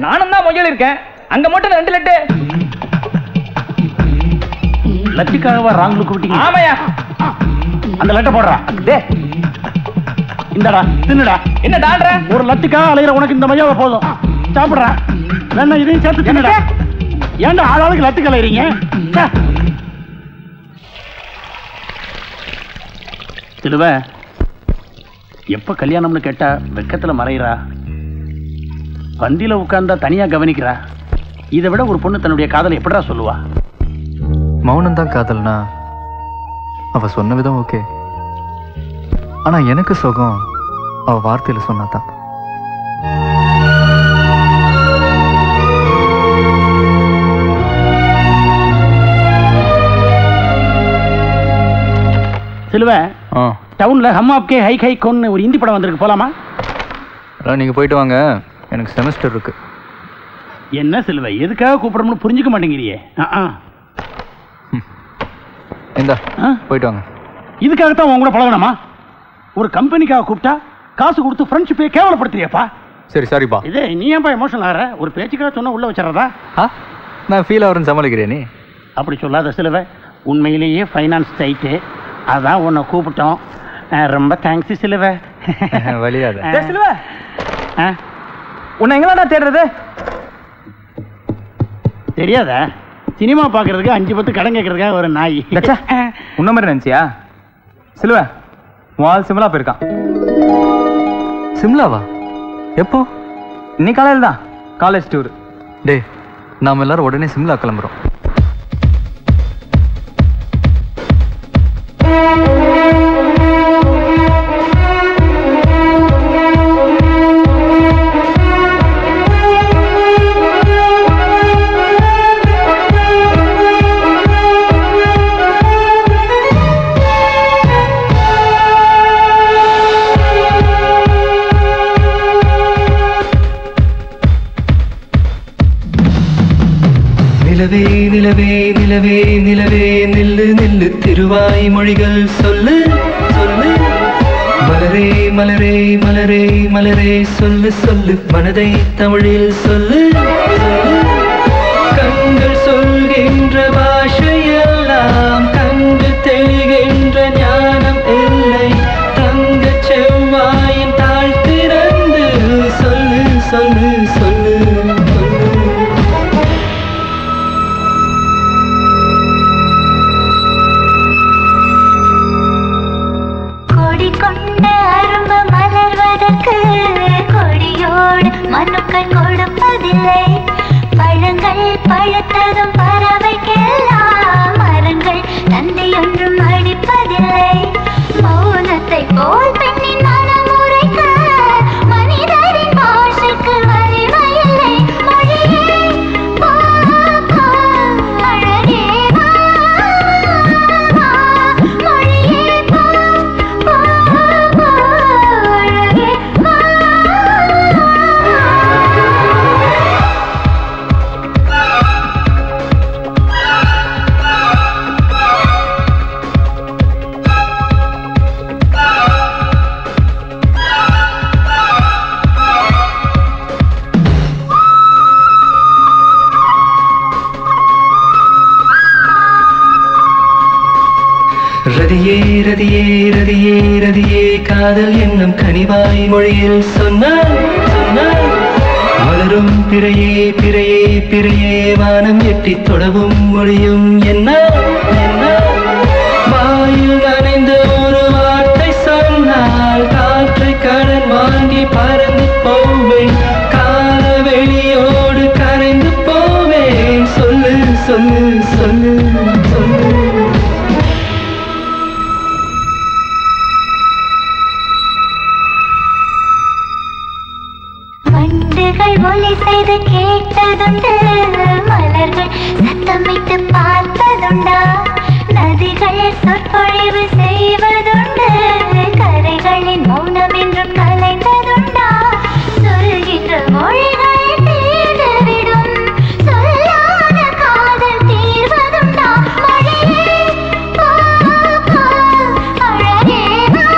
நானும் தான் மொழியில் இருக்கேன், அங்க மட்டும் ரெண்டு லட்டு லட்டுக்காகவா ராங்களுக்கு விட்டீங்க? ஆமையா, அந்த லட்டை போடுறா. டே இந்தடா தின்னுடா. என்ன டால்ற? ஒரு லட்டுக்காக அலையிற உனக்கு இந்த மஜாவை போதும். சாப்பிட்றா, வேணா இதையும் சேர்த்து தின்னுடா. ஏன்டா ஆளாளுக்கு லட்டு கலையிறீங்க? சிலுவை எப்ப கல்யாணம்னு கேட்டா வெக்கத்துல மறையிறா, பந்தியில உட்கார்ந்தா தனியா கவனிக்கிறா. இதை விட ஒரு பொண்ணு தன்னுடைய காதலை எப்படா சொல்லுவா? மௌனம் தான் காதல்னா அவ சொன்ன விதம் ஓகே, ஆனா எனக்கு சுகம் அவ வார்த்தையில சொன்னாதான். சிலுவை, டவுன்ல ஹம் ஆப்கே ஹை ஹை கொன்னு ஒரு ஹிந்தி படம் வந்திருக்கு, போலாமா? நீங்க போயிட்டு வாங்க, எனக்கு செமஸ்டர் இருக்கு. என்ன சிலுவை, எதுக்காக கூப்பிடணும்னு புரிஞ்சுக்க மாட்டேங்கிறியே. இந்த போயிட்டு வாங்க. இதுக்காகத்தான் உங்க கூட பழகணுமா? ஒரு கம்பெனிக்காக கூப்பிட்டா காசு கொடுத்து ஃப்ரெண்ட்ஷிப்பே கேவலப்படுத்துறியப்பா. சரி சாரிப்பா. இதே நீ ஏன்பா எமோஷனல் ஆகிற? ஒரு பேச்சுக்காக சொன்னா உள்ள வச்சிடறதா? நான் ஃபீல் ஆகிறேன்னு சமாளிக்கிறேன். நீ அப்படி சொல்லாத சிலுவை, உண்மையிலேயே ஃபைனான்ஸ் டைட்டு, அதான் உன்னை கூப்பிட்டோம். ரொம்ப தேங்க்ஸ் சிலுவை. வழியாது சிலுவை, உன்னை எங்களாடா தேடுறது? தெரியாத சினிமா பார்க்கறதுக்கு அஞ்சு பத்து கடன் கேட்கறதுக்காக ஒரு நாய். உன்ன மாதிரி நினைச்சியா சிலுவை? வால் சிம்லா போயிருக்கான். சிம்லாவா? எப்போ? இன்னைக்கு காலையில் தான், காலேஜ் டூர். டே நாம் எல்லாரும் உடனே சிம்லா கிளம்புறோம். நிலவே நிலவே நிலவே நில்லு நில்லு திருவாய் மொழிகள் சொல்லு சொல்லு. மலரே மலரே மலரே மலரே சொல்லு சொல்லு மனதை தமிழில் சொல்லு. கண்கள் சொல்கின்ற பாஷையெல்லாம் கண்டு தெளிகின்ற ஞானம் இல்லை. தங்க செவ்வாயின் தாழ் திறந்து சொல்லு சொல்லு சொல்லு. மனுக்கள் கொடுப்பதில்லை, பழங்கள் பழுத்ததும் பறவைக்கெல்லாம் மரங்கள் தந்தை ஒன்றும் அடிப்பதில்லை. மௌனத்தை போல் பெண்ணின் மனம் உரைக்க மனிதரின் பாஷைக்கு வலிமையில்லை. மொழியே அழகே வா, மொழியே அழகே வா. ரதியே ரதியே ரதியே ரதியே காதல் என்னும் கனிவாய் மொழியில் சொன்னான் சொன்னான். மலரும் பிறையே பிறையே பிறையே வானம் எட்டி தொடவும் மொழியும் என்ன என்ன. வாயில் நனைந்த ஒரு வார்த்தை சொன்னால் காற்றை கடன் வாங்கி பறந்து போவேன். கால வெளியோடு கரைந்து போவேன். சொல்லு சொல்லு சொல்லு சொல்லு. ஒலி செய்து கேட்டதுண்டு, மலர்கள் சத்தமிட்டு பார்த்ததுண்டா, நதிகள் சொற்பொழிவு செய்வதுண்டு, கரைகளின் மௌனம் என்றும் கலைந்ததுண்டா. சொல்கின்ற மொழிகள் தீர்ந்துவிடும், சொல்லாத காதல் தீர்வதுண்டா. மொழியே அழகே வா, மொழியே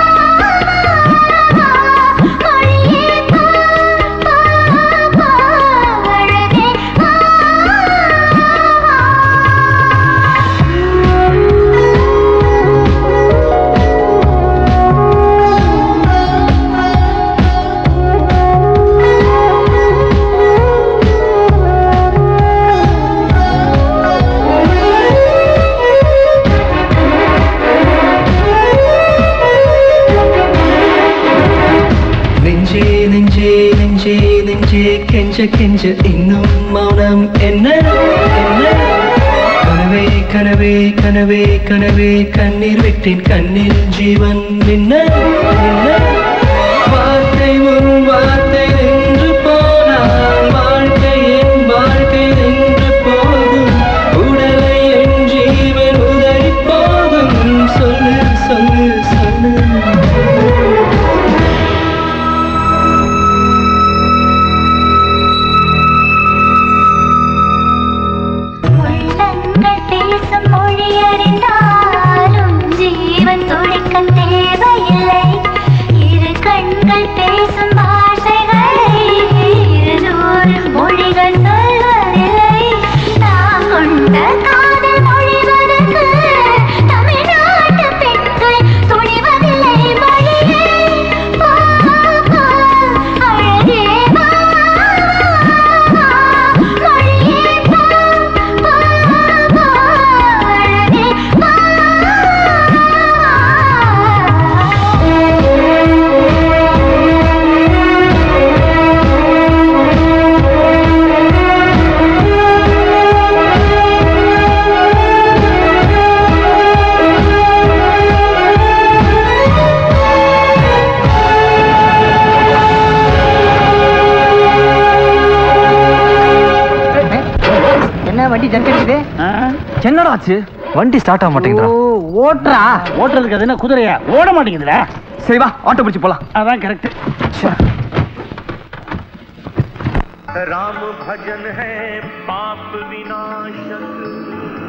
கெஞ்ச கெஞ்ச இன்னும் மௌனம் என்ன என்ன. கனவே கனவே கனவே கனவே கண்ணீர் விட்டின் கண்ணில் ஜீவன் என்ன என்ன. வார்த்தை உன் வார்த்தை நின்று போனால் வாழ்க்கையின் வாழ்க்கை நின்று போதும். உடலை என் ஜீவன் உதறி போதும். சொல்லு சொல்லு சொல்லு. வண்டி ஸ்டார்ட் ஆக மாட்டேங்குது. ஓட்றா ஓட்டறதுக்கு அது என்ன குதிரையா, ஓட மாட்டேங்குதுடா. சரி வா, ஆட்டோ பிடிச்சு போலாம். அதான் கரெக்ட். ராம பஜன் ஹே பாப் விநாசக்.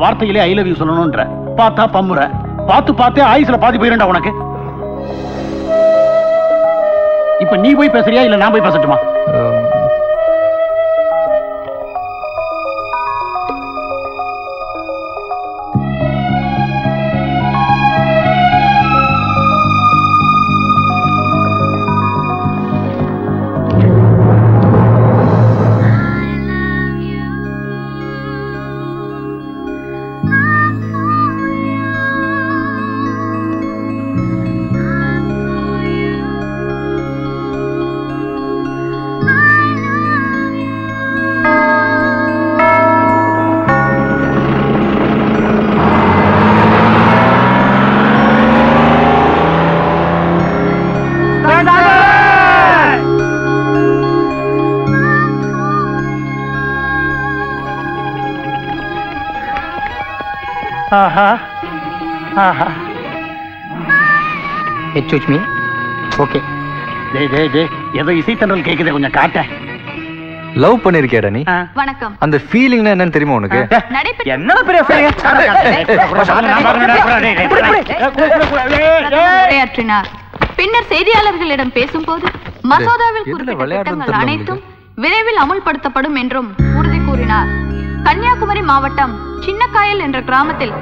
வார்த்தையிலே ஐ லவ் யூ சொல்லணும்ன்ற பார்த்தா பம்முற பார்த்து பார்த்தே ஆயுசுல பாதி போயிரண்டா உனக்கு. இப்ப நீ போய் பேசுறியா இல்ல நான் போய் பேசட்டுமா? Excuse me. Okay. டேய் டேய் டேய் ஏதோ இசைத்தன்றல் கேக்குதே, கொஞ்சம் காட்ட. லவ் பண்ணிருக்கேடா நீ? வணக்கம். அந்த ஃபீலிங்னா என்னன்னு தெரியுமா உனக்கு? என்னடா பெரிய ஃபீலிங்? பின்னர் செய்தியாளர்களிடம் பேசும்போது மசோதாவில் குறிப்பிட்ட திட்டங்கள் அனைத்தும் விரைவில் அமுல்படுத்தப்படும் என்றும் உறுதி கூறினார். கன்னியாகுமரி மாவட்டம் சின்னக்காயல் என்ற கிராமத்தில்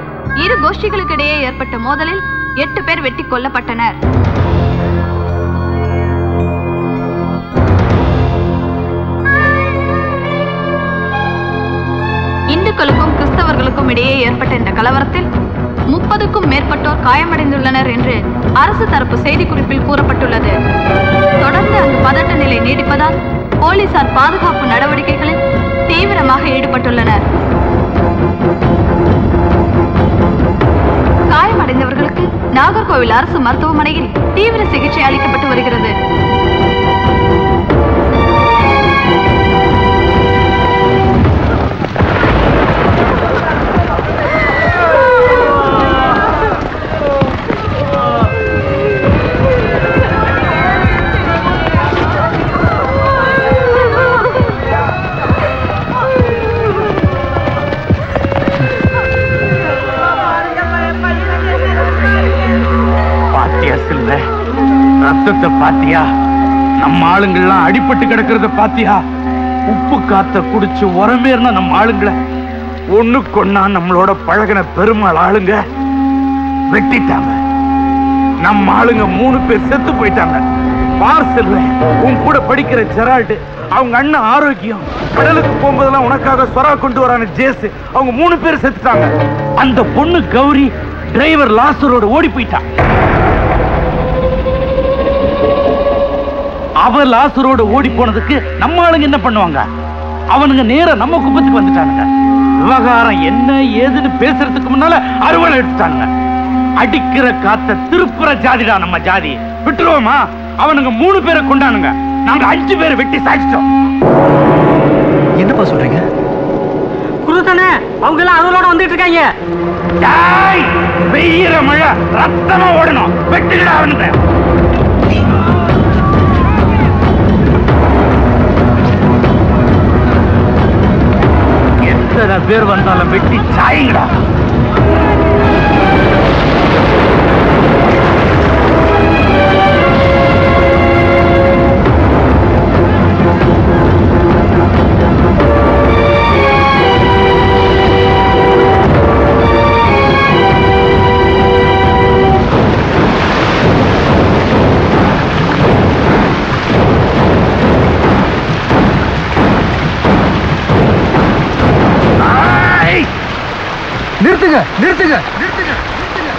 இரு கோஷ்டிகளுக்கிடையே ஏற்பட்ட மோதலில் எட்டு பேர் வெட்டி கொல்லப்பட்டனர். இந்துக்களுக்கும் கிறிஸ்தவர்களுக்கும் இடையே ஏற்பட்ட இந்த கலவரத்தில் முப்பதுக்கும் மேற்பட்டோர் காயமடைந்துள்ளனர் என்று அரசு தரப்பு செய்திக்குறிப்பில் கூறப்பட்டுள்ளது. தொடர்ந்து அந்த பதட்ட நிலை நீடிப்பதால் போலீசார் பாதுகாப்பு நடவடிக்கைகளில் தீவிரமாக ஈடுபட்டுள்ளனர். காயமடைந்தவர்களுக்கு நாகர்கோவில் அரசு மருத்துவமனையில் தீவிர சிகிச்சை அளிக்கப்பட்டு வருகிறது. பாத்தியா, நம்ம ஆளுங்கள்லாம் அடிபட்டு கிடக்கிறத பாத்தியா? உப்பு காத்த குடிச்சு உரமேறின நம்ம ஆளுங்களை ஒண்ணு கொன்னா நம்மளோட பழகின பெருமாள் ஆளுங்க வெட்டிட்டாங்க. நம்ம ஆளுங்க மூணு பேர் செத்து போயிட்டாங்க. பார்சல்ல உன் கூட படிக்கிற ஜெரால்டு, அவங்க அண்ணன் ஆரோக்கியம், கடலுக்கு போகும்போதெல்லாம் உனக்காக சொரா கொண்டு வரான ஜேசு, அவங்க மூணு பேர் செத்துட்டாங்க. அந்த பொண்ணு கௌரி டிரைவர் லாசரோட ஓடி போயிட்டான். அவர் லாசரோட ஓடி போனதுக்கு நம்ம ஆளுங்க என்ன பண்ணுவாங்க? அவனுங்க நேரா நம்ம குப்பத்துக்கு வந்துட்டானுங்க. விவகாரம் என்ன ஏதுன்னு பேசுறதுக்கு முன்னால அறுவடை எடுத்துட்டாங்க. அடிக்கிற காத்த திருப்புற ஜாதிடா நம்ம ஜாதி. விட்டுருவோமா? அவனுங்க மூணு பேரை கொண்டானுங்க, நாங்க அஞ்சு பேரை வெட்டி சாய்ச்சிட்டோம். என்னப்பா சொல்றீங்க? குருதானே அவங்க எல்லாம் அறுவலோட வந்துட்டு இருக்காங்க. பெய்யற மழை ரத்தமா ஓடணும். வெட்டுகிற அவனுங்க பேர் வந்தாலும் வெட்டி சாயுங்கடா. நிறுத்துங்க நிறுத்துங்க நிறுத்துங்க நிறுத்துங்க.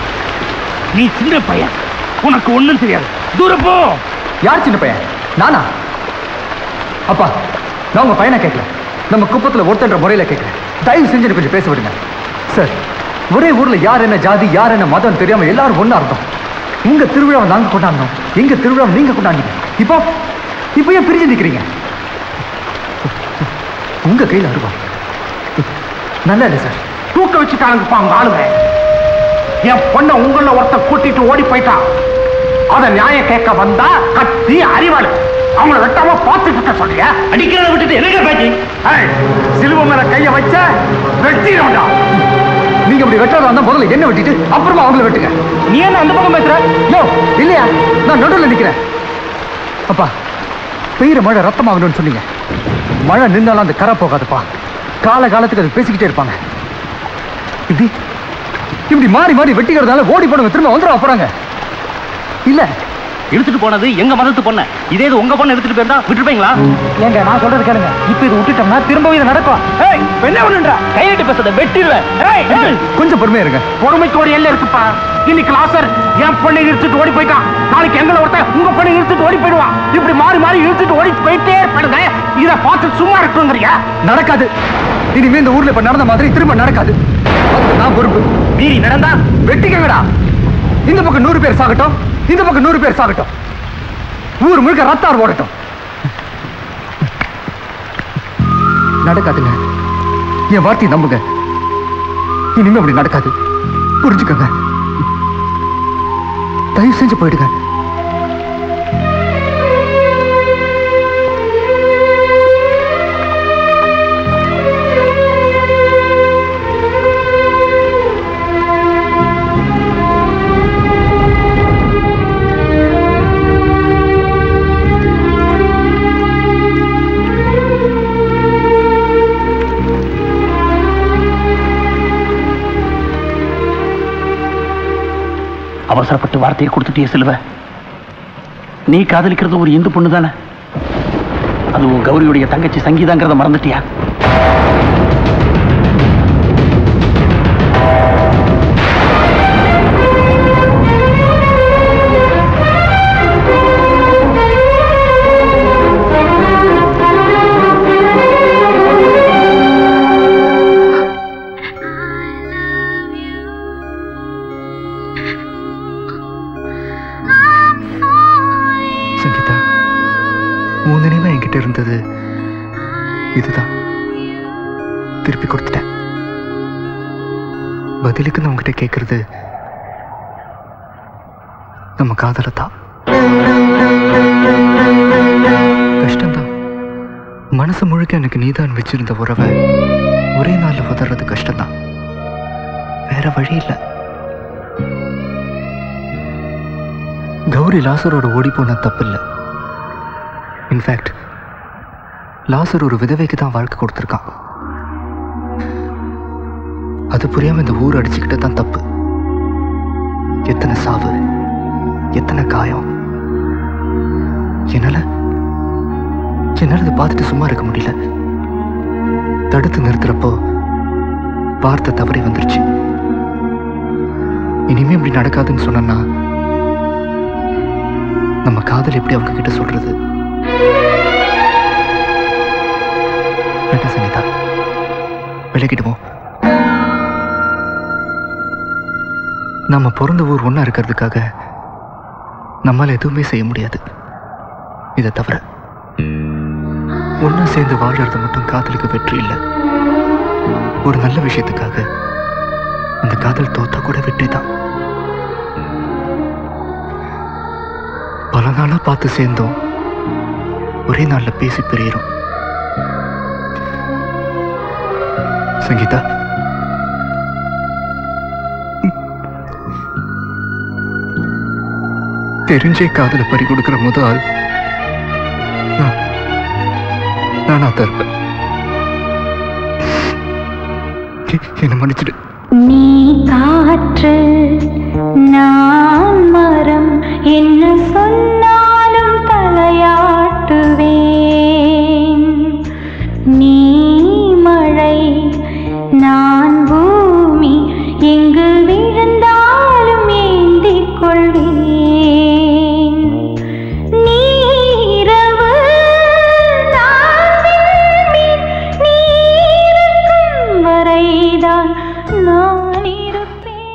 நீ சின்ன பையன், உனக்கு ஒண்ணும் தெரியாது, தூர போ. யார் சின்ன பையன்? நானா? அப்பா, நான் உங்க பையனை கேட்கல, நம்ம குப்பத்துல ஒருத்தன்ற முறையில கேட்கிறேன். தயவு செஞ்சு கொஞ்சம் பேச விடுங்க சார். ஒரே ஊர்ல யார் என்ன ஜாதி யார் என்ன மதம் தெரியாம எல்லாரும் ஒன்னா இருந்தோம். எங்க திருவிழாவை நாங்க கொண்டாடணும், எங்க திருவிழாவை நீங்க கொண்டாடிங்க. இப்போ இப்போ ஏன் பிரிஞ்சு நிக்கிறீங்க? உங்க கையில அருவா நல்லா இல்லை சார். தூக்க வச்சுட்டாங்க அவங்க ஆளுங்க. என் பொண்ணை உங்கள ஒருத்த கூட்டிட்டு ஓடி போயிட்டான். அத நியாய கேட்க வந்தா கத்தி அறிவாளு. அவங்கள வெட்டாம பார்த்துட்டு சொல்றிய? அடிக்கிறத விட்டுட்டு எதுங்க பேச்சு? சிலுவை மேல கைய வச்ச வெட்டிடும்டா. நீங்க இப்படி வெட்டாத வந்தா முதல்ல என்ன வெட்டிட்டு அப்புறமா அவங்கள வெட்டுங்க. நீ என்ன அந்த பக்கம் பேசுற? யோ இல்லையா, நான் நடுவில் நிக்கிறேன். அப்பா, பெய்யுற மழை ரத்தம் ஆகணும்னு சொன்னீங்க. மழை நின்னாலும் அந்த கரை போகாதுப்பா. கால காலத்துக்கு அது பேசிக்கிட்டே இருப்பாங்க. இப்படி இப்படி மாறி மாறி வெட்டிக்கிறதால ஓடி போனவங்க திரும்ப வந்துடும் போறாங்க. இல்ல எடுத்துட்டு போனது எங்க மதத்து பொண்ணு, இதே இது உங்க பொண்ணு எடுத்துட்டு போயிருந்தா விட்டுருப்பீங்களா? ஏங்க நான் சொல்றது கேளுங்க. இப்ப இது விட்டுட்டோம்னா திரும்பவும் இது நடக்கும். என்ன பண்ணுன்றா கையிட்டு பேசத வெட்டிடுவேன். கொஞ்சம் பொறுமையா இருங்க. பொறுமைக்கு ஒரு எல்லை இருக்குப்பா. இன்னைக்கு லாசர் என் பொண்ணை இழுத்துட்டு ஓடி போயிட்டான், நாளைக்கு எங்களை ஒருத்த உங்க பொண்ணை இழுத்துட்டு ஓடி போயிடுவான். இப்படி மாறி மாறி இழுத்துட்டு ஓடி போயிட்டே இருப்பாங்க. இதை பார்த்து சும்மா இருக்குங்கிறியா? நடக்காது. இனிமே இந்த ஊர்ல இப்ப நடந்த மாதிரி திரும்ப நடக்காது. நான் பொறுப்பு. மீறி நடந்தா வெட்டிக்கங்கடா. இந்த பக்கம் நூறு பேர் சாகட்டும், இந்த பக்கம் நூறு பேர் சாகட்டும், ஊர் முழுக்க ரத்தார் ஓடட்டும். நடக்காதுங்க. என் வார்த்தையை நம்புங்க. இனிமே அப்படி நடக்காது, புரிஞ்சுக்கங்க. தயவு செஞ்சு போயிடுங்க. அவசரப்பட்டு வார்த்தையை கொடுத்துட்டே செல்வ. நீ காதலிக்கிறது ஒரு இந்து பொண்ணு தானே? அதுவும் கௌரியுடைய தங்கச்சி சங்கீதாங்கிறத மறந்துட்டியா? இருந்தது இதுதான், திருப்பி கொடுத்துட்டேன். பதிலுக்கு நான் உங்ககிட்ட கேட்கறது நம்ம காதல தான். கஷ்டம்தான். மனசு முழுக்க எனக்கு நீதான் வச்சிருந்த உறவை ஒரே நாள்ல உதறது கஷ்டம்தான். வேற வழி இல்லை. கௌரி லாசரோட ஓடி போன தப்பு இல்லை. இன்ஃபேக்ட் லாசர் ஒரு விதவைக்கு தான் வாழ்க்கை கொடுத்துருக்கான். அது புரியாம இந்த ஊர் அடிச்சுக்கிட்ட தான் தப்பு. எத்தனை சாவு, எத்தனை காயம். என்னால என்னால இதை பார்த்துட்டு சும்மா இருக்க முடியல. தடுத்து நிறுத்துறப்போ வார்த்தை தவறி வந்துருச்சு. இனிமே இப்படி நடக்காதுன்னு சொன்னா நம்ம காதல் எப்படி அவங்க கிட்ட சொல்றது? சங்கீதா, விலகிடுவோம். நம்ம பிறந்த ஊர் ஒன்னா இருக்கிறதுக்காக நம்மளால எதுவுமே செய்ய முடியாது. இதை தவிர ஒன்னா சேர்ந்து வாழ்றது மட்டும் காதலுக்கு வெற்றி இல்லை. ஒரு நல்ல விஷயத்துக்காக அந்த காதல் தோத்தா கூட வெற்றி தான். பல நாளா பார்த்து சேர்ந்தோம், ஒரே நாள்ல பேசி பிரியறோம். சங்கீதா, தெரிஞ்சே காதல பறி கொடுக்கிற முதல் நானா தான் இருப்பேன். என்ன மன்னிச்சிடு. நீ காற்று, நான் மரம், என்ன சொன்னாலும் தலையாட்டுவேன். நீ மழை, நான் பூமி, எங்கு விழுந்தாலும் ஏந்திக் கொள்வேன். நீ இரவு, நான் விண்மீன், நீ இருக்கும் வரைதான் நான் இருப்பேன்.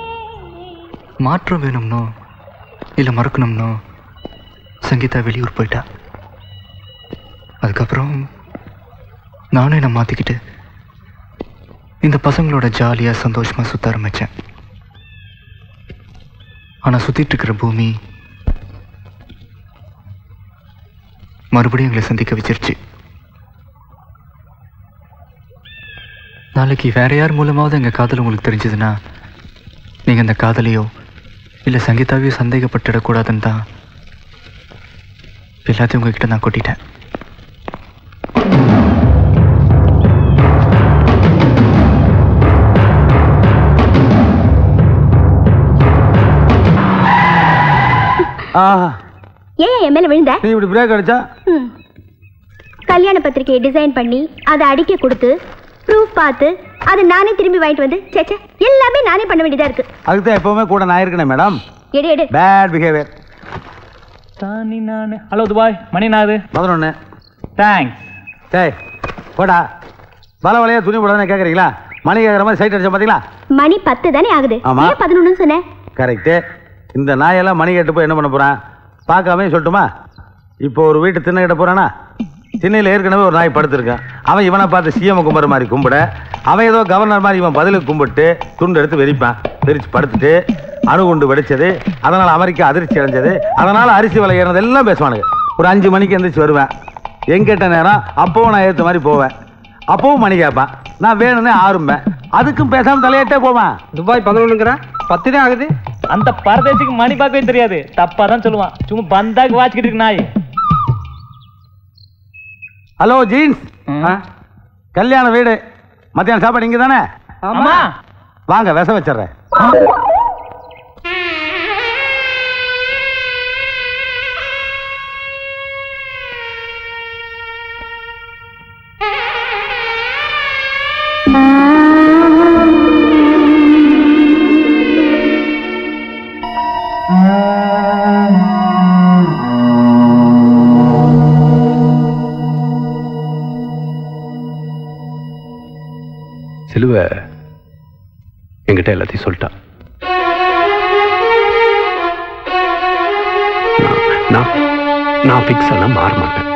மாற்றம் வேணும்னோ இல்லை மறக்கணும்னோ சங்கீதா வெளியூர் போயிட்டா. அதுக்கப்புறம் நானும் என்னை மாற்றிக்கிட்டு இந்த பசங்களோட ஜாலியாக சந்தோஷமாக சுற்ற ஆரம்பித்தேன். ஆனால் சுற்றிட்டு இருக்கிற பூமி மறுபடியும் எங்களை சந்திக்க வச்சிருச்சு. நாளைக்கு வேற யார் மூலமாவது எங்கள் காதல் உங்களுக்கு தெரிஞ்சதுன்னா நீங்கள் அந்த காதலையோ இல்லை சங்கீதாவையோ சந்தேகப்பட்டுடக்கூடாதுன்னு தான் எல்லாத்தையும் உங்ககிட்ட நான் கொட்டிட்டேன். ஏன் என் மேல விழுந்த? நீ இப்படி பிரேக் அடிச்சா கல்யாண பத்திரிக்கையை டிசைன் பண்ணி அதை அடிக்க கொடுத்து ப்ரூஃப் பார்த்து அதை நானே திரும்பி வாங்கிட்டு வந்து சேச்சே எல்லாமே நானே பண்ண வேண்டியதா இருக்கு. அதுதான் எப்பவுமே கூட நான் இருக்கேன் மேடம். எடு எடு பேட் பிஹேவியர் தானி நானே. ஹலோ துபாய் மணி நாது பதினொன்று. தேங்க்ஸ். டேய் போடா வல வலையா துணி போடாதுன்னு கேட்குறீங்களா? மணி கேட்குற மாதிரி சைட் அடிச்சா பார்த்தீங்களா? மணி பத்து தானே ஆகுது, ஏன் பதினொன்றுன்னு சொன்னேன்? கரெக்டு. இந்த நாயெல்லாம் மணி கேட்டு போய் என்ன பண்ண போகிறான் பார்க்காம சொல்லட்டுமா? இப்போ ஒரு வீட்டு திண்ணை கிட்ட போகிறானா, திண்ணையில் ஏற்கனவே ஒரு நாய் படுத்துருக்கான். அவன் இவனை பார்த்து சிஎம் கும்புற மாதிரி கும்பிட, அவன் ஏதோ கவர்னர் மாதிரி இவன் பதிலுக்கு கும்பிட்டு துண்டு எடுத்து வெறிப்பான். வெறிச்சு படுத்துட்டு அணுகுண்டு வெடிச்சது, அதனால் அமெரிக்கா அதிர்ச்சி அடைஞ்சது, அதனால் அரிசி விலை ஏறினது எல்லாம் பேசுவானுங்க. ஒரு அஞ்சு மணிக்கு எந்திரிச்சு வருவேன். எங்கிட்ட நேரம் அப்போவும் நான் ஏற்ற மாதிரி போவேன். அப்பவும் மணி கேட்பான். நான் வேணும்னே ஆரம்பேன். அதுக்கும் பேசாமல் தலையாட்டே போவேன். துபாய் பதினொன்றுங்கிற பத்து தான் ஆகுது. அந்த பரதேசிக்கு மணி பார்க்கவே தெரியாது, தப்பா தான் சொல்லுவான். சும்மா பந்தாக்கு வாச்சிக்கிட்டு இருக்கு நாய். ஹலோ ஜீன்ஸ், கல்யாண வீடு, மத்தியானம் சாப்பாடு இங்க தானே? ஆமா வாங்க, விச வச்சிடுறேன். சிலுவ என்கிட்ட எல்லாத்தையும் சொல்லிட்டான். நான் பிக்ஸ் ஆனா மாற மாட்டேன்.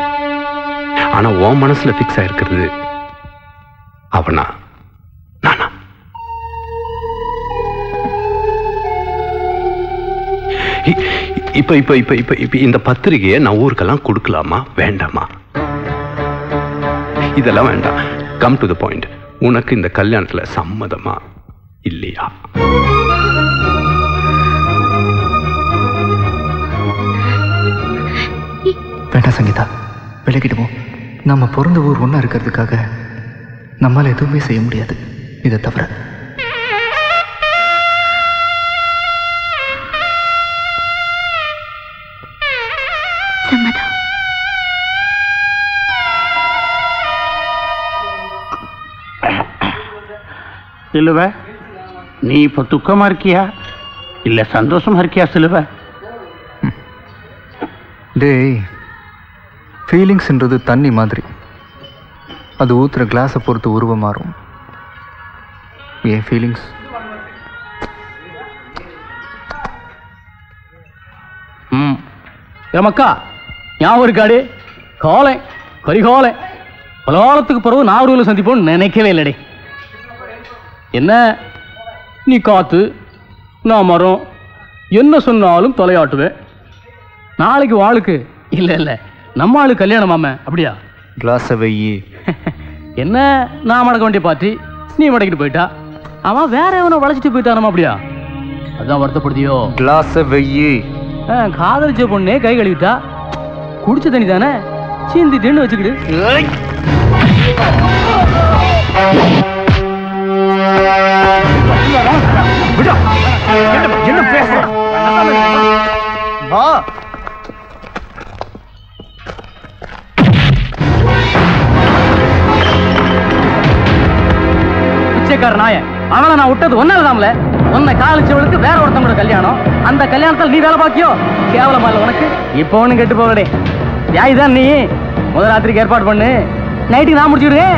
ஆனா உன் மனசுல பிக்ஸ் ஆயிருக்கிறது அவனா நானா? இப்ப இப்ப இப்ப இப்ப இப்ப இந்த பத்திரிகையை நான் ஊருக்கெல்லாம் கொடுக்கலாமா வேண்டாமா? இதெல்லாம் வேண்டாம். Come to the point. உனக்கு இந்த கல்யாணத்துல சம்மதமா இல்லையா? வேண்டாம் சங்கீதா, விலகிடுவோம். நம்ம பிறந்த ஊர் ஒன்னா இருக்கிறதுக்காக நம்மளால எதுவுமே செய்ய முடியாது. இதை தவிர சிலுவ, நீ இப்போ துக்கமா இருக்கியா இல்லை சந்தோஷமா இருக்கியா சிலுவ? டேய், ஃபீலிங்ஸ்ன்றது தண்ணி மாதிரி, அது ஊத்துற கிளாஸை பொறுத்து உருவ மாறும். ஏன் ஃபீலிங்ஸ் ம் ஏமாக்கா ஞாபகம் இருக்காடு? காலை கரிகாலை பல காலத்துக்கு பிறகு நாவூரில் சந்திப்போன்னு நினைக்கவே இல்லடே. என்ன நீ காத்து நான் மரம், என்ன சொன்னாலும் தலையாட்டுவேன். நாளைக்கு வாளுக்கு இல்லை இல்லை நம்ம ஆளுக்கு கல்யாணம் மாம. அப்படியா? கிளாஸை வெய்யி. என்ன நான் மடக்க வேண்டிய பார்த்தி நீ மடக்கிட்டு போயிட்டா, அவன் வேற எவனை வளைச்சிட்டு போயிட்டானமா? அப்படியா? அதுதான் வருத்தப்படுதியோ? கிளாஸை வெய்யி. காதலிச்ச பொண்ணே கை கழுவிட்டா, குடிச்ச தண்ணி தானே சீந்தி தின்னு வச்சுக்கிட்டு. என்ன பேசுறா? வா பிச்சைக்கார நாய, அவனை நான் விட்டது ஒன்னாலதான்ல. உன்னை காலிச்சவளுக்கு வேற ஒருத்தவங்களோட கல்யாணம், அந்த கல்யாணத்தில் நீ வேலை பாக்கியோ? கேவலமா இல்லை உனக்கு? இப்போ ஒன்னும் கெட்டு போகடே. யாய்தான் நீ முதல் ராத்திரிக்கு ஏற்பாடு பண்ணு, நைட்டுக்கு நான் முடிச்சுடுறேன்.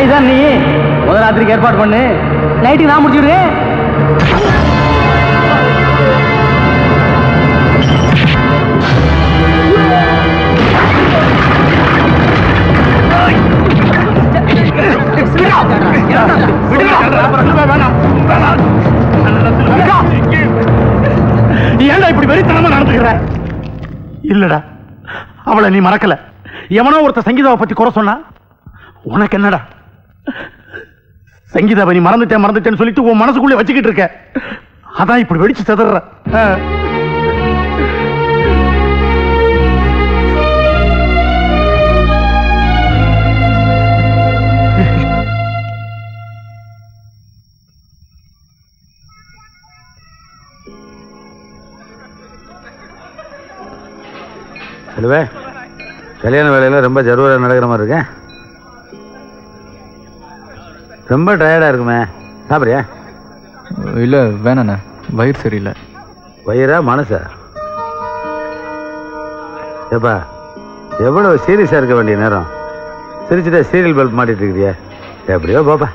நாய் தான் நீ. முதல் ராத்திரிக்கு ஏற்பாடு பண்ணு, நைட்டுக்கு நான் முடிச்சுடுறேன். ஏன்டா இப்படி வெறித்தனமா நடந்துக்கிற? இல்லடா, அவளை நீ மறக்கல. எவனோ ஒருத்த சங்கீதாவை பத்தி குறை சொன்னா உனக்கு என்னடா? சங்கீதாவை நீ மறந்துட்டேன் மறந்துட்டேன்னு சொல்லிட்டு உன் மனசுக்குள்ளே வச்சுக்கிட்டு இருக்க. அதான் இப்படி வெடிச்சு செதற. செல்வே, கல்யாண வேலையில் ரொம்ப ஜரூராக நடக்கிற மாதிரி இருக்கேன். ரொம்ப டயர்டாக இருக்குமே, சாப்பிட்றியா? இல்லை வேணாண்ணா, வயிறு சரியில்லை. வயிறா மனசா? எப்பா எவ்வளோ சீரியஸாக இருக்க வேண்டிய நேரம் சிரிச்சுட்டா சீரியல் பல்ப் மாட்டிகிட்டு இருக்கிறியா? எப்படியோ பாப்பா.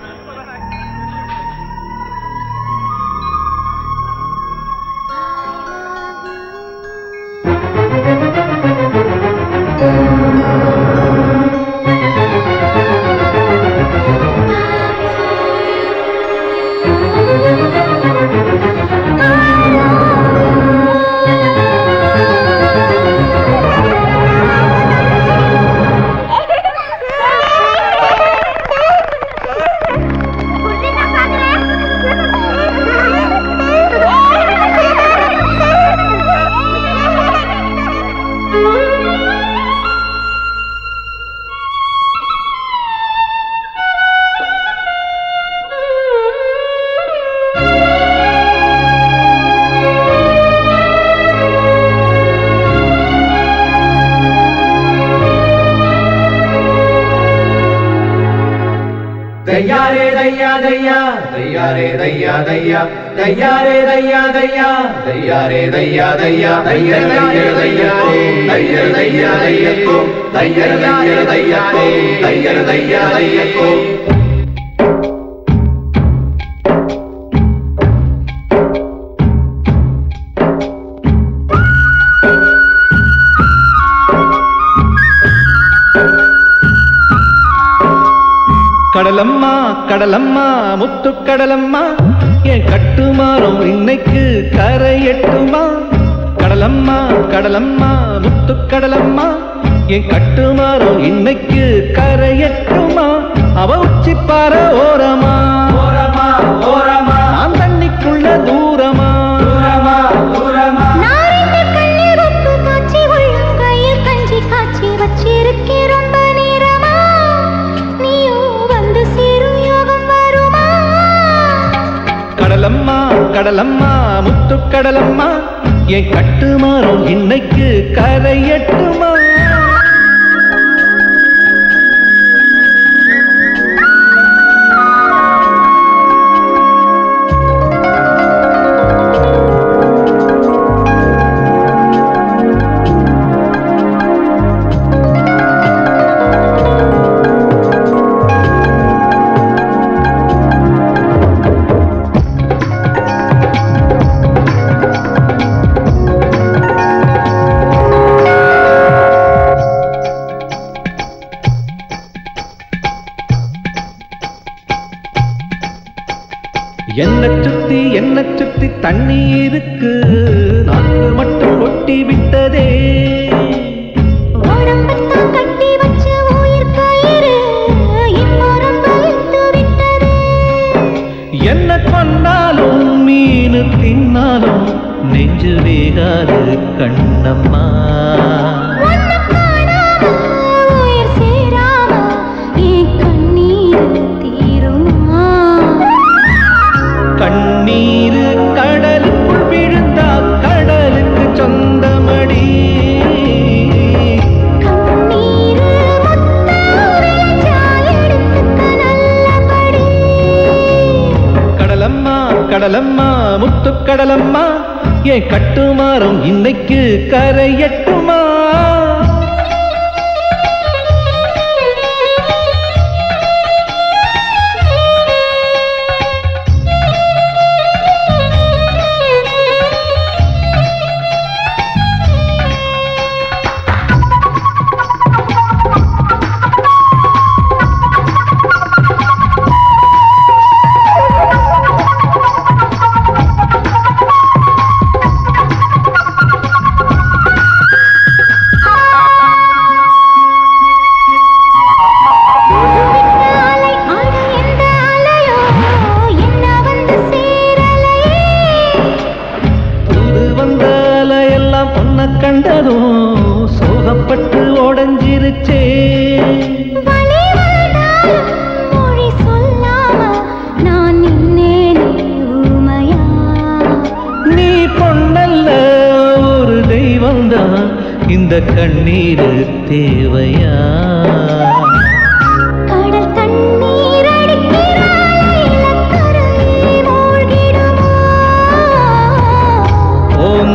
கடலம்மா கடலம்மா முத்துக்கடலம்மா என் கட்டுமாறும் இன்னைக்கு கரையட்டுமா? கடலம்மா கடலம்மா முத்துக்கடலம்மா என் கட்டுமாறும் இன்னைக்கு கரையட்டுமா? அவ உச்சிப்பாற ஓரமா ஓரமா ஓரமா நான் தண்ணிக்குள்ள தூரமா தூரமா தூரமா கஞ்சி காட்சி வச்சிருக்கிறோம். கடலம்மா கடலம்மா முத்துக்கடலம்மா என் கட்டுமாறும் இன்னைக்கு கரையட்டுமா? என்ன சுத்தி என்ன சுத்தி தண்ணி இருக்கு, நாக்கு மட்டும் ஒட்டி விட்டதே. என்ன கொண்டாலும் மீனு தின்னாலும் நெஞ்சு வேகாது கண்ணம்மா. கண்ணீர் கடலுக்குள் விழுந்தா கடலுக்கு சொந்தமடி. கடலம்மா கடலம்மா முத்துக்கடலம்மா என் கட்டுமாறும் இன்னைக்கு கரையட்டுமா? இந்த கண்ணீர் தேவையா?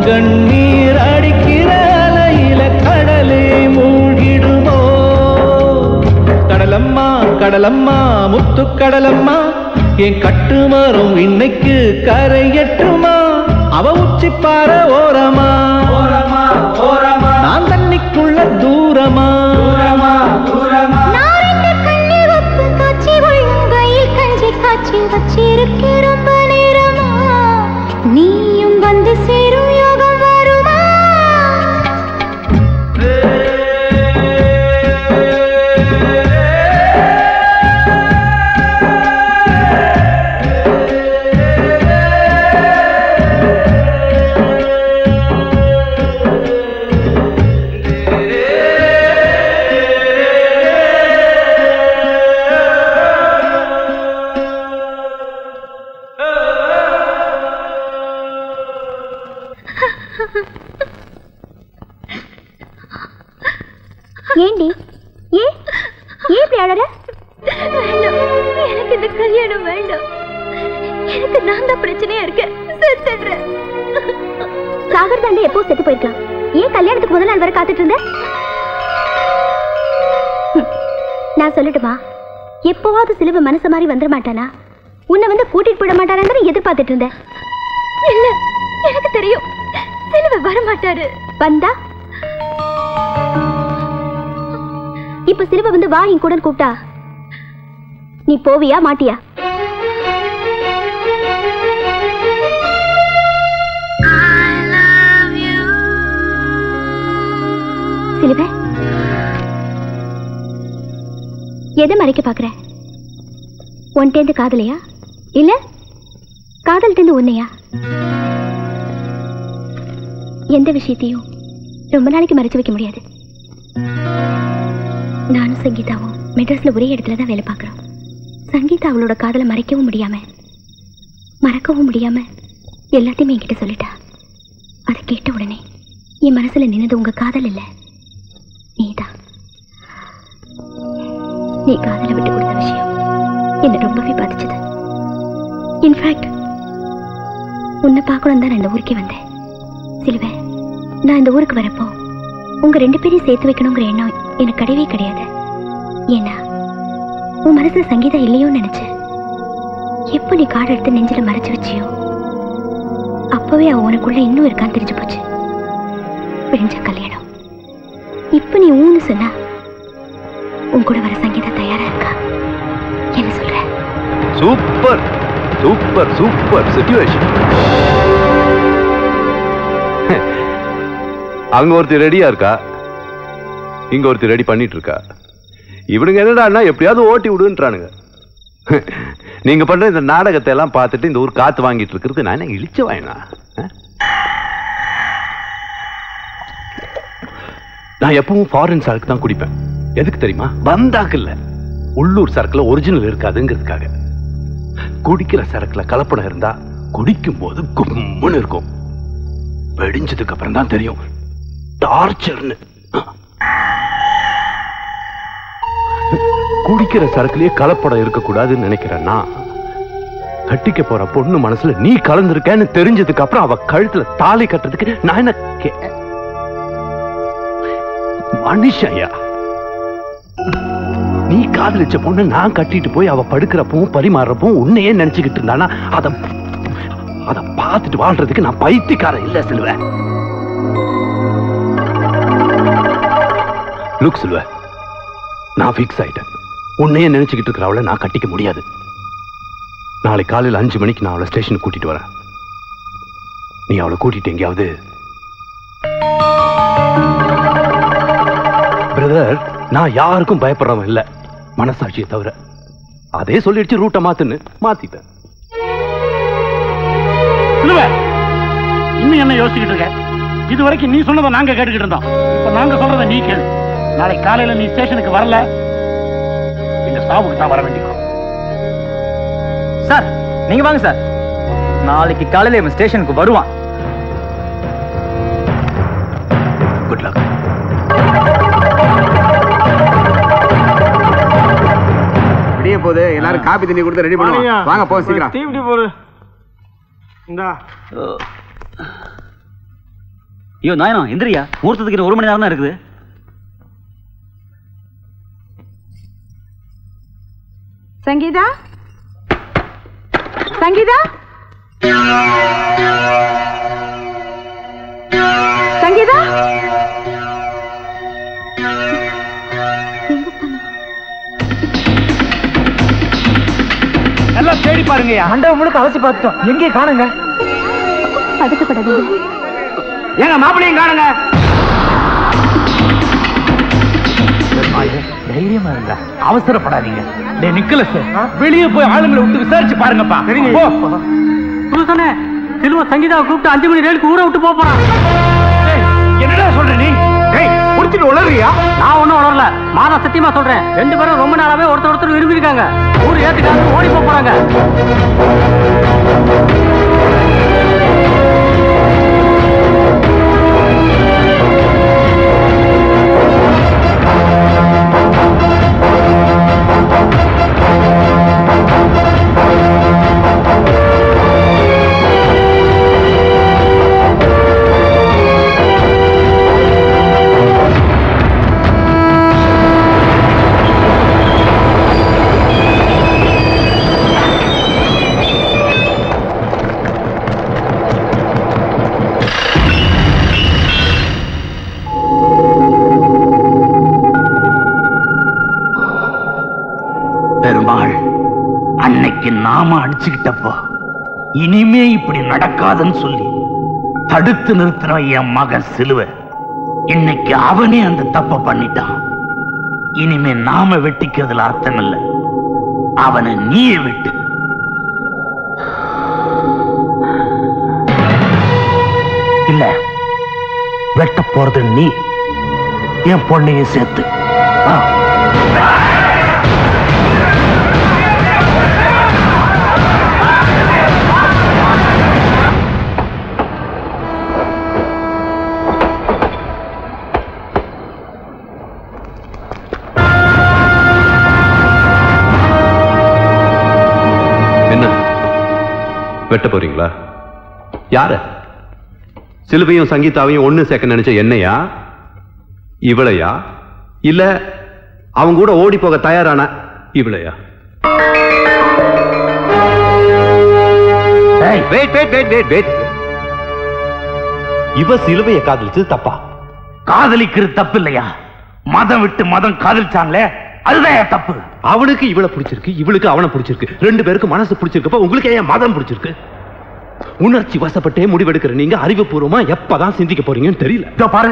கண்ணீர் அடிக்கிற அலையில கடலே மூழ்கிடுமோ? கடலம்மா கடலம்மா முத்து கடலம்மா, என் கட்டுமரம் இன்னைக்கு கரையற்றுமா? அவ உச்சிப்பாற ஓரமா, நான் தண்ணிக்குள்ள தூரமா. நீயும் வந்து சேரும் மனசு மாதிரி வந்துட மாட்டானா? உன்னை வந்து கூட்டிட்டு போட மாட்டானான்னு எதிர்பார்த்துட்டு இருந்தேன். இல்ல, எனக்கு தெரியும் செல்வ வர மாட்டாரு. வந்தா இப்ப செல்வ வந்து வா என் கூட கூப்பிட்டா நீ போவியா மாட்டியா? செல்வ எதை மறைக்க பாக்குற? ஒன்டேந்து காதலையா இல்ல காதல் தேர்ந்து உன்னையா? எந்த விஷயத்தையும் ரொம்ப நாளைக்கு மறைச்சு வைக்க முடியாது. நானும் சங்கீதாவும் மெட்ராஸ்ல ஒரே இடத்துல தான் வேலை பார்க்கிறோம். சங்கீதா அவளோட காதலை மறைக்கவும் முடியாம மறக்கவும் முடியாம எல்லாத்தையுமே என்கிட்ட சொல்லிட்டா. அதை கேட்ட உடனே என் மனசுல நின்னது உங்க காதல் இல்ல, நீதான். நீ காதலை விட்டு கொடுத்த விஷயம் என்ன ரொம்பவே பாதிச்சது. இன்ஃபேக்ட் உன்னை பார்க்கணும் தான் நான் இந்த ஊருக்கே வந்தேன். சிலுவே, நான் இந்த ஊருக்கு வரப்போ உங்க ரெண்டு பேரையும் சேர்த்து வைக்கணுங்கிற எண்ணம் எனக்கு கிடையவே கிடையாது. ஏன்னா உன் மனசுல சங்கீதா இல்லையோன்னு நினைச்சேன். எப்போ நீ காடு எடுத்து நெஞ்சில மறைச்சு வச்சியோ அப்பவே அவன் உனக்குள்ள இன்னும் இருக்கான்னு தெரிஞ்சு போச்சு. பிரிஞ்ச கல்யாணம். இப்ப நீ ஊன்னு சொன்னா உன் கூட வர சங்கீதா தயாரா இருக்கா? என்ன சொல்ற? Super super super situation. அங்க ஒருத்தர் ரெடியா இருக்கா, இங்க ஒருத்தர் ரெடி பண்ணிட்டு இருக்கா. இவனுங்க என்னடா எப்படியாவது ஓட்டி விடுன்றானுங்க. நீங்க பண்ற இந்த நாடகத்தை எல்லாம் பார்த்துட்டு இந்த ஊர் காத்து வாங்கிட்டு இருக்கிறது நான் என்ன இழிச்ச வாயினா? நான் எப்பவும் ஃபாரின் சாருக்கு தான் குடிப்பேன். எதுக்கு தெரியுமா? வந்தாக்குல்ல உள்ளூர் சரக்குல ஒரிஜினல் இருக்காதுங்கிறதுக்காக. குடிக்கிற சரக்குல கலப்படம் இருந்தா குடிக்கும் போது கும்முன்னு இருக்கும். வெடிஞ்சதுக்கு அப்புறம் தான் தெரியும் டார்ச்சர்னு. குடிக்கிற சரக்குலயே கலப்படம் இருக்கக்கூடாதுன்னு நினைக்கிறேன்னா, கட்டிக்க போற பொண்ணு மனசுல நீ கலந்துருக்கேன்னு தெரிஞ்சதுக்கு அப்புறம் அவ கழுத்துல தாலி கட்டுறதுக்கு நான் என்ன மனுஷன்யா? நீ காதலிச்ச பொண்ணு நான் கட்டிட்டு போய் அவ படுக்கிறப்பவும் பரிமாறப்பவும் உன்னையே நினைச்சுக்கிட்டு இருந்தானா, அதை அதை பார்த்துட்டு வாழ்றதுக்கு நான் பைத்தியக்காரன் இல்ல செல்வ. லுக் செல்வ, நான் ஃபிக்ஸ் ஆயிட்டேன். உன்னையே நினைச்சுக்கிட்டு இருக்கிற அவளை நான் கட்டிக்க முடியாது. நாளை காலையில் அஞ்சு மணிக்கு நான் அவளை ஸ்டேஷனுக்கு கூட்டிட்டு வரேன். நீ அவளை கூட்டிட்டு எங்கேயாவது பிரதர், நான் யாருக்கும் பயப்படுறவன் இல்ல, மனசாட்சியை தவிர. அதே சொல்லிடுச்சு ரூட்டை மாத்துன்னு, மாத்திட்டேன். இன்னும் என்ன யோசிச்சுட்டு இருக்க? இது வரைக்கும் நீ சொன்னதை நாங்க கேட்டுக்கிட்டு இருந்தோம். இப்ப நாங்க சொல்றத நீ கேளு. நாளை காலையில நீ ஸ்டேஷனுக்கு வரல, இந்த சாவுக்கு தான் வர வேண்டியது. சார் நீங்க வாங்க சார், நாளைக்கு காலையில இவன் ஸ்டேஷனுக்கு வருவான். Good luck. போகுது. எல்லாரும் காபி தண்ணி கொடுத்து ரெடி பண்ணுங்க. வாங்க போ சீக்கிரம். டீ டீ போடு. இந்தா. ஐயோ நாயனா எந்திரியா, முகூர்த்தத்துக்கு இன்னும் ஒரு மணி நேரம் தான் இருக்குது. சங்கீதா சங்கீதா சங்கீதா எல்லாம் தேடி பாருங்க, அண்டா முழுக்க அழைச்சி பார்த்துட்டோம், எங்கேயும் காணுங்க. பதக்கப்படாது ஏங்க, மாப்பிள்ளையும் காணுங்க. தைரியமா இருந்தா அவசரப்படாதீங்க. வெளியே போய் ஆளுங்களை விட்டு விசாரிச்சு பாருங்கப்பா. புதுசனே செல்வ சங்கீதாவை கூப்பிட்டு அஞ்சு மணி ரயிலுக்கு ஊரை விட்டு போறான். என்னடா சொல்ற நீ? உளறியா? நான் ஒன்னும் உளரல, மாதா சத்தியமா சொல்றேன். ரெண்டு பேரும் ரொம்ப நாளாவே ஒருத்தர் ஒருத்தர் விரும்பி இருக்காங்க. ஊர் ஏத்துக்காக ஓடி போறாங்க. நாம அடிச்சுக்கிட்டப்போ இனிமே இப்படி நடக்காதுன்னு சொல்லி தடுத்து நிறுத்தின என் மகன் சிலுவை, இன்னைக்கு அவனே அந்த தப்பை பண்ணிட்டான். இனிமே நாம வெட்டிக்கிறதுல அர்த்தம் இல்ல, அவனை நீயே வெட்டு. இல்ல வெட்ட போறது நீ, என் பொண்ணையும் சேர்த்து. வெட்ட போறீங்களா? யார? சிலுவையும் சங்கீதாவையும் ஒன்னு சேர்க்க நினைச்ச என்னையா, இவளையா, இல்ல அவங்க கூட ஓடி போக தயாரான இவளையா? இவ சிலுவையை காதலிச்சது தப்பா? காதலிக்கிறது தப்பு இல்லையா, மதம் விட்டு மதம் காதலிச்சாங்களே அதுதான் தப்பு. அவனுக்கு இவளை பிடிச்சிருக்கு, இவளுக்கு அவனை பிடிச்சிருக்கு, ரெண்டு பேருக்கு மனசு பிடிச்சிருக்கப்ப உங்களுக்கு ஏன் மதம் பிடிச்சிருக்கு? உணர்ச்சி வசப்பட்டே முடிவெடுக்கிற நீங்க அறிவுபூர்வமா எப்பதான் சிந்திக்க போறீங்கன்னு தெரியல. பாரு,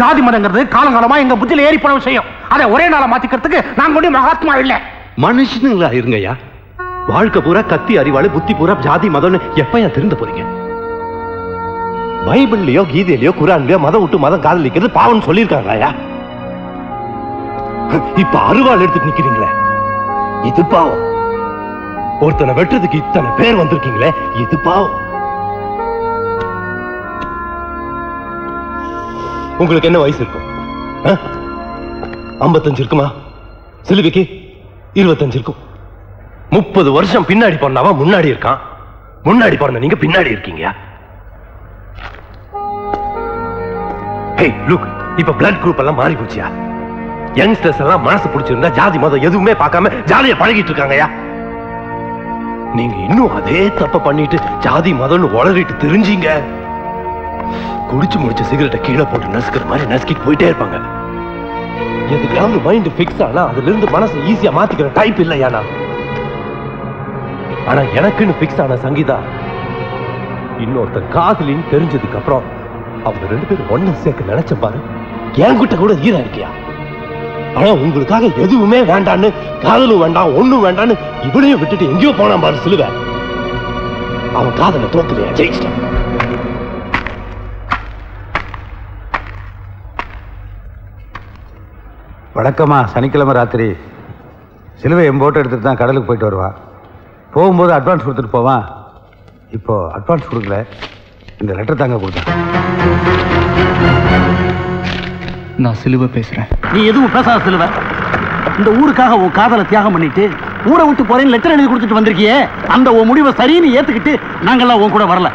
ஜாதி மதங்கிறது காலங்காலமா எங்க புத்தியில ஏறி போன விஷயம். அதை ஒரே நாள மாத்திக்கிறதுக்கு நாங்க ஒன்றும் மகாத்மா இல்ல, மனுஷனுங்களா இருங்கய்யா. வாழ்க்கை பூரா கத்தி அறிவாளு, புத்தி பூரா ஜாதி மதம்னு எப்பயா திருந்த போறீங்க? பைபிள்லயோ கீதையிலயோ குரான்லயோ மதம் விட்டு மதம் காதலிக்கிறது பாவம் சொல்லியிருக்காங்களா? இப்ப அறுவாள் எடுத்துட்டு நிக்கிறீங்களே, இது பாவம். ஒருத்தனை வெட்டுறதுக்கு இத்தனை பேர் வந்திருக்கீங்களே, இது பாவம். உங்களுக்கு என்ன வயசு இருக்கும்? ஐம்பத்தஞ்சு இருக்குமா? சிலுவைக்கு இருபத்தஞ்சு இருக்கும். முப்பது வருஷம் பின்னாடி போனாவா முன்னாடி இருக்கான், முன்னாடி போன நீங்க பின்னாடி இருக்கீங்க. இப்ப பிளட் குரூப் எல்லாம் மாறி போச்சியா? யங்ஸ்டர்ஸ் எல்லாம் மனசு பிடிச்சிருந்தா ஜாதி மதம் எதுவுமே பார்க்காம ஜாலியா பழகிட்டு இருக்காங்கயா. நீங்க இன்னும் அதே தப்ப பண்ணிட்டு ஜாதி மதம்னு உளறிட்டு தெரிஞ்சீங்க. குடிச்சு முடிச்ச சிகரெட்டை கீழே போட்டு நசுக்கிற மாதிரி நசுக்கிட்டு போயிட்டே இருப்பாங்க. எதுக்காவது மைண்ட் பிக்ஸ் ஆனா அதுல இருந்து மனசை ஈஸியா மாத்திக்கிற டைப் இல்லையா நான். ஆனா எனக்குன்னு பிக்ஸ் ஆன சங்கீதா இன்னொருத்த காதலின்னு தெரிஞ்சதுக்கு அப்புறம் அவங்க ரெண்டு பேரும் ஒன்னு சேர்க்க நினைச்ச பாரு, என்கிட்ட கூட ஈரா இருக்கியா? ஆனா உங்களுக்காக எதுவுமே வேண்டான்னு, காதலும் வேண்டாம் ஒண்ணும் வேண்டான்னு இவளையும் விட்டுட்டு எங்கேயோ போனா பாரு சிலுவை. அவன் காதல தோக்கலையா, ஜெயிச்சிட்டான். வழக்கமா சனிக்கிழமை ராத்திரி சிலுவை எம்போட்டை எடுத்துட்டு தான் கடலுக்கு போயிட்டு வருவான். போகும்போது அட்வான்ஸ் கொடுத்துட்டு போவான். இப்போ அட்வான்ஸ் கொடுக்கல, இந்த லெட்டர் தாங்க கொடுத்தேன். நான் சிலுவை பேசுறேன். நீ எதுவும் பேசாத சிலுவை. இந்த ஊருக்காக உன் காதலை தியாகம் பண்ணிட்டு ஊரை விட்டு போறேன்னு லெட்டர் எழுதி கொடுத்துட்டு வந்திருக்கியே, அந்த உன் முடிவை சரின்னு ஏத்துக்கிட்டு நாங்கெல்லாம் உன் கூட வரல.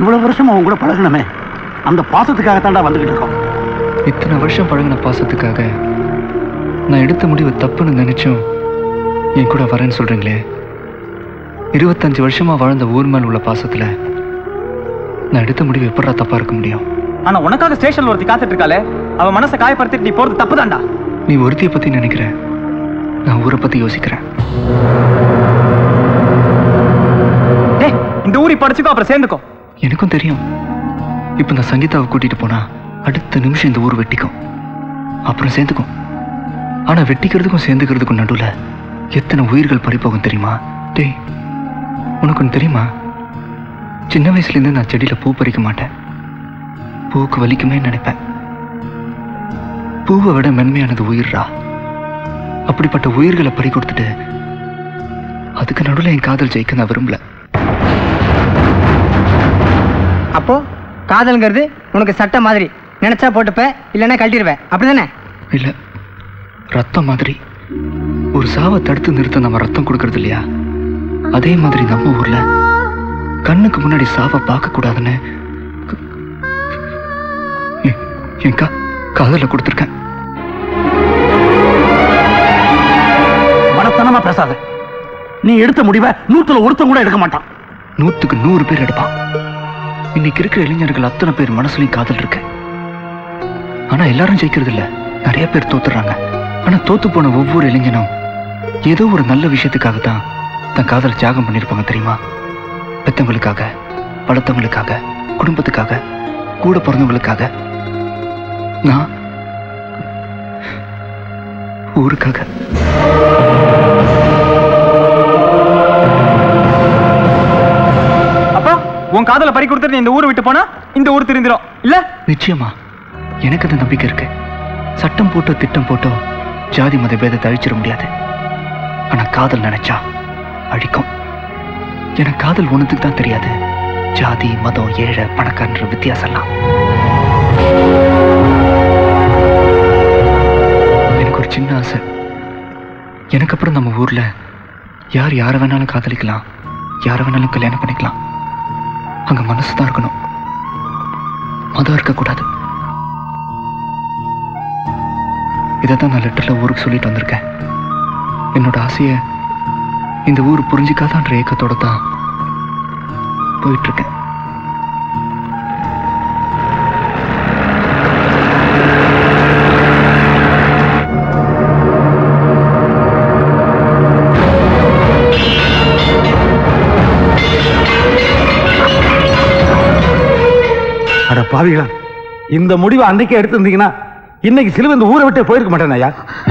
இவ்வளவு வருஷம் உன் கூட பழகினமே, அந்த பாசத்துக்காக தாண்டா வந்துகிட்டு இருக்கோம். இத்தனை வருஷம் பழகின பாசத்துக்காக நான் எடுத்த முடிவு தப்புன்னு நினைச்சும் என் கூட வரேன்னு சொல்றீங்களே, இருபத்தஞ்சு வருஷமா வாழ்ந்த ஊர் மேல் உள்ள பாசத்துல நான் எடுத்த முடிவு எப்படா தப்பா இருக்க முடியும்? ஆனா உனக்காக ஸ்டேஷன்ல ஒருத்தி காத்துட்டு இருக்காளே, அவ மனசை காயப்படுத்திட்டு நீ போறது தப்பு தாண்டா. நீ ஒருத்தியை பத்தி நினைக்கிற, நான் ஊரை பத்தி யோசிக்கிறேன். இந்த ஊரை படிச்சுக்கோ, அப்புறம் சேர்ந்துக்கோ. எனக்கும் தெரியும், இப்ப நான் சங்கீதாவை கூட்டிட்டு போனா அடுத்த நிமிஷம் இந்த ஊர் வெட்டிக்கும், அப்புறம் சேர்ந்துக்கும். ஆனா வெட்டிக்கிறதுக்கும் சேர்ந்துக்கிறதுக்கும் நடுவுல எத்தனை உயிர்கள் பறிப்போகும் தெரியுமா? டேய், உனக்கு தெரியுமா, சின்ன வயசுலேருந்து நான் செடியில பூ பறிக்க மாட்டேன். பூவுக்கு வலிக்குமே நினைப்பேன். பூவை விட மென்மையானது உயிரா. அப்படிப்பட்ட உயிர்களை பறி கொடுத்துட்டு அதுக்கு நடுவில் என் காதல் ஜெயிக்க நான் விரும்பல. அப்போ காதல்ங்கிறது உனக்கு சட்ட மாதிரி, நினைச்சா போட்டுப்ப, இல்லைன்னா கழட்டிடுவேன், அப்படிதானே? இல்லை, ரத்தம் மாதிரி. ஒரு சாவை தடுத்து நிறுத்த நம்ம ரத்தம் கொடுக்கறது இல்லையா, அதே மாதிரி நம்ம ஊர்ல கண்ணுக்கு முன்னாடி சாவை பார்க்க கூடாதுன்னு என் காதல கொடுத்துருக்கேன். மனத்தனமா பேசாத. நீ எடுத்த முடிவை நூத்துல ஒருத்தன் கூட எடுக்க மாட்டான், நூத்துக்கு நூறு பேர் எடுப்பான். இன்னைக்கு இருக்கிற இளைஞர்கள் அத்தனை பேர் மனசுலயும் காதல் இருக்கு. ஆனா எல்லாரும் ஜெயிக்கிறது இல்ல, நிறைய பேர் தோத்துறாங்க. ஆனா தோத்து போன ஒவ்வொரு இளைஞனும் ஏதோ ஒரு நல்ல விஷயத்துக்காக தான் தன் காதல் தியாகம் பண்ணிருப்பாங்க தெரியுமா? பெத்தவங்களுக்காக, பலத்தவங்களுக்காக, குடும்பத்துக்காக, கூட பிறந்தவங்களுக்காக, நான் ஊருக்காக. அப்பா, உன் காதலை பறி கொடுத்துட்டு இந்த ஊரை விட்டு போனா இந்த ஊர் திருந்திரும் இல்ல? நிச்சயமா, எனக்கு அந்த நம்பிக்கை இருக்கு. சட்டம் போட்டோ திட்டம் போட்டோ ஜாதி மத பேதத்தை அழிச்சிட முடியாது. ஆனா காதல் நினைச்சா அழிக்கும். எனக்கு காதல் ஒண்ணுக்கு தான் தெரியாது, ஜாதி மதம் ஏழை பணக்காரன்ற வித்தியாசம் எல்லாம். எனக்கு ஒரு சின்ன ஆசை, எனக்கு அப்புறம் நம்ம ஊர்ல யார் யாரை வேணாலும் காதலிக்கலாம், யாரை வேணாலும் கல்யாணம் பண்ணிக்கலாம். அங்க மனசுதான் இருக்கணும், மதம் இருக்கக்கூடாது. இதைத்தான் நான் லெட்டர்ல ஊருக்கு சொல்லிட்டு வந்திருக்கேன். என்னோட ஆசையை இந்த ஊர் புரிஞ்சிக்காதான்ற ஏக்கத்தோட தான் போயிட்டு இருக்கேன். அட பாவிகளா, இந்த முடிவை அன்றைக்கே எடுத்திருந்தீங்கன்னா இன்னைக்கு சிலுவை இந்த ஊரை விட்டே போயிருக்க மாட்டேன் ஐயா.